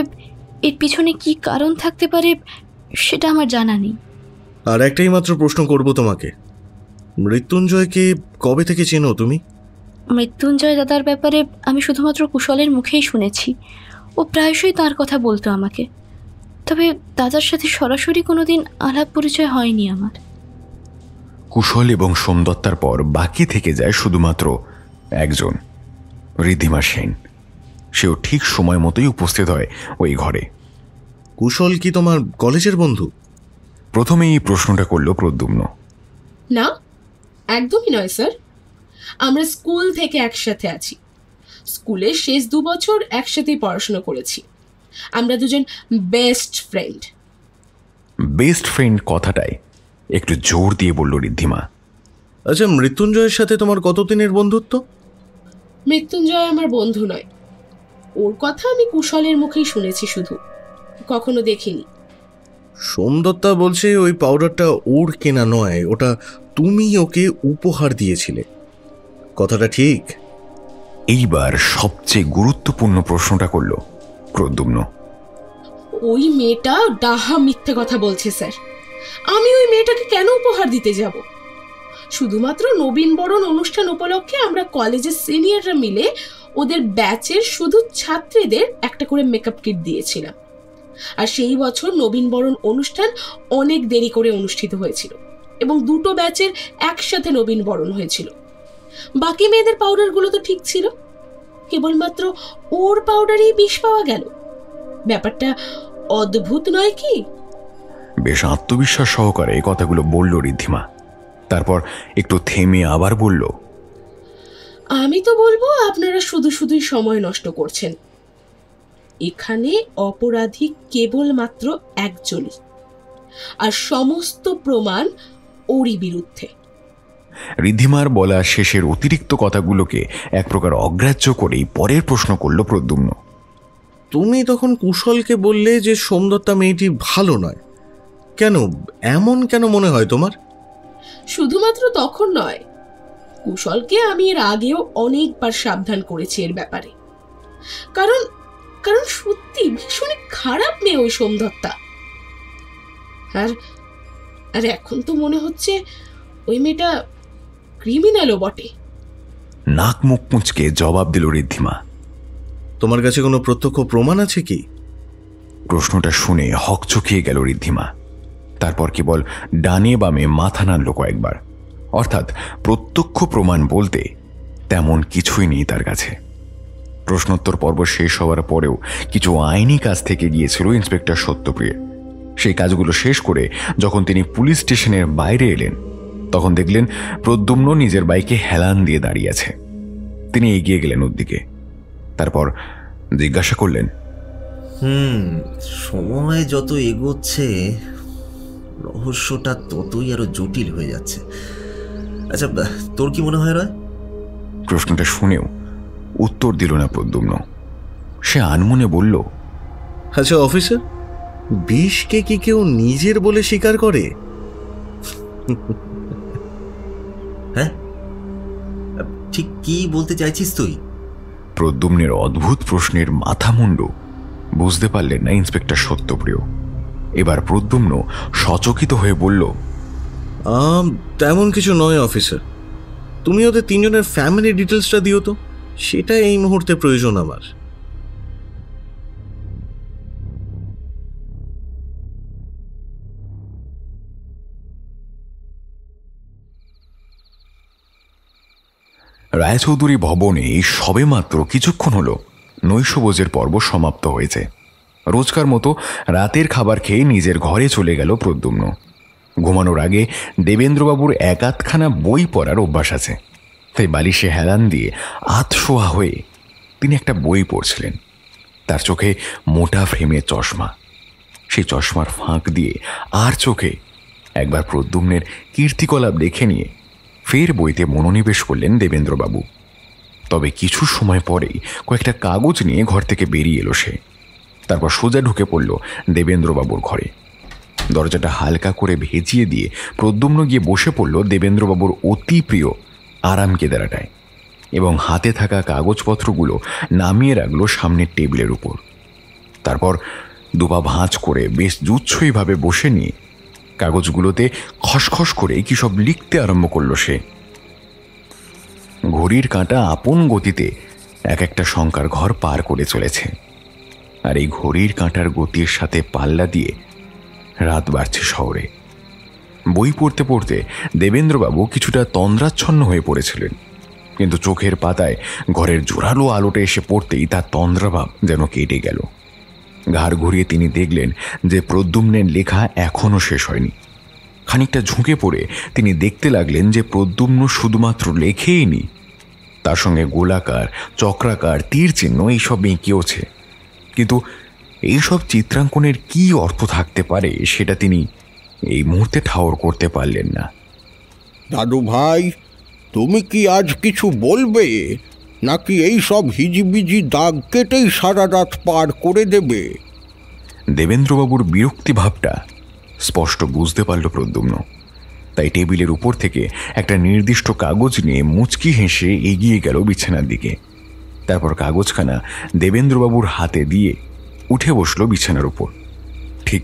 এর পিছনে কি কারণ থাকতে পারে সেটা আমার জানা নেই। আর একটাই মাত্র প্রশ্ন করব তোমাকে, মৃত্যুঞ্জয়কে কবে থেকে চেনো তুমি? মৃত্যুঞ্জয় দাদার ব্যাপারে আমি শুধুমাত্র কুশলের মুখেই শুনেছি, ও প্রায়শই তার কথা বলতো আমাকে, তবে দাদার সাথে সরাসরি কোনোদিন আলাপ পরিচয় হয়নি আমার। কুশল এবং সোমদত্তার পর বাকি থেকে যায় শুধুমাত্র একজন, ঋদ্ধিমা সেন। সেও ঠিক সময় মতোই উপস্থিত হয় ওই ঘরে। কুশল কি তোমার কলেজের বন্ধু? প্রথমে এই প্রশ্নটা করলো প্রদ্যুম্ন। না, একদমই নয় স্যার, আমরা স্কুল থেকে একসাথে আছি, স্কুলের শেষ 2 বছর একসাথেই পড়াশোনা করেছি, আমরা দুজন বেস্ট ফ্রেন্ড। বেস্ট ফ্রেন্ড কথাটাই একটু জোর দিয়ে বলল ঋদ্ধিমা। আচ্ছা, মৃত্যুঞ্জয়ের সাথে তোমার কতদিনের বন্ধুত্ব? মৃত্যুঞ্জয় আমার বন্ধু নয়, ওর কথা আমি কুশলের মুখেই শুনেছি, শুধু কখনো দেখিনি। সোমদত্তা বলছে ওই পাউডারটা ওর কেনা নয়, ওটা তুমি ওকে উপহার দিয়েছিলে, কথাটা ঠিক? এইবার সবচেয়ে গুরুত্বপূর্ণ প্রশ্নটা করল প্রদ্যুম্ন। ওই মেয়েটা ডাহা মিথ্যে কথা বলছে স্যার, আমি ওই মেয়েটাকে কেন উপহার দিতে যাব? শুধুমাত্র নবীনবরণ অনুষ্ঠান উপলক্ষে আমরা কলেজের সিনিয়ররা মিলে ওদের ব্যাচের শুধু ছাত্রীদের একটা করে মেকআপ কিট দিয়েছিলাম, আর সেই বছর নবীনবরণ অনুষ্ঠান অনেক দেরি করে অনুষ্ঠিত হয়েছিল এবং 2 ব্যাচের একসাথে নবীনবরণ হয়েছিল। বাকি মেয়েদের পাউডারগুলো তো ঠিক ছিল, কেবলমাত্র ওর পাউডারেই বিষ পাওয়া গেল। ব্যাপারটা অদ্ভুত নয় কি? বেশ আত্মবিশ্বাস সহকারে এই কথাগুলো বলল ঋদ্ধিমা। তারপর একটু থেমে আবার বলল, আমি তো বলবো আপনারা শুধু শুধুই সময় নষ্ট করছেন, এখানে অপরাধী কেবলমাত্র একজনই, আর সমস্ত প্রমাণ ওরই বিরুদ্ধে। ঋদ্ধিমার বলা শেষের অতিরিক্ত কথাগুলোকে এক প্রকার অগ্রাহ্য করেই পরের প্রশ্ন করল প্রদ্যুম্ন। তুমি তখন কুশলকে বললে যে সোমদত্তা মেয়েটি ভালো নয়, কেন এমন কেন মনে হয় তোমার? শুধুমাত্র তখন নয়, কুশলকে আমি এর আগেও অনেকবার সাবধান করেছি এর ব্যাপারে, কারণ কারণ সত্যি ভীষণ খারাপ মেয়ে ওই সোমদত্তা। আর আর এখন তো মনে হচ্ছে ওই মেয়েটা ক্রিমিনালও বটে। নাক মুখ কুঁচকে জবাব দিল ঋদ্ধিমা। তোমার কাছে কোনো প্রত্যক্ষ প্রমাণ আছে কি? প্রশ্নটা শুনে হকচকিয়ে গেল ঋদ্ধিমা। তারপর কেবল ডানে বামে মাথা নাড়ল কয়েকবার, অর্থাৎ প্রত্যক্ষ প্রমাণ বলতে তেমন কিছুই নেই তার কাছে। প্রশ্নোত্তর পর্ব শেষ হওয়ার পরেও কিছু আইনি কাজ থেকে গিয়েছিল ইন্সপেক্টর সত্যপ্রিয়। সেই কাজগুলো শেষ করে যখন তিনি পুলিশ স্টেশনের বাইরে এলেন, তখন দেখলেন প্রদ্যুম্ন নিজের বাইকে হেলান দিয়ে দাঁড়িয়ে আছে। তিনি এগিয়ে গেলেন ওর দিকে, তারপর জিজ্ঞাসা করলেন, সময় যত এগোচ্ছে রহস্যটা ততই আরো জটিল হয়ে যাচ্ছে। আচ্ছা, তোর কি মনে হয় রয়? প্রশ্নটা শুনেও উত্তর দিল না প্রদ্যুম্ন। সে আনমনে বলল, আচ্ছা অফিসার, বিষকে কি কেউ নিজের বলে স্বীকার করে? হ্যাঁ, ঠিক কি বলতে চাইছিস তুই? প্রদ্যুম্নের অদ্ভুত প্রশ্নের মাথামুন্ডু বুঝতে পারলেন না ইন্সপেক্টর সত্যপ্রিয়। এবার প্রদ্যুম্ন সচকিত হয়ে বলল, তেমন কিছু নয় অফিসার, তুমি ওদের তিনজনের ফ্যামিলি ডিটেলসটা দিও তো, সেটা এই মুহূর্তে প্রয়োজন আমার। রায়চৌধুরী ভবনে সবে মাত্র কিছুক্ষণ হলো নৈশভোজের পর্ব সমাপ্ত হয়েছে। রোজকার মতো রাতের খাবার খেয়ে নিজের ঘরে চলে গেল প্রদ্যুম্ন। ঘুমানোর আগে দেবেন্দ্রবাবুর এক আধখানা বই পড়ার অভ্যাস আছে, তাই বালিশে হেলান দিয়ে আতশোয়া হয়ে তিনি একটা বই পড়ছিলেন। তার চোখে মোটা ফ্রেমের চশমা, সেই চশমার ফাঁক দিয়ে আর চোখে একবার প্রদ্যুম্নের কীর্তিকলাপ দেখে নিয়ে ফের বইতে মনোনিবেশ করলেন দেবেন্দ্রবাবু। তবে কিছু সময় পরেই কয়েকটা কাগজ নিয়ে ঘর থেকে বেরিয়ে এলো সে। তারপর সোজা ঢুকে পড়ল দেবেন্দ্রবাবুর ঘরে। দরজাটা হালকা করে ভেজিয়ে দিয়ে প্রদ্যুম্ন গিয়ে বসে পড়ল দেবেন্দ্রবাবুর অতি প্রিয় আরাম কেদারাটায় এবং হাতে থাকা কাগজপত্রগুলো নামিয়ে রাখল সামনের টেবিলের উপর। তারপর দুপা ভাঁজ করে বেশ জুৎসইভাবে বসে নিয়ে কাগজগুলোতে খসখস করে কী সব লিখতে আরম্ভ করল সে। ঘড়ির কাঁটা আপন গতিতে এক একটা শঙ্কার ঘর পার করে চলেছে, আর এই ঘড়ির কাঁটার গতির সাথে পাল্লা দিয়ে রাত বাড়ছে শহরে। বই পড়তে পড়তে দেবেন্দ্রবাবু কিছুটা তন্দ্রাচ্ছন্ন হয়ে পড়েছিলেন, কিন্তু চোখের পাতায় ঘরের জোরালো আলোটা এসে পড়তেই তার তন্দ্রাভাব যেন কেটে গেল। ঘাড় ঘুরিয়ে তিনি দেখলেন যে প্রদ্যুম্নের লেখা এখনও শেষ হয়নি। খানিকটা ঝুঁকে পড়ে তিনি দেখতে লাগলেন যে প্রদ্যুম্ন শুধুমাত্র লেখেইনি, তার সঙ্গে গোলাকার, চক্রাকার, তীর চিহ্ন এইসব এঁকেওছে। কিন্তু এইসব চিত্রাঙ্কনের কি অর্থ থাকতে পারে সেটা তিনি এই মুহূর্তে ঠাওর করতে পারলেন না। দাদু ভাই, তুমি কি আজ কিছু বলবে, নাকি এই সব হিজিবিজি দাগ কেটেই সারা রাত পার করে দেবে? দেবেন্দ্রবাবুর বিরক্তি ভাবটা স্পষ্ট বুঝতে পারল প্রদ্যুম্ন। তাই টেবিলের উপর থেকে একটা নির্দিষ্ট কাগজ নিয়ে মুচকি হেসে এগিয়ে গেল বিছানার দিকে। তারপর কাগজখানা দেবেন্দ্রবাবুর হাতে দিয়ে উঠে বসল বিছানার উপর, ঠিক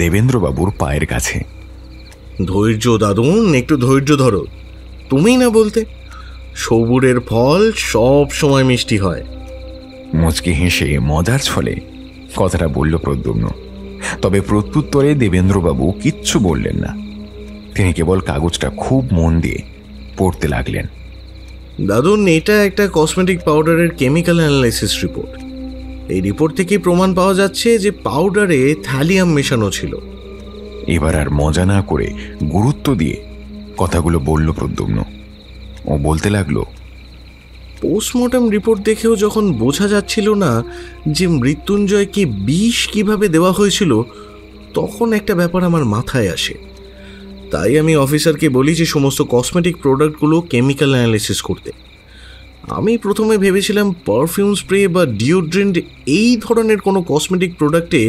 দেবেন্দ্রবাবুর পায়ের কাছে। ধৈর্য দাদুন, একটু ধৈর্য ধরো। তুমি না বলতে, সবুরের ফল সব সময় মিষ্টি হয়। মুচকি হেসে মজার ছলে কথাটা বলল প্রদ্যুম্ন। তবে প্রত্যুত্তরে দেবেন্দ্রবাবু কিচ্ছু বললেন না, তিনি কেবল কাগজটা খুব মন দিয়ে পড়তে লাগলেন। দাদুন, এটা একটা কসমেটিক পাউডারের কেমিক্যাল অ্যানালাইসিস রিপোর্ট। এই রিপোর্ট থেকে প্রমাণ পাওয়া যাচ্ছে যে পাউডারে থ্যালিয়াম মেশানো ছিল। এবার আর মজা না করে গুরুত্ব দিয়ে কথাগুলো বলল প্রদ্যুম্ন। ও বলতে লাগলো, পোস্টমর্টম রিপোর্ট দেখেও যখন বোঝা যাচ্ছিল না যে মৃত্যুঞ্জয়কে বিষ কিভাবে দেওয়া হয়েছিল, তখন একটা ব্যাপার আমার মাথায় আসে। তাই আমি অফিসারকে বলি যে সমস্ত কসমেটিক প্রোডাক্টগুলো কেমিক্যাল অ্যানালাইসিস করতে। আমি প্রথমে ভেবেছিলাম পারফিউম স্প্রে বা ডিওড্রেন্ট এই ধরনের কোনো কসমেটিক প্রোডাক্টে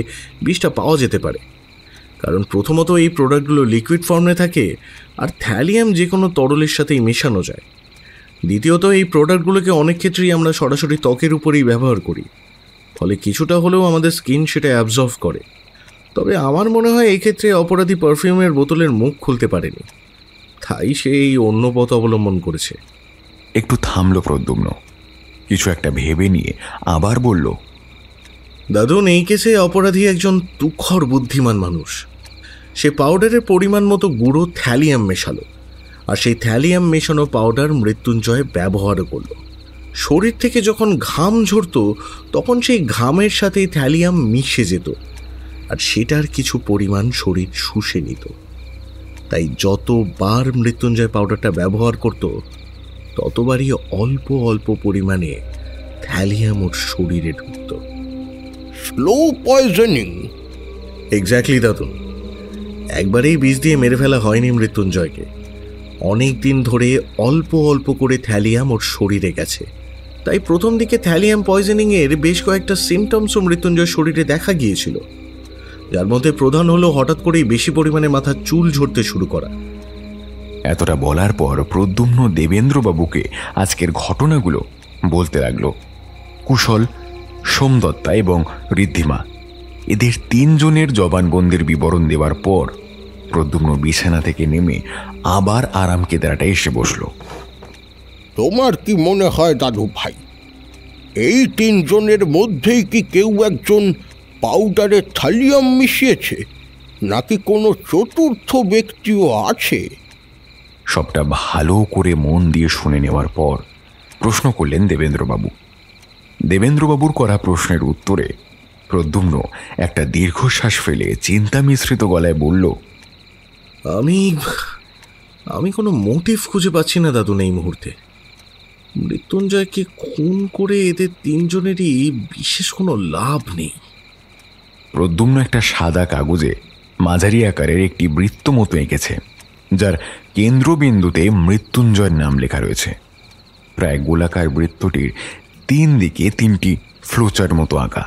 বিষটা পাওয়া যেতে পারে, কারণ প্রথমত এই প্রোডাক্টগুলো লিকুইড ফর্মে থাকে, আর থ্যালিয়াম যে কোনো তরলের সাথেই মেশানো যায়। দ্বিতীয়ত, এই প্রোডাক্টগুলোকে অনেক ক্ষেত্রেই আমরা সরাসরি ত্বকের উপরেই ব্যবহার করি, ফলে কিছুটা হলেও আমাদের স্কিন সেটা অ্যাবজর্ভ করে। তবে আমার মনে হয় এক্ষেত্রে অপরাধী পারফিউমের বোতলের মুখ খুলতে পারেনি, তাই সে এই অন্য পথ অবলম্বন করেছে। একটু থামল প্রদ্যুম্ন, কিছু একটা ভেবে নিয়ে আবার বলল, দাদুন, এই কেসে অপরাধী একজন তুখর বুদ্ধিমান মানুষ। সে পাউডারের পরিমাণ মতো গুঁড়ো থ্যালিয়াম মেশালো, আর সেই থ্যালিয়াম মেশানো পাউডার মৃত্যুঞ্জয় ব্যবহার করল। শরীর থেকে যখন ঘাম ঝরত, তখন সেই ঘামের সাথে থ্যালিয়াম মিশে যেত, আর সেটার কিছু পরিমাণ শরীর শুষে নিত। তাই যতবার মৃত্যুঞ্জয় পাউডারটা ব্যবহার করত, ততবারই অল্প অল্প পরিমাণে থ্যালিয়াম ওর শরীরে ঢুকত। Slow poisoning. এক্স্যাক্টলি দাদু, একবারেই বিষ দিয়ে মেরে ফেলা হয়নি মৃত্যুঞ্জয়কে। অনেক দিন ধরে অল্প অল্প করে থ্যালিয়াম ওর শরীরে গেছে, তাই প্রথম দিকে থ্যালিয়াম পয়জনিংয়ের বেশ কয়েকটা সিমটমসও মৃত্যুঞ্জয়ের শরীরে দেখা গিয়েছিল, যার মধ্যে প্রধান হলো হঠাৎ করেই বেশি পরিমাণে মাথার চুল ঝরতে শুরু করা। এতটা বলার পর প্রদ্যুম্ন দেবেন্দ্রবাবুকে আজকের ঘটনাগুলো বলতে লাগলো। কুশল, সোমদত্তা এবং ঋদ্ধিমা এদের তিনজনের জবানবন্দির বিবরণ দেওয়ার পর প্রদ্যুম্ন বিছানা থেকে নেমে আবার আরামকেদারাটা এসে বসল। তোমার কি মনে হয় দাদু ভাই, এই তিনজনের মধ্যেই কি কেউ একজন পাউডারে থ্যালিয়াম মিশিয়েছে, নাকি কোনো চতুর্থ ব্যক্তিও আছে? সবটা ভালো করে মন দিয়ে শুনে নেওয়ার পর প্রশ্ন করলেন দেবেন্দ্রবাবু। দেবেন্দ্রবাবুর করা প্রশ্নের উত্তরে প্রদ্যুম্ন একটা দীর্ঘশ্বাস ফেলে চিন্তা মিশ্রিত গলায় বলল, আমি কোনো মোটিভ খুঁজে পাচ্ছি না দাদু এই মুহূর্তে। মৃত্যুঞ্জয়কে খুন করে এদের তিনজনেরই বিশেষ কোনো লাভ নেই। প্রদ্যুম্ন একটা সাদা কাগজে মাঝারি আকারের একটি বৃত্ত মতো এঁকেছে, যার কেন্দ্রবিন্দুতে মৃত্যুঞ্জয়ের নাম লেখা রয়েছে। প্রায় গোলাকার বৃত্তটির তিন দিকে তিনটি ফ্লোচার মতো আঁকা।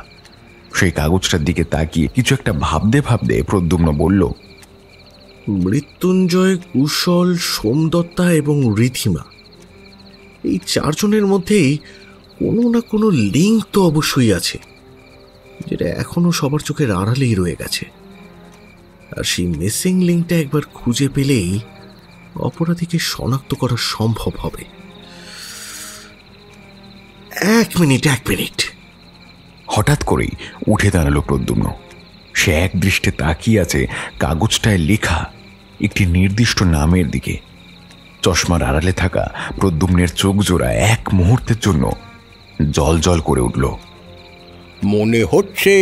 সেই কাগজটার দিকে তাকিয়ে কিছু একটা ভাবতে ভাবতে প্রদ্যুম্ন বলল, মৃত্যুঞ্জয়, কুশল, সোমদত্তা এবং ঋদ্ধিমা, এই চারজনের মধ্যেই কোনো না কোনো লিঙ্ক তো অবশ্যই আছে, যেটা এখনও সবার চোখের আড়ালেই রয়ে গেছে। আর সেই মিসিং লিঙ্কটা একবার খুঁজে পেলেই অপরাধীকে শনাক্ত করা সম্ভব হবে। এক মিনিট। হঠাৎ করেই উঠে দাঁড়ালো প্রদ্যুম্ন। সে এক দৃষ্টে তাকিয়ে আছে কাগজটায় লেখা একটি নির্দিষ্ট নামের দিকে। চশমার আড়ালে থাকা প্রদ্যুম্নের চোখ জোড়া এক মুহূর্তের জন্য জল জল করে উঠল। মনে হচ্ছে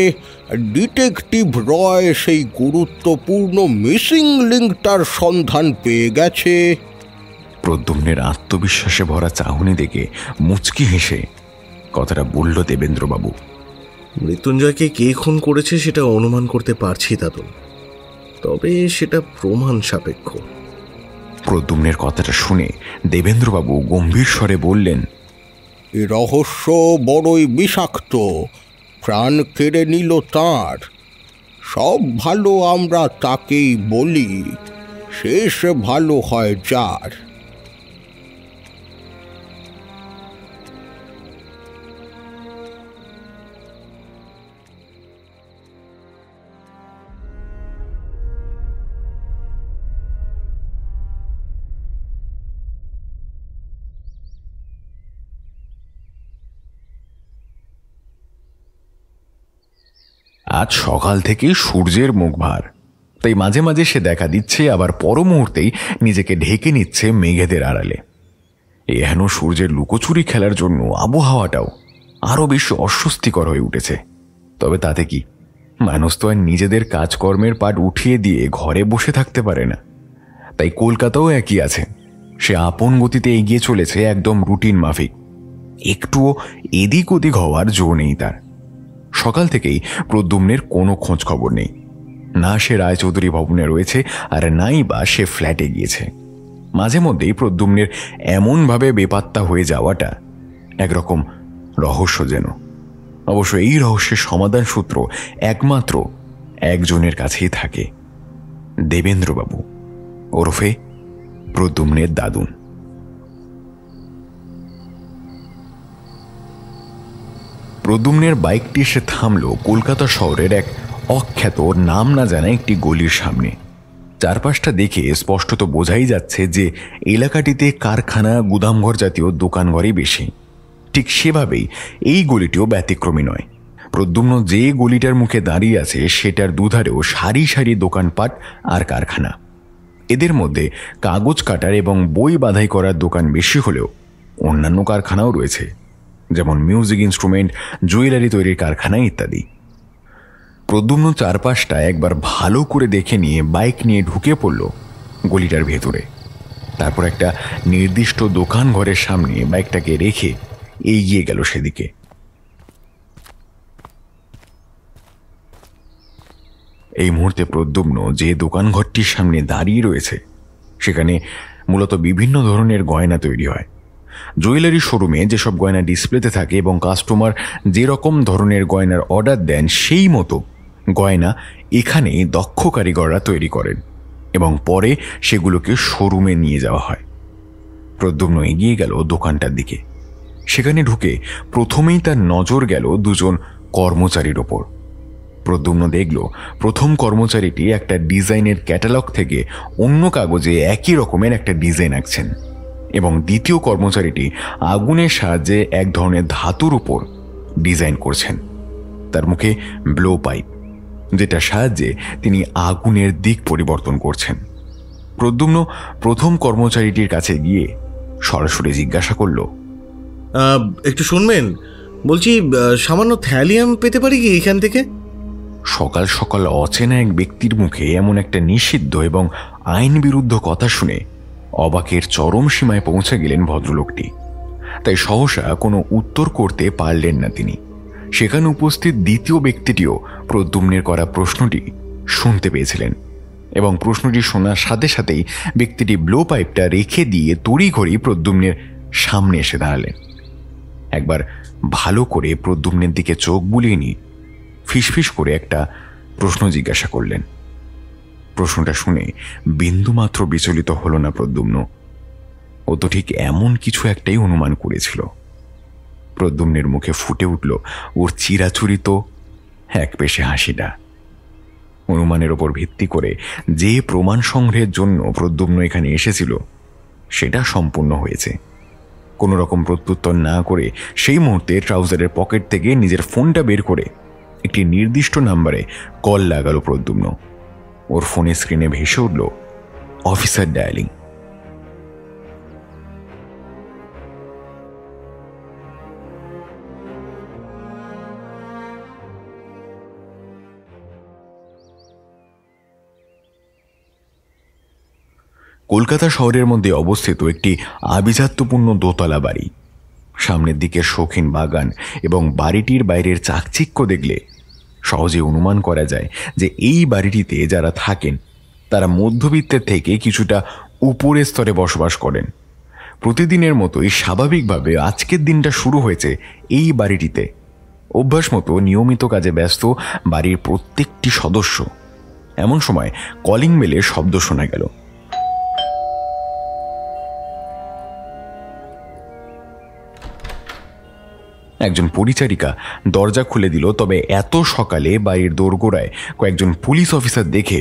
ডিটেকটিভ রয় সেই গুরুত্বপূর্ণ মিসিং লিঙ্কটার সন্ধান পেয়ে গেছে। প্রদ্যুম্নের আত্মবিশ্বাসে ভরা চাহনি দেখে মুচকি হেসে কথাটা বলল দেবেন্দ্রবাবু। মৃত্যুঞ্জয়কে কে খুন করেছে সেটা অনুমান করতে পারছি দাদু, তবে সেটা প্রমাণ সাপেক্ষ। প্রদ্যুম্নের কথাটা শুনে দেবেন্দ্রবাবু গম্ভীর স্বরে বললেন, এ রহস্য বড়ই বিষাক্ত, প্রাণ কেড়ে নিল তাঁর। সব ভালো আমরা তাকেই বলি, শেষ ভালো হয় যার। আজ সকাল থেকে সূর্যের মুখ ভার, তাই মাঝে মাঝে সে দেখা দিচ্ছে, আবার পর মুহূর্তেই নিজেকে ঢেকে নিচ্ছে মেঘেদের আড়ালে। এহেন সূর্যের লুকোচুরি খেলার জন্য আবহাওয়াটাও আরও বেশি অস্বস্তিকর হয়ে উঠেছে। তবে তাতে কি, মানুষ তো আর নিজেদের কাজকর্মের পাট উঠিয়ে দিয়ে ঘরে বসে থাকতে পারে না। তাই কলকাতাও একই আছে, সে আপন গতিতে এগিয়ে চলেছে, একদম রুটিন মাফিক, একটুও এদিক ওদিক হওয়ার জো নেই তার। সকাল থেকেই প্রদ্যুম্নের কোনো খোঁজ খবর নেই, না সে রায়চৌধুরী ভবনে রয়েছে আর নাই বা সে ফ্ল্যাটে গিয়েছে। মাঝে মধ্যেই প্রদ্যুম্নের এমনভাবে বেপাত্তা হয়ে যাওয়াটা একরকম রহস্য যেন। অবশ্য এই রহস্যের সমাধান সূত্র একমাত্র একজনের কাছেই থাকে, দেবেন্দ্রবাবু ওরফে প্রদ্যুম্নের দাদু। প্রদ্যুম্নের বাইকটি এসে থামল কলকাতা শহরের এক অখ্যাত নাম না জানা একটি গলির সামনে। চারপাশটা দেখে স্পষ্টত বোঝাই যাচ্ছে যে এলাকাটিতে কারখানা, গুদামঘর জাতীয় দোকানঘরই বেশি। ঠিক সেভাবেই এই গলিটিও ব্যতিক্রমী নয়। প্রদ্যুম্ন যে গলিটার মুখে দাঁড়িয়ে আছে সেটার দুধারেও সারি সারি দোকানপাট আর কারখানা। এদের মধ্যে কাগজ কাটার এবং বই বাঁধাই করার দোকান বেশি হলেও অন্যান্য কারখানাও রয়েছে, যেমন মিউজিক ইনস্ট্রুমেন্ট, জুয়েলারি তৈরির কারখানা ইত্যাদি। প্রদ্যুম্ন চারপাশটা একবার ভালো করে দেখে নিয়ে বাইক নিয়ে ঢুকে পড়ল গলিটার ভেতরে। তারপর একটা নির্দিষ্ট দোকান ঘরের সামনে বাইকটাকে রেখে এগিয়ে গেল সেদিকে। এই মুহূর্তে প্রদ্যুম্ন যে দোকান ঘরটির সামনে দাঁড়িয়ে রয়েছে সেখানে মূলত বিভিন্ন ধরনের গয়না তৈরি হয়। জুয়েলারি শোরুমে যেসব গয়না ডিসপ্লেতে থাকে এবং কাস্টমার যেরকম ধরনের গয়নার অর্ডার দেন সেই মতো গয়না এখানে দক্ষ কারিগররা তৈরি করেন এবং পরে সেগুলোকে শোরুমে নিয়ে যাওয়া হয়। প্রদ্যুম্ন এগিয়ে গেল দোকানটার দিকে। সেখানে ঢুকে প্রথমেই তার নজর গেল দুজন কর্মচারীর ওপর। প্রদ্যুম্ন দেখল প্রথম কর্মচারীটি একটা ডিজাইনের ক্যাটালগ থেকে অন্য কাগজে একই রকমের একটা ডিজাইন আঁকছেন এবং দ্বিতীয় কর্মচারীটি আগুনের সাহায্যে এক ধরনের ধাতুর উপর ডিজাইন করছেন। তার মুখে ব্লো পাইপ, যেটা সাহায্যে তিনি আগুনের দিক পরিবর্তন করছেন। প্রদ্যুম্ন প্রথম কর্মচারীটির কাছে গিয়ে সরাসরি জিজ্ঞাসা করল, একটু শুনবেন, বলছি সামান্য থ্যালিয়াম পেতে পারি কি এখান থেকে? সকাল সকাল অচেনা এক ব্যক্তির মুখে এমন একটা নিষিদ্ধ এবং আইন বিরুদ্ধ কথা শুনে অবাকের চরম সীমায় পৌঁছে গেলেন ভদ্রলোকটি। তাই সহসা কোনো উত্তর করতে পারলেন না তিনি। সেখানে উপস্থিত দ্বিতীয় ব্যক্তিটিও প্রদ্যুম্নের করা প্রশ্নটি শুনতে পেয়েছিলেন এবং প্রশ্নটি শোনার সাথে সাথেই ব্যক্তিটি ব্লো পাইপটা রেখে দিয়ে তড়িঘড়ি প্রদ্যুম্নের সামনে এসে দাঁড়ালেন। একবার ভালো করে প্রদ্যুম্নের দিকে চোখ বুলিয়ে নিয়ে ফিসফিস করে একটা প্রশ্ন জিজ্ঞাসা করলেন। প্রশ্নটা শুনে বিন্দুমাত্র বিচলিত হল না প্রদ্যুম্ন। ও তো ঠিক এমন কিছু একটাই অনুমান করেছিল। প্রদ্যুম্নের মুখে ফুটে উঠল ওর চিরাচরিত একপেশে হাসিটা। অনুমানের ওপর ভিত্তি করে যে প্রমাণ সংগ্রহের জন্য প্রদ্যুম্ন এখানে এসেছিল সেটা সম্পূর্ণ হয়েছে। কোনো রকম প্রত্যুত্তর না করে সেই মুহূর্তে ট্রাউজারের পকেট থেকে নিজের ফোনটা বের করে একটি নির্দিষ্ট নাম্বারে কল লাগালো প্রদ্যুম্ন। ওর ফোনের স্ক্রিনে ভেসে উঠল অফিসার ডায়ালিং। কলকাতা শহরের মধ্যে অবস্থিত একটি আভিজাত্যপূর্ণ দোতলা বাড়ি। সামনের দিকে শৌখিন বাগান এবং বাড়িটির বাইরের চাকচিক্য দেখলে সহজে অনুমান করা যায় যে এই বাড়িটিতে যারা থাকেন তারা মধ্যবিত্তের থেকে কিছুটা উপরের স্তরে বসবাস করেন। প্রতিদিনের মতোই স্বাভাবিকভাবে আজকের দিনটা শুরু হয়েছে এই বাড়িটিতে। অভ্যাস মতো নিয়মিত কাজে ব্যস্ত বাড়ির প্রত্যেকটি সদস্য। এমন সময় কলিং বেলের শব্দ শোনা গেল। একজন পরিচারিকা দরজা খুলে দিল। তবে এত সকালে বাড়ির দোরগোড়ায় কয়েকজন পুলিশ অফিসার দেখে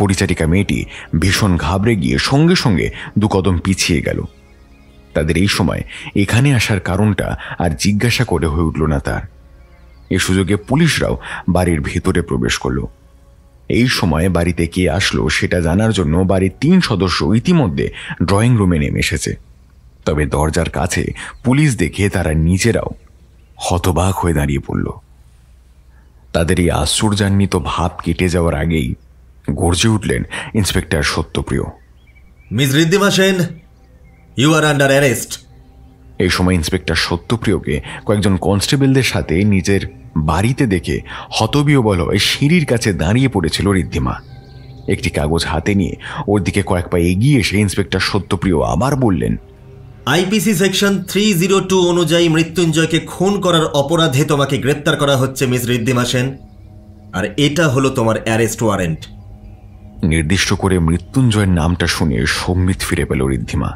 পরিচারিকা মেয়েটি ভীষণ ঘাবড়ে গিয়ে সঙ্গে সঙ্গে দুকদম পিছিয়ে গেল। তাদের এই সময় এখানে আসার কারণটা আর জিজ্ঞাসা করে হয়ে উঠল না তার। এ সুযোগে পুলিশরাও বাড়ির ভেতরে প্রবেশ করল। এই সময় বাড়িতে কে আসলো সেটা জানার জন্য বাড়ির তিন সদস্য ইতিমধ্যে ড্রয়িং রুমে নেমে এসেছে। তবে দরজার কাছে পুলিশ দেখে তারা নিজেরাও হতবাক হয়ে দাঁড়িয়ে পড়ল। তাদের এই আশ্চর্যান্বিত ভাব কেটে যাওয়ার আগেই গর্জে উঠলেন inspector Satyapriya. Miss Riddhima Sen, you are under arrest. এই সময় ইন্সপেক্টর সত্যপ্রিয়কে কয়েকজন কনস্টেবলদের সাথে নিজের বাড়িতে দেখে হতবিহ্বল হয়ে সিঁড়ির কাছে দাঁড়িয়ে পড়েছিল রিদ্ধিমা। একটি কাগজ হাতে নিয়ে ওর দিকে কয়েক পা এগিয়ে এসে ইন্সপেক্টর সত্যপ্রিয় আবার বললেন, আইপিসি সেকশন 302 অনুযায়ী মৃত্যুঞ্জয়কে খুন করার অপরাধে তোমাকে গ্রেপ্তার করা হচ্ছে মিস রিদ্ধিমা সেন, আর এটা হলো তোমার অ্যারেস্ট ওয়ারেন্ট। নির্দিষ্ট করে মৃত্যুঞ্জয়ের নামটা শুনে সম্বিত ফিরে পেল রিদ্ধিমা।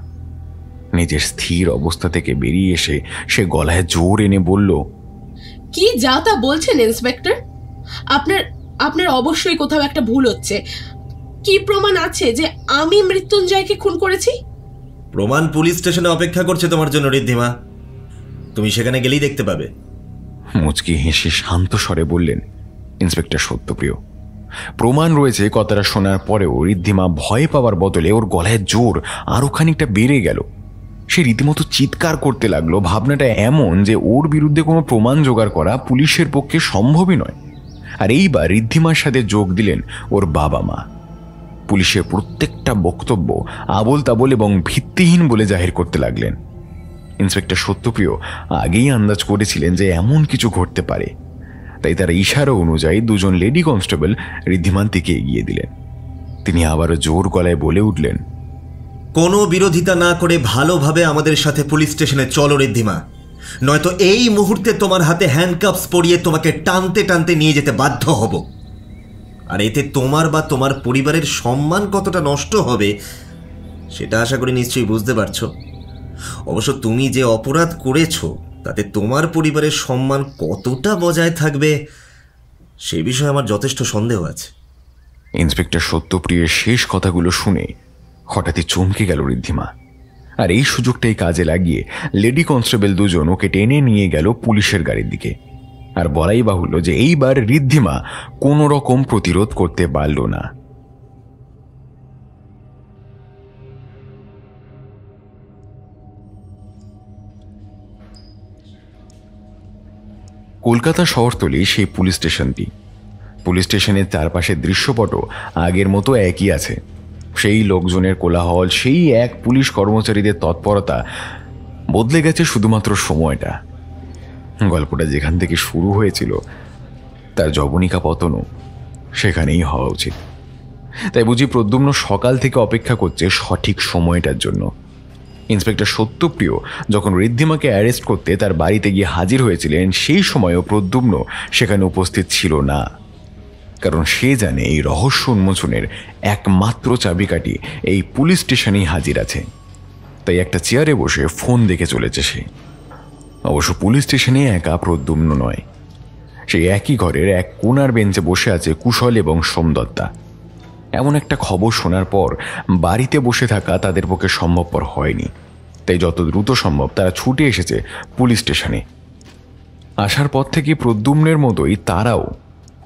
নিজের স্থির অবস্থা থেকে বেরিয়ে এসে সে গলায় জোর এনে বলল, কি যা তা বলছেন ইন্সপেক্টর? আপনার অবশ্যই কোথাও একটা ভুল হচ্ছে। কি প্রমাণ আছে যে আমি মৃত্যুঞ্জয়কে খুন করেছি? প্রমাণ পুলিশ স্টেশনে অপেক্ষা করছে তোমার জন্য রিদ্ধিমা, তুমি সেখানে গেলেই দেখতে পাবে। মুচকি হেসে শান্ত স্বরে বললেন ইন্সপেক্টর সত্যপ্রিয়। প্রমাণ রয়েছে কথাটা শোনার পরেও রিদ্ধিমা ভয় পাওয়ার বদলে ওর গলায় জোর আরও খানিকটা বেড়ে গেল। সে রীতিমতো চিৎকার করতে লাগলো। ভাবনাটা এমন যে ওর বিরুদ্ধে কোনো প্রমাণ জোগাড় করা পুলিশের পক্ষে সম্ভবই নয়। আর এইবার রিদ্ধিমার সাথে যোগ দিলেন ওর বাবা মা। পুলিশের প্রত্যেকটা বক্তব্য আবোল তাবোল এবং ভিত্তিহীন বলে জাহির করতে লাগলেন। ইন্সপেক্টর সত্যপ্রিয় আগেই আন্দাজ করেছিলেন যে এমন কিছু ঘটতে পারে, তাই তার ইশারা অনুযায়ী দুজন লেডি কনস্টেবল ঋদ্ধিমান থেকে এগিয়ে দিলেন। তিনি আবারও জোর গলায় বলে উঠলেন, কোনো বিরোধিতা না করে ভালোভাবে আমাদের সাথে পুলিশ স্টেশনে চলো ঋদ্ধিমা, নয়তো এই মুহূর্তে তোমার হাতে হ্যান্ডকাপস পরিয়ে তোমাকে টানতে টানতে নিয়ে যেতে বাধ্য হব। আর এতে তোমার বা তোমার পরিবারের সম্মান কতটা নষ্ট হবে সেটা আশা করি নিশ্চয়ই বুঝতে পারছো। অবশ্য তুমি যে অপরাধ করেছো তাতে তোমার পরিবারের সম্মান কতটা বজায় থাকবে সে বিষয়ে আমার যথেষ্ট সন্দেহ আছে। ইন্সপেক্টর সত্যপ্রিয়ের শেষ কথাগুলো শুনে হঠাৎই চমকে গেল ঋদ্ধিমা। আর এই সুযোগটাই কাজে লাগিয়ে লেডি কনস্টেবল দুজন ওকে টেনে নিয়ে গেল পুলিশের গাড়ির দিকে। আর বলাই বাহুল্য যে এইবার ঋদ্ধিমা কোনো রকম প্রতিরোধ করতে পারল না। কলকাতা শহরতলি সেই পুলিশ স্টেশনটি। পুলিশ স্টেশনের চারপাশের দৃশ্যপটও আগের মতো একই আছে। সেই লোকজনের কোলাহল, সেই এক পুলিশ কর্মচারীদের তৎপরতা, বদলে গেছে শুধুমাত্র সময়টা। গল্পটা যেখান থেকে শুরু হয়েছিল তার যবনিকা পতনও সেখানেই হওয়া উচিত। তাই বুঝি প্রদ্যুম্ন সকাল থেকে অপেক্ষা করছে সঠিক সময়টার জন্য। ইন্সপেক্টর সত্যপ্রিয় যখন ঋদ্ধিমাকে অ্যারেস্ট করতে তার বাড়িতে গিয়ে হাজির হয়েছিলেন, সেই সময়ও প্রদ্যুম্ন সেখানে উপস্থিত ছিল না, কারণ সে জানে এই রহস্য উন্মোচনের একমাত্র চাবিকাঠি এই পুলিশ স্টেশনেই হাজির আছে। তাই একটা চেয়ারে বসে ফোন দেখে চলেছে সে। অবশ্য পুলিশ স্টেশনে একা প্রদ্যুম্ন নয়, সেই একই ঘরের এক কোণার বেঞ্চে বসে আছে কুশল এবং সোমদত্তা। এমন একটা খবর শোনার পর বাড়িতে বসে থাকা তাদের পক্ষে সম্ভবপর হয়নি, তাই যত দ্রুত সম্ভব তারা ছুটে এসেছে পুলিশ স্টেশনে। আসার পর থেকে প্রদ্যুম্নের মতোই তারাও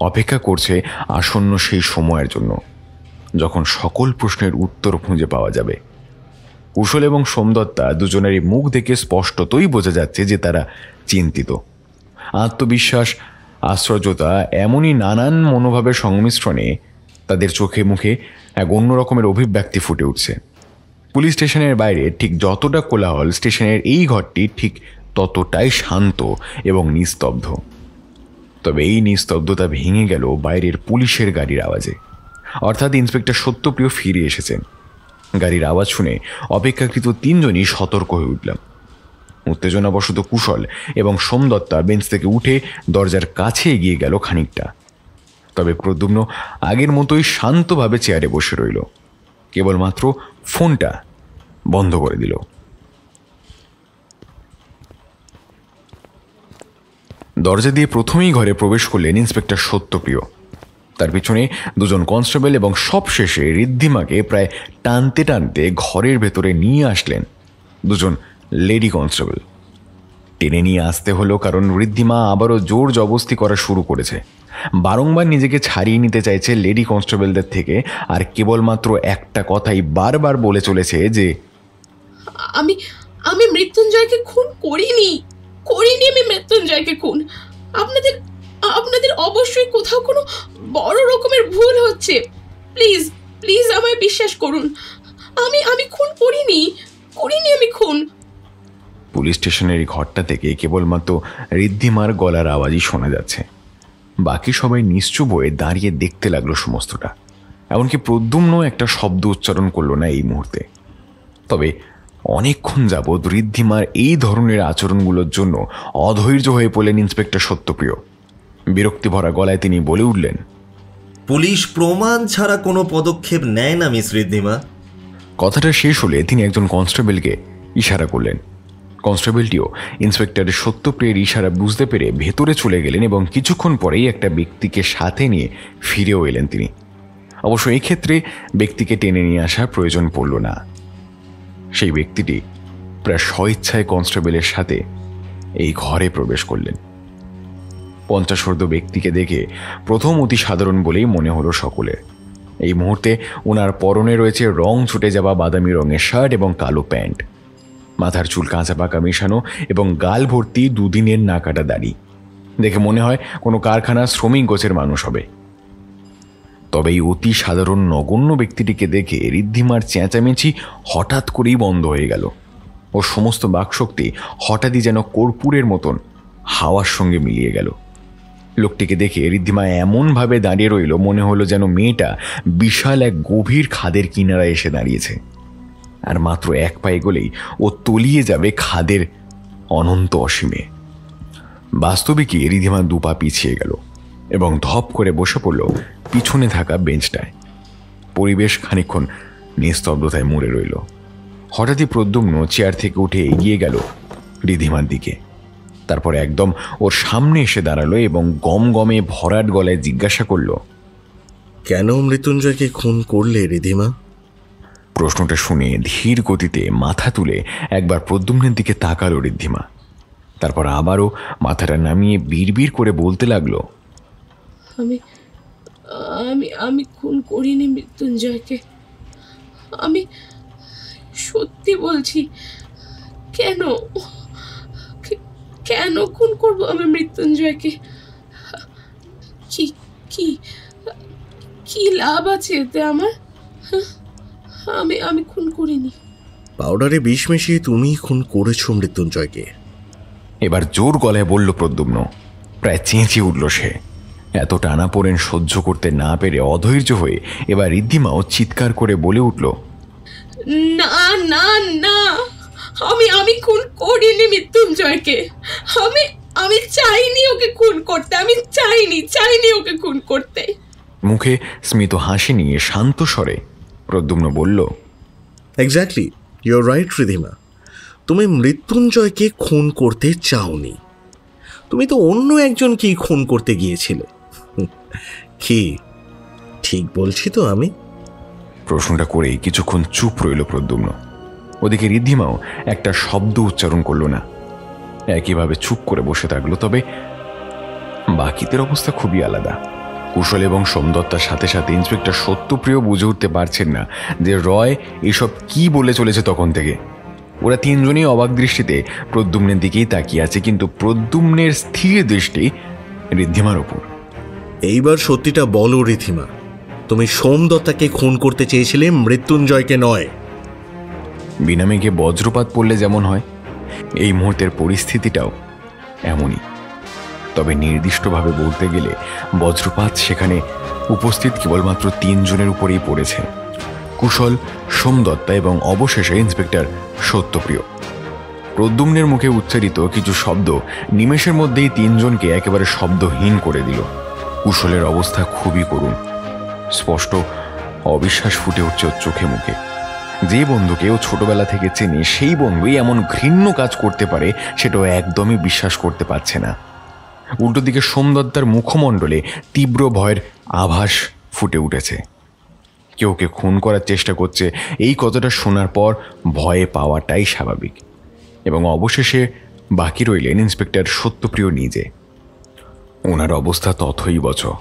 অপেক্ষা করছে আসন্ন সেই সময়ের জন্য যখন সকল প্রশ্নের উত্তর খুঁজে পাওয়া যাবে। কুশল এবং সোমদত্তা দুজনেরই মুখ দেখে স্পষ্টতই বোঝা যাচ্ছে যে তারা চিন্তিত। আত্মবিশ্বাস, আশ্চর্যতা, এমনই নানান মনোভাবের সংমিশ্রণে তাদের চোখে মুখে এক অন্য রকমের অভিব্যক্তি ফুটে উঠছে। পুলিশ স্টেশনের বাইরে ঠিক যতটা কোলাহল, স্টেশনের এই ঘরটি ঠিক ততটাই শান্ত এবং নিস্তব্ধ। তবে এই নিস্তব্ধতা ভেঙে গেল বাইরের পুলিশের গাড়ির আওয়াজে। অর্থাৎ ইন্সপেক্টর সত্যপ্রিয় ফিরে এসেছেন। গাড়ির আওয়াজ শুনে অপেক্ষাকৃত তিনজনই সতর্ক হয়ে উঠলাম। উত্তেজনাবশত কুশল এবং সোমদত্তা বেঞ্চ থেকে উঠে দরজার কাছে এগিয়ে গেল খানিকটা। তবে প্রদ্যুম্ন আগের মতোই শান্তভাবে চেয়ারে বসে রইল, কেবলমাত্র ফোনটা বন্ধ করে দিল। দরজা দিয়ে প্রথমেই ঘরে প্রবেশ করলেন ইন্সপেক্টর সত্যপ্রিয়। তার পিছনে দুজন কনস্টেবল এবং সবশেষে ঋদ্ধিমাকে প্রায় টানতে টানতে ঘরের ভেতরে নিয়ে আসলেন দুজন লেডি কনস্টেবল। টেনে নিয়ে আসতে হলো, কারণ ঋদ্ধিমা আবারও জোর জবরদস্তি করা শুরু করেছে। বারংবার নিজেকে ছাড়িয়ে নিতে চাইছে লেডি কনস্টেবলদের থেকে, আর কেবলমাত্র একটা কথাই বারবার বলে চলেছে যে আমি মৃত্যুঞ্জয়কে খুন করিনি। আমি মৃত্যুঞ্জয়কে খুন আপনাদের অবশ্যই কোথাও কোনো বড় রকমের ভুল হচ্ছে। প্লিজ আমায় বিশ্বাস করুন, আমি খুন করিনি আমি খুন। পুলিশ স্টেশনের ঘরটা থেকে কেবলমাত্র ঋদ্ধিমার গলার আওয়াজই শোনা যাচ্ছে। বাকি সবাই নিশ্চুপ হয়ে দাঁড়িয়ে দেখতে লাগলো সমস্তটা। এমনকি প্রদ্যুম্ন একটা শব্দ উচ্চারণ করল না এই মুহূর্তে। তবে অনেকক্ষণ যাবৎ ঋদ্ধিমার এই ধরনের আচরণগুলোর জন্য অধৈর্য হয়ে পড়লেন ইন্সপেক্টর সত্যপ্রিয়। বিরক্তি ভরা গলায় তিনি বলে উঠলেন, পুলিশ প্রমাণ ছাড়া কোনো পদক্ষেপ নেয় না মিস ঋদ্ধিমা। কথাটা শেষ হলে তিনি একজন কনস্টেবলকে ইশারা করলেন। কনস্টেবলটিও ইন্সপেক্টর সত্যপ্রিয়ের ইশারা বুঝতে পেরে ভেতরে চলে গেলেন এবং কিছুক্ষণ পরেই একটা ব্যক্তিকে সাথে নিয়ে ফিরেও এলেন তিনি। অবশ্য এক্ষেত্রে ব্যক্তিকে টেনে নিয়ে আসার প্রয়োজন পড়ল না। সেই ব্যক্তিটি প্রায় স্বইচ্ছায় কনস্টেবলের সাথে এই ঘরে প্রবেশ করলেন। পঞ্চাশোর্ধ্ব ব্যক্তিকে দেখে প্রথম অতি সাধারণ বলেই মনে হলো সকলের। এই মুহূর্তে ওনার পরনে রয়েছে রং ছুটে যাওয়া বাদামি রঙের শার্ট এবং কালো প্যান্ট, মাথার চুল কাঁচা পাকা মেশানো এবং গাল ভর্তি দুদিনের না কাটা দাড়ি। দেখে মনে হয় কোনো কারখানার শ্রমিক গোছের মানুষ হবে। তবে এই অতি সাধারণ নগণ্য ব্যক্তিটিকে দেখে ঋদ্ধিমার চেঁচামেচি হঠাৎ করেই বন্ধ হয়ে গেল। ওর সমস্ত বাকশক্তি হঠাৎই যেন কর্পূরের মতন হাওয়ার সঙ্গে মিলিয়ে গেল। লোকটিকে দেখে ঋদ্ধিমা এমনভাবে দাঁড়িয়ে রইল মনে হলো যেন মেয়েটা বিশাল এক গভীর খাদের কিনারায় এসে দাঁড়িয়েছে, আর মাত্র এক পায়ে গলেই ও তলিয়ে যাবে খাদের অনন্ত অসীমে। বাস্তবিকই ঋদ্ধিমা দুপা পিছিয়ে গেল এবং ধপ করে বসে পড়ল পিছনে থাকা বেঞ্চটায়। পরিবেশ খানিকক্ষণ নিস্তব্ধতায় মুড়ে রইল। হঠাৎই প্রদ্যুম্ন চেয়ার থেকে উঠে এগিয়ে গেল ঋদ্ধিমার দিকে, তারপরে একদম ওর সামনে এসে দাঁড়ালো এবং গমগমে ভরাট গলায় জিজ্ঞাসা করল, কেন মৃত্যুঞ্জয়কে খুন করলে ঋদ্ধিমা? প্রশ্নটা শুনে ধীর গতিতে মাথা তুলে একবার প্রদ্যুম্নের দিকে তাকালো ঋদ্ধিমা, তারপর আবারও মাথাটা নামিয়ে বিড়বিড় করে বলতে লাগলো, আমি খুন করিনি মৃত্যুঞ্জয়কে, আমি সত্যি বলছি। কেন কেন খুন করবো আমি মৃত্যুঞ্জয়কে? কি কি লাভ আছে এতে আমার? আমি খুন করিনি। পাউডারে বিষ মিশিয়ে তুমি খুন করেছো মৃত্যুঞ্জয়কে, এবার জোর গলায় বলল প্রদ্যুম্ন। প্রায় চেঁচিয়ে উঠল সে, এত টানা পড়েন সহ্য করতে না পেরে অধৈর্য হয়ে এবার ঋদ্ধিমাও চিৎকার করে বলে উঠল, না না না, আমি খুন করিনি মৃত্যুঞ্জয়কে, আমি চাইনি ওকে খুন করতে, আমি চাইনি ওকে খুন করতে। মুখে স্মিত হাসি নিয়ে শান্ত স্বরে প্রদ্যুম্ন বলল, exactly you are right Riddhima, তুমি মৃত্যুঞ্জয়কে খুন করতে চাওনি, তুমি তো অন্য একজনকেই খুন করতে গিয়েছিলে। কি ঠিক বলছি তো আমি? প্রশ্নটা করেই কিছুক্ষণ চুপ রইল প্রদ্যুম্ন। ওদিকে ঋদ্ধিমাও একটা শব্দ উচ্চারণ করল না, একইভাবে চুপ করে বসে থাকলো। তবে বাকিদের অবস্থা খুবই আলাদা। কুশল এবং সোমদত্তার সাথে সাথে ইন্সপেক্টর সত্যপ্রিয় বুঝে উঠতে পারছেন না যে রয় এসব কি বলে চলেছে তখন থেকে। ওরা তিনজনেই অবাক দৃষ্টিতে প্রদ্যুম্নের দিকেই তাকিয়ে আছে, কিন্তু প্রদ্যুম্নের স্থির দৃষ্টি ঋদ্ধিমার ওপর। এইবার সত্যিটা বলো ঋদ্ধিমা, তুমি সোমদত্তাকে খুন করতে চেয়েছিলে, মৃত্যুঞ্জয়কে নয়। বিনামেঘে বজ্রপাত পড়লে যেমন হয়, এই মুহূর্তের পরিস্থিতিটাও এমনই। তবে নির্দিষ্টভাবে বলতে গেলে বজ্রপাত সেখানে উপস্থিত কেবলমাত্র তিনজনের উপরেই পড়েছে, কুশল, সোমদত্তা এবং অবশেষে ইন্সপেক্টর সত্যপ্রিয়। প্রদ্যুম্নের মুখে উচ্চারিত কিছু শব্দ নিমেষের মধ্যেই তিনজনকে একেবারে শব্দহীন করে দিল। কুশলের অবস্থা খুবই করুণ, স্পষ্ট অবিশ্বাস ফুটে উঠছে চোখে মুখে। যে বন্ধুকে ও ছোটবেলা থেকে চেনে সেই বন্ধুই এমন ঘৃণ্য কাজ করতে পারে সেটাও একদমই বিশ্বাস করতে পারছে না। উল্টো দিকে সোমদত্তার মুখমণ্ডলে তীব্র ভয়ের আভাস ফুটে উঠেছে। কেউ কে খুন করার চেষ্টা করছে এই কথাটা শোনার পর ভয়ে পাওয়াটাই স্বাভাবিক। এবং অবশেষে বাকি রইলেন ইন্সপেক্টর সত্যপ্রিয় নিজে। ওনার অবস্থা ততই বছর।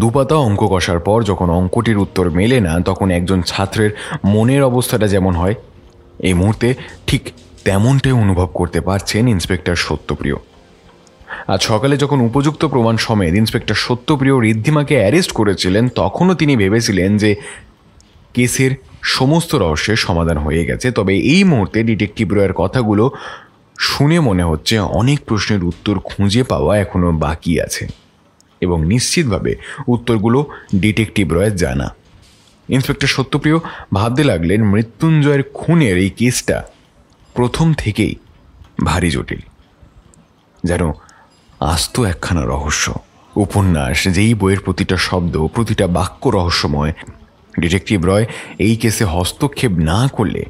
দুপাতা অঙ্ক কষার পর যখন অঙ্কটির উত্তর মেলে না, তখন একজন ছাত্রের মনের অবস্থাটা যেমন হয়, এই মুহূর্তে ঠিক তেমনটাই অনুভব করতে পারছেন ইন্সপেক্টর সত্যপ্রিয়। আজ সকালে যখন উপযুক্ত প্রমাণ সমেত ইন্সপেক্টর সত্যপ্রিয় ঋদ্ধিমাকে অ্যারেস্ট করেছিলেন, তখনও তিনি ভেবেছিলেন যে কেসের সমস্ত রহস্যের সমাধান হয়ে গেছে। তবে এই মুহূর্তে ডিটেকটিভ রয়ের কথাগুলো শুনে মনে হচ্ছে অনেক প্রশ্নের উত্তর খুঁজে পাওয়া এখনও বাকি আছে, এবং নিশ্চিতভাবে উত্তরগুলো ডিটেকটিভ রয়ের জানা। ইন্সপেক্টর সত্যপ্রিয় ভাবতে লাগলেন মৃত্যুঞ্জয়ের খুনের এই কেসটা প্রথম থেকেই ভারী জটিল, যেন আস্ত একখানা রহস্য উপন্যাস, যেই বইয়ের প্রতিটা শব্দ, প্রতিটা বাক্য রহস্যময়। ডিটেকটিভ রয় এই কেসে হস্তক্ষেপ না করলে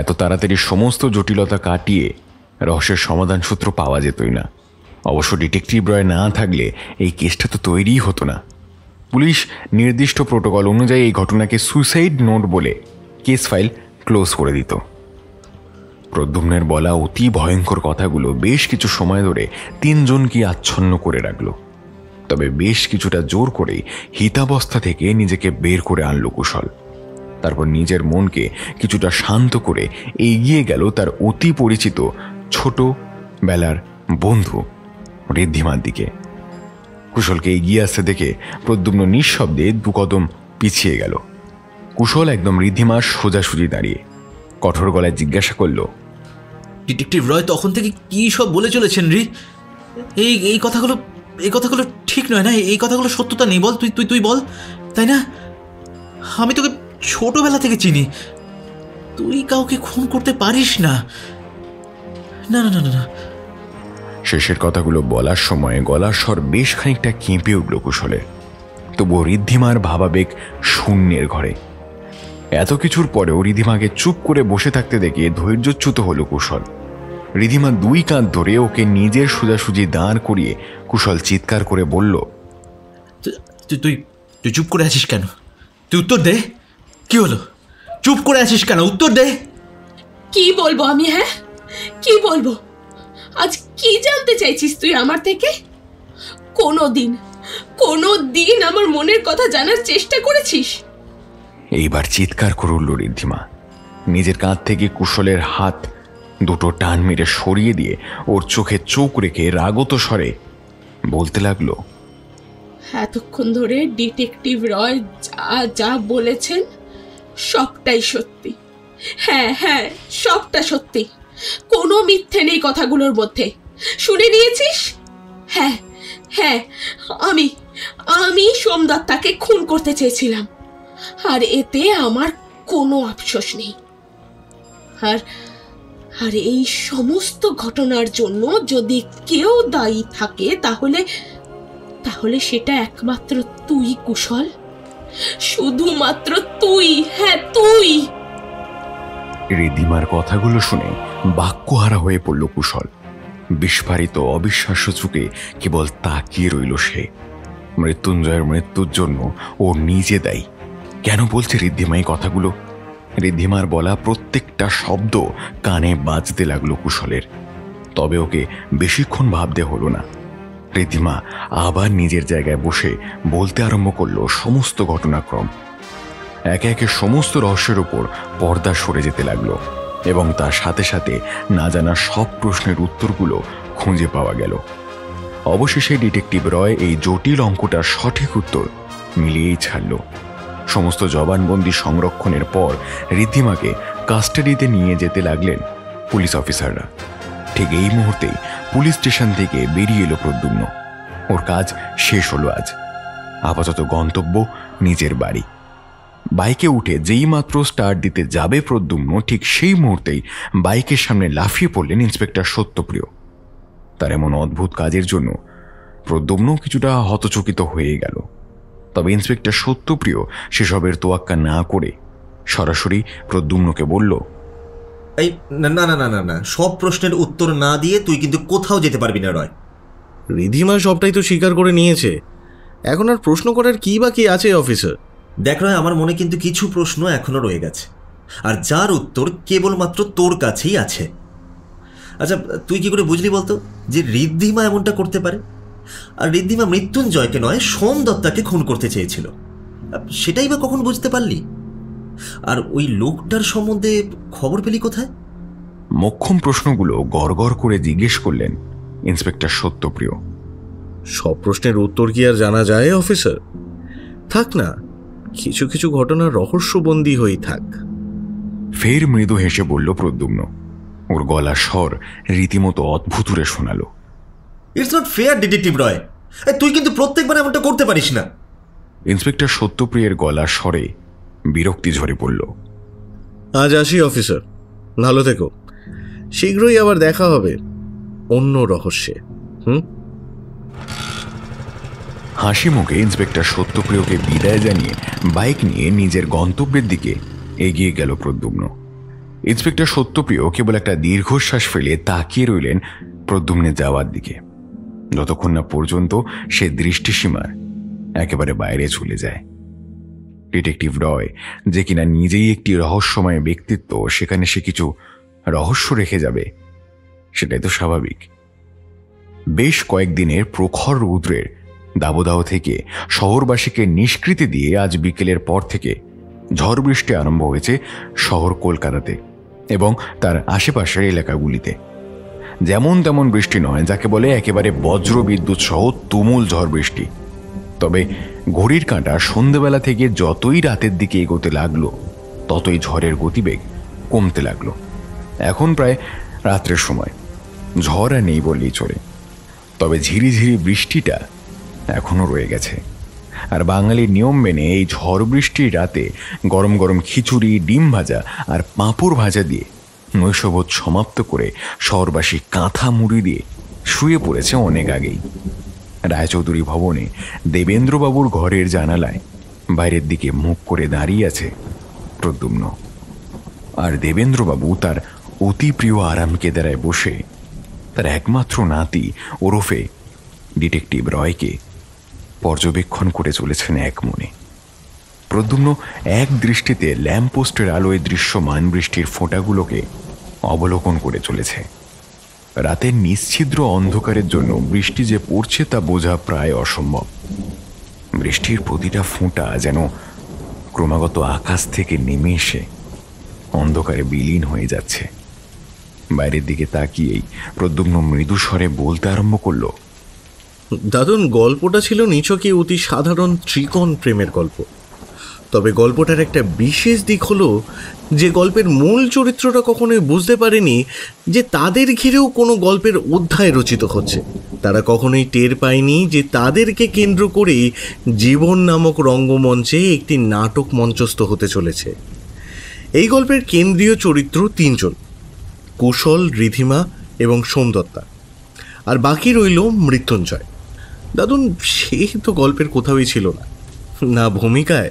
এত তাড়াতাড়ি সমস্ত জটিলতা কাটিয়ে রহস্যের সমাধান সূত্র পাওয়া যেতই না। অবশ্য ডিটেকটিভ রয় না থাকলে এই কেসটা তো তৈরিই হতো না। পুলিশ নির্দিষ্ট প্রোটোকল অনুযায়ী এই ঘটনাকে সুইসাইড নোট বলে কেস ফাইল ক্লোজ করে দিত। প্রদ্যুম্নের বলা অতি ভয়ঙ্কর কথাগুলো বেশ কিছু সময় ধরে তিনজনকে আচ্ছন্ন করে রাখল। তবে বেশ কিছুটা জোর করে হিতাবস্থা থেকে নিজেকে বের করে আনল কুশল। তারপর নিজের মনকে কিছুটা শান্ত করে এগিয়ে গেল তার অতি পরিচিত ছোটবেলার বন্ধু ঋদ্ধিমার দিকে। কুশলকে এগিয়ে আসতে দেখে প্রদ্যুম্ন নিঃশব্দে দুকদম পিছিয়ে গেল। কুশল একদম ঋদ্ধিমার সোজাসুজি দাঁড়িয়ে কঠোর গলায় জিজ্ঞাসা করল, ডিটেকটিভ রয় তখন থেকে কি সব বলে চলেছেন রি? এই কথাগুলো এই কথাগুলো ঠিক নয় না, এই কথাগুলো সত্যতা নেই, বল তুই তুই তুই বল, তাই না? আমি তোকে ছোটোবেলা থেকে চিনি, তুই কাউকে খুন করতে পারিস না। না না না না। শেষের কথাগুলো বলার সময় গলার স্বর বেশ খানিকটা কেঁপে উঠল কুশলের, তবুও ঋদ্ধিমার ভাবাবেগ শূন্যের ঘরে। এত কিছুর পরেও ঋদ্ধিমাকে চুপ করে বসে থাকতে দেখে ধৈর্যচ্যুত হলো কুশল। ঋদ্ধিমা দুই কাঁধ ধরে ওকে নিজের সোজাসুজি দাঁড় করিয়ে কুশল চিৎকার করে বলল, তুই তুই তুই চুপ করে আছিস কেন? তুই উত্তর দে, কি হলো? চুপ করে আছিস কেন? উত্তর দে। কি বলবো আমি? হ্যাঁ, কি বলবো? আজ কি জানতে চাইছিস তুই আমার থেকে? কোনো দিন আমার মনের কথা জানার চেষ্টা করেছিস? এইবার চিৎকার করে উঠল ঋদ্ধিমা। নিজের কাঁধ থেকে কুশলের হাত দুটো টান মেরে সরিয়ে দিয়ে ওর চোখে চোখ রেখে রাগত স্বরে বলতে লাগলো, এতক্ষণ ধরে ডিটেকটিভ রয় যা বলেছেন সবটাই সত্যি। হ্যাঁ সবটা সত্যি, কোনো মিথ্যে নেই কথাগুলোর মধ্যে। শুনে নিয়েছিস? হ্যাঁ আমি সোমদত্তাকে খুন করতে চেয়েছিলাম, আর এতে আমার কোনো আফসোস নেই। আর এই সমস্ত ঘটনার জন্য যদি কেউ দায়ী থাকে তাহলে সেটা একমাত্র তুই কুশল, শুধুমাত্র তুই। হ্যাঁ, তুই। ঋদ্ধিমার কথাগুলো শুনে বাক্যহারা হয়ে পড়ল কুশল। বিস্ফারিত অবিশ্বাস্য চোখে কেবল তাকিয়ে রইল সে। মৃত্যুঞ্জয়ের মৃত্যুর জন্য ও নিজে দায়ী, কেন বলছে ঋদ্ধিমা এই কথাগুলো? ঋদ্ধিমার বলা প্রত্যেকটা শব্দ কানে বাজতে লাগলো কুশলের। তবে ওকে বেশিক্ষণ ভাবতে হলো না। ঋদ্ধিমা আবার নিজের জায়গায় বসে বলতে আরম্ভ করলো সমস্ত ঘটনাক্রম। একে একে সমস্ত রহস্যের উপর পর্দা সরে যেতে লাগলো এবং তার সাথে সাথে না জানা সব প্রশ্নের উত্তরগুলো খুঁজে পাওয়া গেল। অবশেষে ডিটেকটিভ রয় এই জটিল অঙ্কটার সঠিক উত্তর মিলিয়েই ছাড়ল। সমস্ত জবানবন্দি সংরক্ষণের পর ঋদ্ধিমাকে কাস্টাডিতে নিয়ে যেতে লাগলেন পুলিশ অফিসাররা। ঠিক এই মুহূর্তেই পুলিশ স্টেশন থেকে বেরিয়ে এলো প্রদ্যুম্ন। ওর কাজ শেষ হলো আজ। আপাতত গন্তব্য নিজের বাড়ি। বাইকে উঠে যেই মাত্র স্টার্ট দিতে যাবে প্রদ্যুম্ন, ঠিক সেই মুহূর্তেই বাইকের সামনে লাফিয়ে পড়লেন ইন্সপেক্টর সত্যপ্রিয়। তার এমন অদ্ভুত কাজের জন্য প্রদ্যুম্ন কিছুটা হতচকিত হয়ে গেল। তবে ইন্সপেক্টর সত্যপ্রিয় সেসবের তোয়াক্কা না করে সরাসরি প্রদ্যুম্নকে বলল, এই না, সব প্রশ্নের উত্তর না দিয়ে তুই কিন্তু কোথাও যেতে পারবি না রয়। ঋদ্ধিমা সবটাই তো স্বীকার করে নিয়েছে, এখন আর প্রশ্ন করার কি বা কি আছে অফিসার? দেখ রয়, আমার মনে কিন্তু কিছু প্রশ্ন এখনও রয়ে গেছে, আর যার উত্তর কেবলমাত্র তোর কাছেই আছে। আচ্ছা, তুই কি করে বুঝলি বলতো যে ঋদ্ধিমা এমনটা করতে পারে? আর ঋদ্ধিমা মৃত্যুঞ্জয়কে নয়, সোমদত্তাকে খুন করতে চেয়েছিল, সেটাই বা কখন বুঝতে পারলি? আর ওই লোকটার সম্বন্ধে খবর পেলি কোথায়? মোক্ষম প্রশ্নগুলো গড়গড় করে জিজ্ঞেস করলেন ইন্সপেক্টর সত্যপ্রিয়। সব প্রশ্নের উত্তর কি আর জানা যায় অফিসার? থাক না, কিছু কিছু ঘটনার রহস্যবন্দী হয়েই থাক। ফের মৃদু হেসে বলল প্রদ্যুম্ন। ওর গলা স্বর রীতিমতো অদ্ভুত করে শোনালো। It's not fair detective Roy, তুই কিন্তু প্রত্যেকবার এমনটা করতে পারিস না। ইন্সপেক্টর সত্যপ্রিয়ের গলা স্বরে বিরক্তি ঝরে পড়ল। আজ আসি অফিসার, ভালো থেকো, শীঘ্রই আবার দেখা হবে অন্য রহস্যে। হাসি মুখে ইন্সপেক্টর সত্যপ্রিয়কে বিদায় জানিয়ে বাইক নিয়ে নিজের গন্তব্যের দিকে এগিয়ে গেল প্রদ্যুম্ন। ইন্সপেক্টর সত্যপ্রিয় কেবল একটা দীর্ঘশ্বাস ফেলে তাকিয়ে রইলেন প্রদ্যুম্নের যাওয়ার দিকে, যতক্ষণ না পর্যন্ত সে দৃষ্টিসীমার একেবারে বাইরে চলে যায়। ডিটেকটিভ রয়, যে কিনা নিজেই একটি রহস্যময় ব্যক্তিত্ব, সেখানে সে কিছু রহস্য রেখে যাবে, সেটাই তো স্বাভাবিক। বেশ কয়েকদিনের প্রখর রৌদ্রের দাবদাহ থেকে শহরবাসীকে নিষ্কৃতি দিয়ে আজ বিকেলের পর থেকে ঝড় বৃষ্টি আরম্ভ হয়েছে শহর কলকাতাতে এবং তার আশেপাশের এলাকাগুলিতে। যেমন তেমন বৃষ্টি নয়, যাকে বলে একেবারে বজ্র বিদ্যুৎ সহ তুমুল ঝড় বৃষ্টি। তবে ঘড়ির কাঁটা সন্ধ্যেবেলা থেকে যতই রাতের দিকে এগোতে লাগলো, ততই ঝড়ের গতিবেগ কমতে লাগলো। এখন প্রায় রাত্রের সময়, ঝড় আর নেই বললেই চলে। তবে ঝিরিঝিরি বৃষ্টিটা এখনও রয়ে গেছে। আর বাঙালির নিয়ম মেনে এই ঝড় বৃষ্টির রাতে গরম গরম খিচুড়ি, ডিম ভাজা আর পাঁপড় ভাজা দিয়ে নৈশভোজ সমাপ্ত করে শহরবাসী কাঁথা মুড়ি দিয়ে শুয়ে পড়েছে অনেক আগেই। রায়চৌধুরী ভবনে দেবেন্দ্রবাবুর ঘরের জানালায় বাইরের দিকে মুখ করে দাঁড়িয়ে আছে প্রদ্যুম্ন। আর দেবেন্দ্রবাবু তার অতি প্রিয় আরামকেদারায় বসে তার একমাত্র নাতি ওরফে ডিটেকটিভ রয়কে পর্যবেক্ষণ করে চলেছেন এক মনে। প্রদ্যুম্ন এক দৃষ্টিতে ল্যাম্পপোস্টের আলোয় দৃশ্যমান বৃষ্টির ফোঁটাগুলোকে অবলোকন করে চলেছে। রাতের নিশ্ছিদ্র অন্ধকারের জন্য বৃষ্টি যে পড়ছে তা বোঝা প্রায় অসম্ভব। বৃষ্টির প্রতিটা ফোঁটা যেন ক্রমাগত আকাশ থেকে নেমে এসে অন্ধকারে বিলীন হয়ে যাচ্ছে। বাইরের দিকে তাকিয়েই প্রদ্যুম্ন মৃদু স্বরে বলতে আরম্ভ করল, দাদুন, গল্পটা ছিল নিছকই অতি সাধারণ ত্রিকোণ প্রেমের গল্প। তবে গল্পটার একটা বিশেষ দিক হলো যে গল্পের মূল চরিত্রটা কখনোই বুঝতে পারেনি যে তাদের ঘিরেও কোনো গল্পের অধ্যায় রচিত হচ্ছে। তারা কখনোই টের পায়নি যে তাদেরকে কেন্দ্র করেই জীবন নামক রঙ্গমঞ্চে একটি নাটক মঞ্চস্থ হতে চলেছে। এই গল্পের কেন্দ্রীয় চরিত্র তিনজন, কুশল, রিধিমা এবং সোমদত্তা, আর বাকি রইল মৃত্যুঞ্জয়। দাদুন, সে তো গল্পের কোথাওই ছিল না, না ভূমিকায়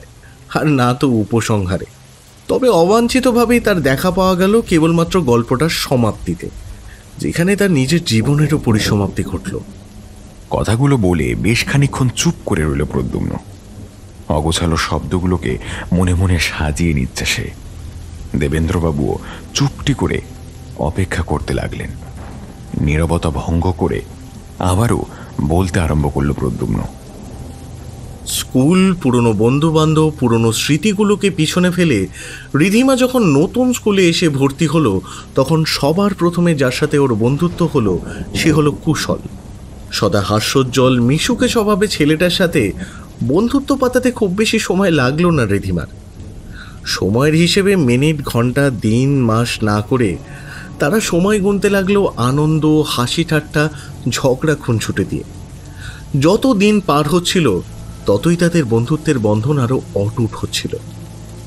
আর না তো উপসংহারে। তবে অবাঞ্ছিতভাবেই তার দেখা পাওয়া গেল কেবলমাত্র গল্পটার সমাপ্তিতে, যেখানে তার নিজের জীবনেরও পরিসমাপ্তি ঘটল। কথাগুলো বলে বেশ খানিকক্ষণ চুপ করে রইল প্রদ্যুম্ন। অগোছালো শব্দগুলোকে মনে মনে সাজিয়ে নিচ্ছে সে। দেবেন্দ্রবাবুও চুপটি করে অপেক্ষা করতে লাগলেন। নীরবতা ভঙ্গ করে আবারও বলতে আরম্ভ করল প্রদ্যুম্ন। স্কুল, পুরনো বন্ধুবান্ধব, পুরনো স্মৃতিগুলোকে পিছনে ফেলে রিধিমা যখন নতুন স্কুলে এসে ভর্তি হলো, তখন সবার প্রথমে যার সাথে ওর বন্ধুত্ব হলো সে হলো কুশল। সদা হাস্যোজ্জ্বল মিশুকে স্বভাবে ছেলেটার সাথে বন্ধুত্ব পাতাতে খুব বেশি সময় লাগলো না রিধিমার। সময়ের হিসেবে মিনিট, ঘন্টা, দিন, মাস না করে তারা সময় গুনতে লাগলো আনন্দ, হাসি ঠাট্টা, ঝগড়া, খুনছুটে দিয়ে। যত দিন পার হচ্ছিল ততই তাদের বন্ধুত্বের বন্ধন আরও অটুট হচ্ছিল।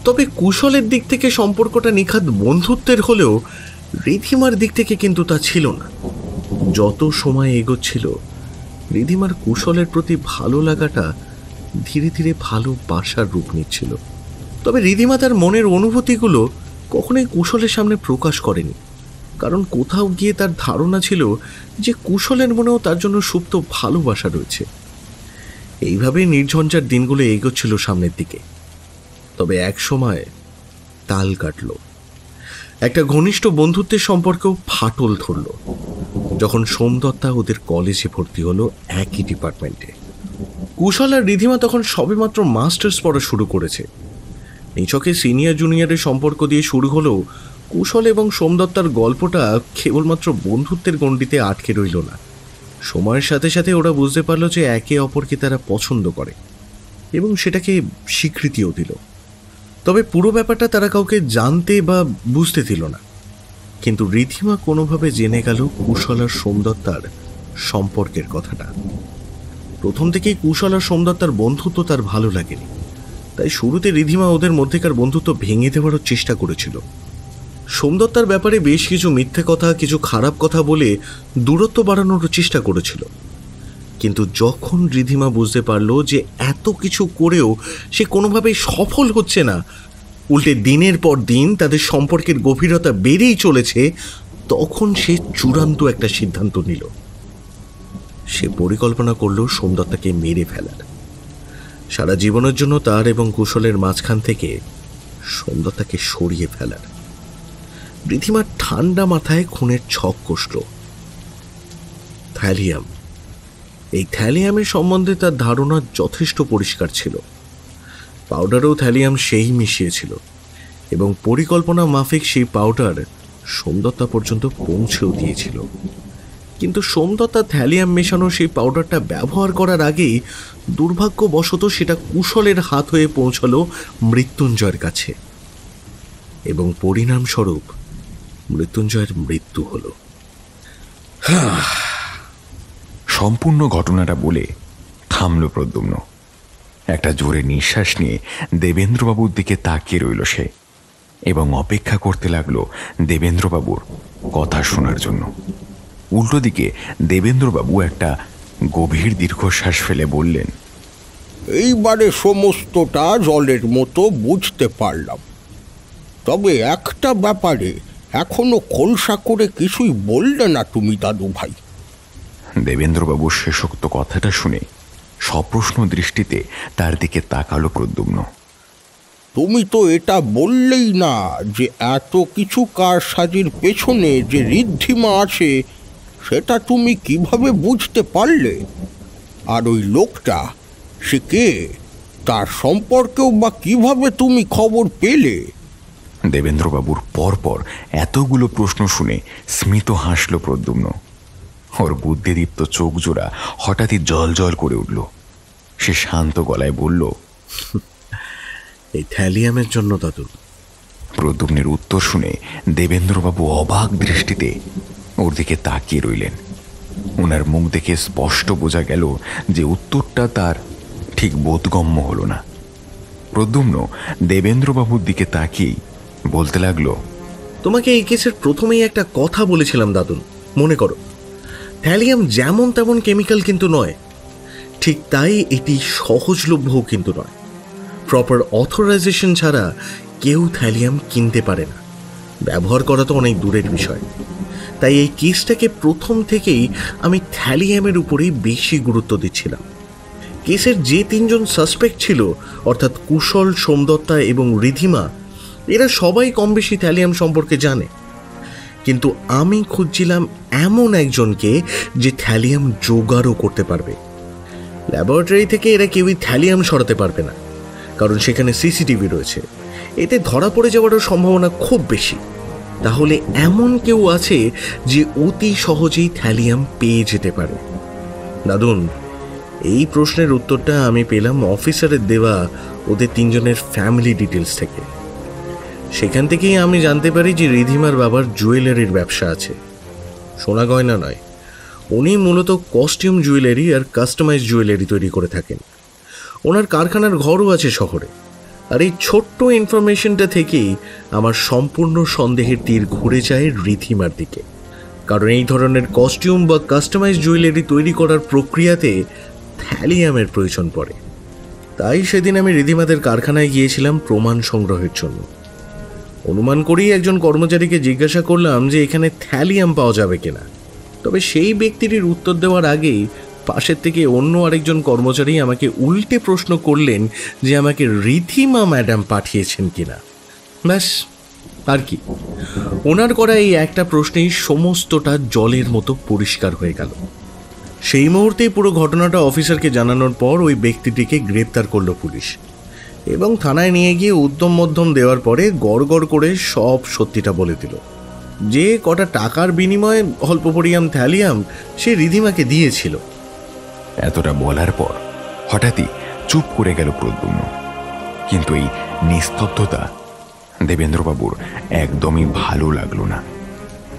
তবে কুশলের দিক থেকে সম্পর্কটা নিখাত বন্ধুত্বের হলেও রিধিমার দিক থেকে কিন্তু তা ছিল না। যত সময় এগোচ্ছিল রিধিমার কুশলের প্রতি ভালো লাগাটা ধীরে ধীরে ভালোবাসার রূপ নিচ্ছিল। তবে রিধিমা তার মনের অনুভূতিগুলো কখনোই কুশলের সামনে প্রকাশ করেনি, কারণ কোথাও গিয়ে তার ধারণা ছিল যে কুশলের মনেও তার জন্য সুপ্ত ভালোবাসা রয়েছে। এইভাবে নির্ঝঞ্ঝার দিনগুলো এগোচ্ছিল সামনের দিকে। তবে এক সময় তাল কাটল, একটা ঘনিষ্ঠ বন্ধুত্বের সম্পর্কেও ফাটল ধরল যখন সোমদত্তা ওদের কলেজে ভর্তি হলো একই ডিপার্টমেন্টে। কুশল আর রিধিমা তখন সবেমাত্র মাস্টার্স পড়া শুরু করেছে। নিছকে সিনিয়র জুনিয়রের সম্পর্ক দিয়ে শুরু হলেও কুশল এবং সোমদত্তার গল্পটা কেবলমাত্র বন্ধুত্বের গণ্ডিতে আটকে রইল না। সময়ের সাথে সাথে ওরা বুঝতে পারল যে একে অপরকে তারা পছন্দ করে এবং সেটাকে স্বীকৃতিও দিল। তবে পুরো ব্যাপারটা তারা কাউকে জানতে বা বুঝতে দিল না, কিন্তু রিধিমা কোনোভাবে জেনে গেল কুশল আর সোমদত্তার সম্পর্কের কথাটা। প্রথম থেকেই কুশল আর সোমদত্তার বন্ধুত্ব তার ভালো লাগেনি, তাই শুরুতে রিধিমা ওদের মধ্যেকার বন্ধুত্ব ভেঙে দেওয়ারও চেষ্টা করেছিল। সোমদত্তার ব্যাপারে বেশ কিছু মিথ্যে কথা, কিছু খারাপ কথা বলে দূরত্ব বাড়ানোর চেষ্টা করেছিল, কিন্তু যখন রিধিমা বুঝতে পারল যে এত কিছু করেও সে কোনোভাবেই সফল হচ্ছে না, উল্টে দিনের পর দিন তাদের সম্পর্কের গভীরতা বেড়েই চলেছে, তখন সে চূড়ান্ত একটা সিদ্ধান্ত নিল। সে পরিকল্পনা করল সোমদত্তাকে মেরে ফেলার। সারা জীবনের জন্য তার এবং কুশলের মাঝখান থেকে সোমদত্তাকে সরিয়ে ফেলার। রিধিমার ঠান্ডা মাথায় খুনের ছক কষল। থ্যালিয়াম, এই থ্যালিয়ামের সম্বন্ধে তার ধারণা যথেষ্ট পরিষ্কার ছিল। পাউডারেও থ্যালিয়াম সেই মিশিয়েছিল এবং পরিকল্পনা মাফিক সেই পাউডার সোমদত্তা পর্যন্ত পৌঁছেও দিয়েছিল। কিন্তু সোমদত্তা থ্যালিয়াম মেশানো সেই পাউডারটা ব্যবহার করার আগেই দুর্ভাগ্যবশত সেটা কুশলের হাত হয়ে পৌঁছালো মৃত্যুঞ্জয়ের কাছে এবং পরিণামস্বরূপ মৃত্যুঞ্জয়ের মৃত্যু হল। সম্পূর্ণ ঘটনাটা বলে থামল প্রদ্যুম্ন। একটা জোরে নিঃশ্বাস নিয়ে দেবেন্দ্রবাবুর দিকে তাকিয়ে রইল সে এবং অপেক্ষা করতে লাগলো দেবেন্দ্রবাবুর কথা শোনার জন্য। উল্টো দিকে দেবেন্দ্রবাবু একটা গভীর দীর্ঘশ্বাস ফেলে বললেন, এইবারে সমস্তটা জলের মতো বুঝতে পারলাম, তবে একটা ব্যাপারে এখনো খোলসা করে কিছুই বললে না তুমি দাদু ভাই। দেবেন্দ্রবাবুর শেষোক্ত কথাটা শুনে সপ্রশ্ন দৃষ্টিতে তার দিকে তাকালো প্রদ্যুম্ন। তুমি তো এটা বললেই না যে এত কিছু কারসাজির পেছনে যে ঋদ্ধিমা আছে সেটা তুমি কিভাবে বুঝতে পারলে, আর ওই লোকটা সে কে, তার সম্পর্কেও বা কিভাবে তুমি খবর পেলে? দেবেন্দ্রবাবুর পরপর এতগুলো প্রশ্ন শুনে স্মিত হাসল প্রদ্যুম্ন। ওর বুদ্ধিদীপ্ত চোখ জোড়া হঠাৎই জল জল করে উঠল। সে শান্ত গলায় বলল, এই থ্যালিয়ামের জন্য দাদু। প্রদ্যুম্নের উত্তর শুনে দেবেন্দ্রবাবু অবাক দৃষ্টিতে ওর দিকে তাকিয়ে রইলেন। ওনার মুখ দেখে স্পষ্ট বোঝা গেল যে উত্তরটা তার ঠিক বোধগম্য হল না। প্রদ্যুম্ন দেবেন্দ্রবাবুর দিকে তাকিয়েই বলতে লাগলো, তোমাকে এই কেসের প্রথমেই একটা কথা বলেছিলাম দাদু, মনে করো থ্যালিয়াম যেমন তেমন কেমিক্যাল কিন্তু নয়, ঠিক তাই এটি সহজলভ্যও কিন্তু নয়। প্রপার অথরাইজেশন ছাড়া কেউ থ্যালিয়াম কিনতে পারে না, ব্যবহার করা তো অনেক দূরের বিষয়। তাই এই কেসটাকে প্রথম থেকেই আমি থ্যালিয়ামের উপরেই বেশি গুরুত্ব দিচ্ছিলাম। কেসের যে তিনজন সাসপেক্ট ছিল, অর্থাৎ কুশল, সোমদত্তা এবং ঋদ্ধিমা, এরা সবাই কম বেশি থ্যালিয়াম সম্পর্কে জানে, কিন্তু আমি খুঁজছিলাম এমন একজনকে যে থ্যালিয়াম জোগাড়ও করতে পারবে। ল্যাবরেটরি থেকে এরা কেউই থ্যালিয়াম সরাতে পারবে না, কারণ সেখানে সিসিটিভি রয়েছে, এতে ধরা পড়ে যাওয়ারও সম্ভাবনা খুব বেশি। তাহলে এমন কেউ আছে যে অতি সহজেই থ্যালিয়াম পেয়ে যেতে পারে। দাদুন, এই প্রশ্নের উত্তরটা আমি পেলাম অফিসারের দেওয়া ওদের তিনজনের ফ্যামিলি ডিটেলস থেকে। সেখান থেকেই আমি জানতে পারি যে ঋদ্ধিমার বাবার জুয়েলারির ব্যবসা আছে, সোনা গয়না নয়। উনি মূলত কস্টিউম জুয়েলারি আর কাস্টমাইজ জুয়েলারি তৈরি করে থাকেন। ওনার কারখানার ঘরও আছে শহরে। আর এই ছোট্ট ইনফরমেশনটা থেকেই আমার সম্পূর্ণ সন্দেহের তীর ঘুরে যায় ঋদ্ধিমার দিকে, কারণ এই ধরনের কস্টিউম বা কাস্টমাইজ জুয়েলারি তৈরি করার প্রক্রিয়াতে থ্যালিয়ামের প্রয়োজন পড়ে। তাই সেদিন আমি ঋদ্ধিমাদের কারখানায় গিয়েছিলাম প্রমাণ সংগ্রহের জন্য। অনুমান করেই একজন কর্মচারীকে জিজ্ঞাসা করলাম যে এখানে থ্যালিয়াম পাওয়া যাবে কিনা। তবে সেই ব্যক্তিটির উত্তর দেওয়ার আগেই পাশের থেকে অন্য আরেকজন কর্মচারী আমাকে উল্টে প্রশ্ন করলেন যে আমাকে ঋদ্ধিমা ম্যাডাম পাঠিয়েছেন কিনা। ব্যাস আর কি, ওনার করা এই একটা প্রশ্নেই সমস্তটা জলের মতো পরিষ্কার হয়ে গেল। সেই মুহূর্তেই পুরো ঘটনাটা অফিসারকে জানানোর পর ওই ব্যক্তিটিকে গ্রেপ্তার করল পুলিশ এবং থানায় নিয়ে গিয়ে উদ্যম মধ্যম দেওয়ার পরে গড়গড় করে সব সত্যিটা বলে দিল। যে কটা টাকার বিনিময়ে অল্প পরিমাণ থ্যালিয়াম সে ঋদ্ধিমাকে দিয়েছিল। এতটা বলার পর হঠাৎই চুপ করে গেল প্রদ্যুম্ন। কিন্তু এই নিস্তব্ধতা দেবেন্দ্রবাবুর একদমই ভালো লাগলো না।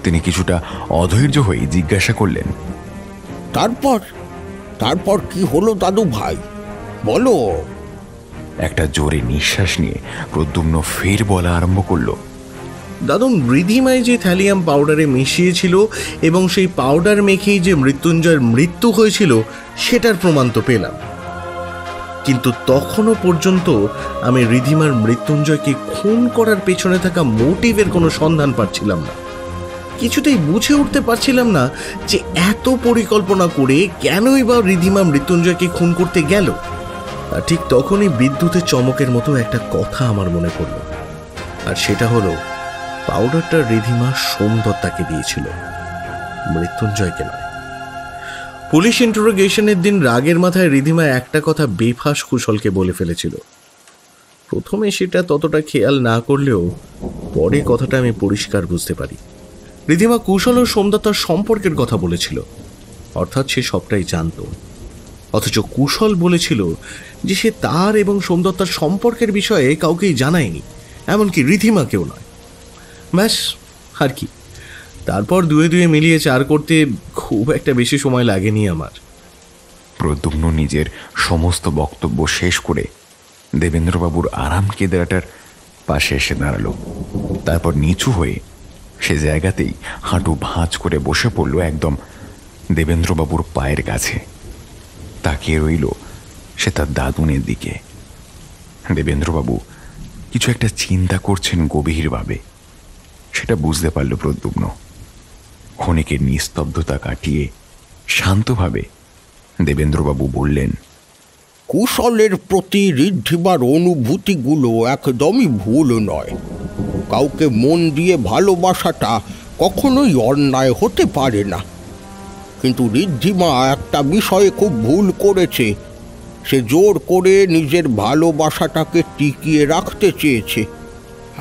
তিনি কিছুটা অধৈর্য হয়ে জিজ্ঞাসা করলেন, তারপর কি হলো দাদু ভাই, বলো। একটা জোরে নিঃশ্বাস নিয়ে প্রদ্যুম্ন ফের বলা আরম্ভ করল, দাদু, ঋদ্ধিমায় যে থ্যালিয়াম পাউডারে মিশিয়েছিল এবং সেই পাউডার মেখেই যে মৃত্যুঞ্জয়ের মৃত্যু হয়েছিল সেটার প্রমাণ তো পেলাম, কিন্তু তখনও পর্যন্ত আমি ঋদ্ধিমার মৃত্যুঞ্জয়কে খুন করার পেছনে থাকা মোটিভের কোনো সন্ধান পাচ্ছিলাম না। কিছুতেই বুঝে উঠতে পারছিলাম না যে এত পরিকল্পনা করে কেনই বা ঋদ্ধিমা মৃত্যুঞ্জয়কে খুন করতে গেল। আর ঠিক তখনই বিদ্যুতের চমকের মতো একটা কথা আমার মনে পড়ল, আর সেটা হলো পাউডারটা ঋদ্ধিমা সোমদত্তাকে দিয়েছিল, মৃত্যুঞ্জয়কে নয়। পুলিশ ইন্টারোগেশনের দিন রাগের মাথায় ঋদ্ধিমা একটা কথা বেফাস কুশলকে বলে ফেলেছিল। প্রথমে সেটা ততটা খেয়াল না করলেও পরে কথাটা আমি পরিষ্কার বুঝতে পারি। ঋদ্ধিমা কুশল ও সোমদত্তার সম্পর্কের কথা বলেছিল, অর্থাৎ সে সবটাই জানত। অথচ কুশল বলেছিল যে সে তার এবং সোমদত্তার সম্পর্কের বিষয়ে কাউকেই জানায়নি, এমনকি ঋদ্ধিমাকেও নয়। ব্যাস আর কি, তারপর দুয়ে দুয়ে মিলিয়ে চার করতে খুব একটা বেশি সময় লাগেনি আমার। প্রদ্যুম্ন নিজের সমস্ত বক্তব্য শেষ করে দেবেন্দ্রবাবুর আরাম কেদারাটার পাশে এসে দাঁড়ালো। তারপর নিচু হয়ে সে জায়গাতেই হাঁটু ভাঁজ করে বসে পড়ল একদম দেবেন্দ্রবাবুর পায়ের কাছে। তাকিয়ে রইল সে তার দাদুনের দিকে। দেবেন্দ্রবাবু কিছু একটা চিন্তা করছেন গভীরভাবে, সেটা বুঝতে পারল প্রদ্যুম্ন। ক্ষণিকের নিস্তব্ধতা কাটিয়ে শান্তভাবে দেবেন্দ্রবাবু বললেন, কুশলের প্রতি ঋদ্ধিবার অনুভূতিগুলো একদমই ভুল নয়। কাউকে মন দিয়ে ভালোবাসাটা কখনোই অন্যায় হতে পারে না। কিন্তু ঋদ্ধিমা একটা বিষয়ে খুব ভুল করেছে। সে জোর করে নিজের ভালোবাসাটাকে টিকিয়ে রাখতে চেয়েছে।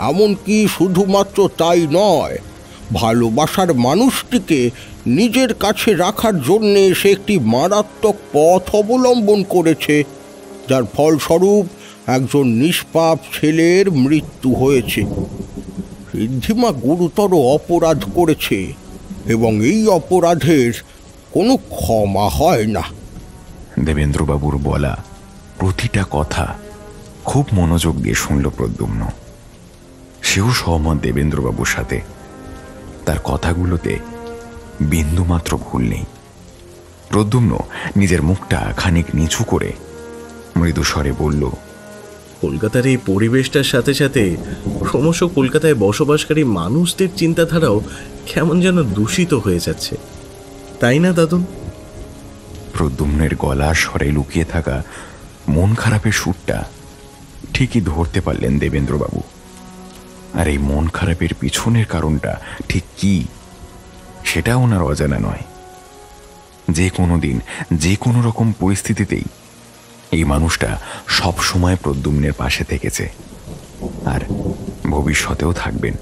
এমনকি শুধুমাত্র তাই নয়, ভালোবাসার মানুষটিকে নিজের কাছে রাখার জন্যে সে একটি মারাত্মক পথ অবলম্বন করেছে, যার ফলস্বরূপ একজন নিষ্পাপ ছেলের মৃত্যু হয়েছে। ঋদ্ধিমা গুরুতর অপরাধ করেছে এবং এই অপরাধের কোনো ক্ষমা হয় না। দেবেন্দ্রবাবুর বলা প্রতিটা কথা খুব মনোযোগ দিয়ে শুনল প্রদ্যুম্ন। সেও সহমত দেবেন্দ্রবাবুর সাথে। তার কথাগুলোতে বিন্দুমাত্র ভুল নেই। প্রদ্যুম্ন নিজের মুখটা খানিক নিচু করে মৃদুস্বরে বলল, কলকাতার এই পরিবেশটার সাথে সাথে ক্রমশ কলকাতায় বসবাসকারী মানুষদের চিন্তাধারাও কেমন যেন দূষিত হয়ে যাচ্ছে, তাই না দাদু? প্রদ্যুম্নের গলা স্বরে লুকিয়ে থাকা মন খারাপের সুরটা ঠিকই ধরতে পারলেন দেবেন্দ্রবাবু। আর এই মন খারাপের পিছনের কারণটা ঠিক কি, সেটা ওনার অজানা নয়। যে কোনো দিন যে কোনো রকম পরিস্থিতিতেই এই মানুষটা সব সময় প্রদ্যুম্নের পাশে থেকেছে আর ভবিষ্যতেও থাকবেন,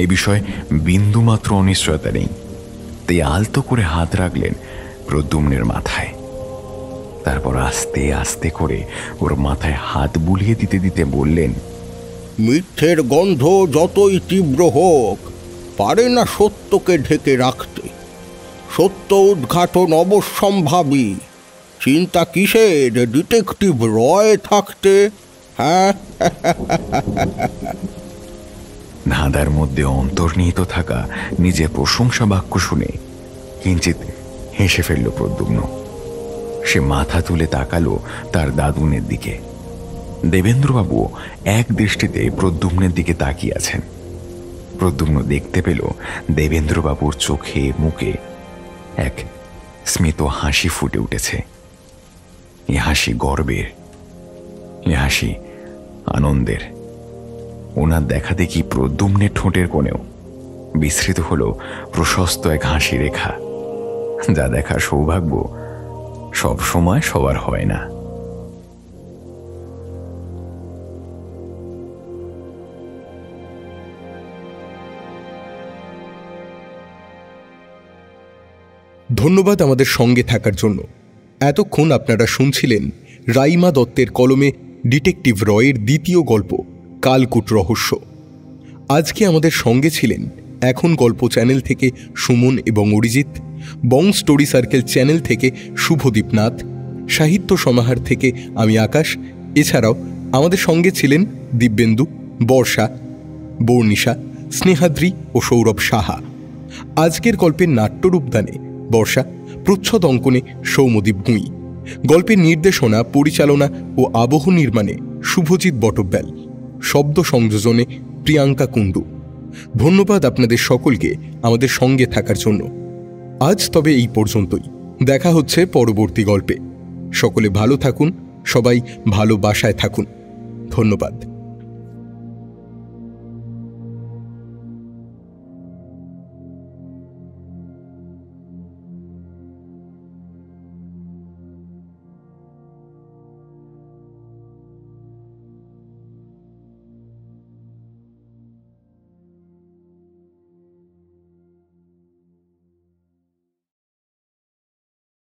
এই বিষয়ে বিন্দুমাত্র অনিশ্চয়তা নেই। তাই আলতো করে হাত রাখলেন প্রদ্যুম্নের মাথায়। তারপর আস্তে আস্তে করে ওর মাথায় হাত বুলিয়ে দিতে দিতে বললেন, মিথ্যের গন্ধ যতই তীব্র হোক, পারে না সত্যকে ঢেকে রাখতে। সত্য উদ্ঘাটন অবশ্যম্ভাবী। চিন্তা কিসের ডিটেকটিভ রয় থাকতে? হ্যাঁ। ধাঁধার মধ্যে অন্তর্নিহিত থাকা নিজের প্রশংসা বাক্য শুনে কিঞ্চিত হেসে ফেলল প্রদ্যুম্ন। সে মাথা তুলে তাকালো তার দাদুনের দিকে। দেবেন্দ্রবাবু এক দৃষ্টিতে প্রদ্যুম্নের দিকে তাকিয়ে আছেন। প্রদ্যুম্ন দেখতে পেল দেবেন্দ্রবাবুর চোখে মুখে এক স্মিত হাসি ফুটে উঠেছে। এ হাসি গর্বের, এ হাসি আনন্দের। ওনার দেখা দেখি প্রদ্যুম্নের ঠোঁটের কোণেও বিস্তৃত হল প্রশস্ত এক হাসি রেখা, যা দেখা সৌভাগ্য সবসময় সবার হয় না। ধন্যবাদ আমাদের সঙ্গে থাকার জন্য। এতক্ষণ আপনারা শুনছিলেন রাইমা দত্তের কলমে ডিটেকটিভ রয়ের দ্বিতীয় গল্প কালকূট রহস্য। আজকে আমাদের সঙ্গে ছিলেন এখন গল্প চ্যানেল থেকে সুমন এবং Arijit, Bong story circle channel থেকে শুভদীপনাথ, সাহিত্য সমাহার থেকে আমি আকাশ। এছাড়াও আমাদের সঙ্গে ছিলেন দিব্যেন্দু, বর্ষা, বর্ণিশা, স্নেহাদ্রী ও সৌরভ সাহা। আজকের গল্পের নাট্যরূপদানে বর্ষা, প্রচ্ছদ অঙ্কনে সৌমদীপ গুঁই, গল্পের নির্দেশনা পরিচালনা ও আবহ নির্মাণে শুভজিৎ বটব্যাল, শব্দ সংযোজনে প্রিয়াঙ্কা কুন্ডু। ধন্যবাদ আপনাদের সকলকে আমাদের সঙ্গে থাকার জন্য। আজ তবে এই পর্যন্তই, দেখা হচ্ছে পরবর্তী গল্পে। সকলে ভালো থাকুন, সবাই ভালোবাসায় থাকুন। ধন্যবাদ।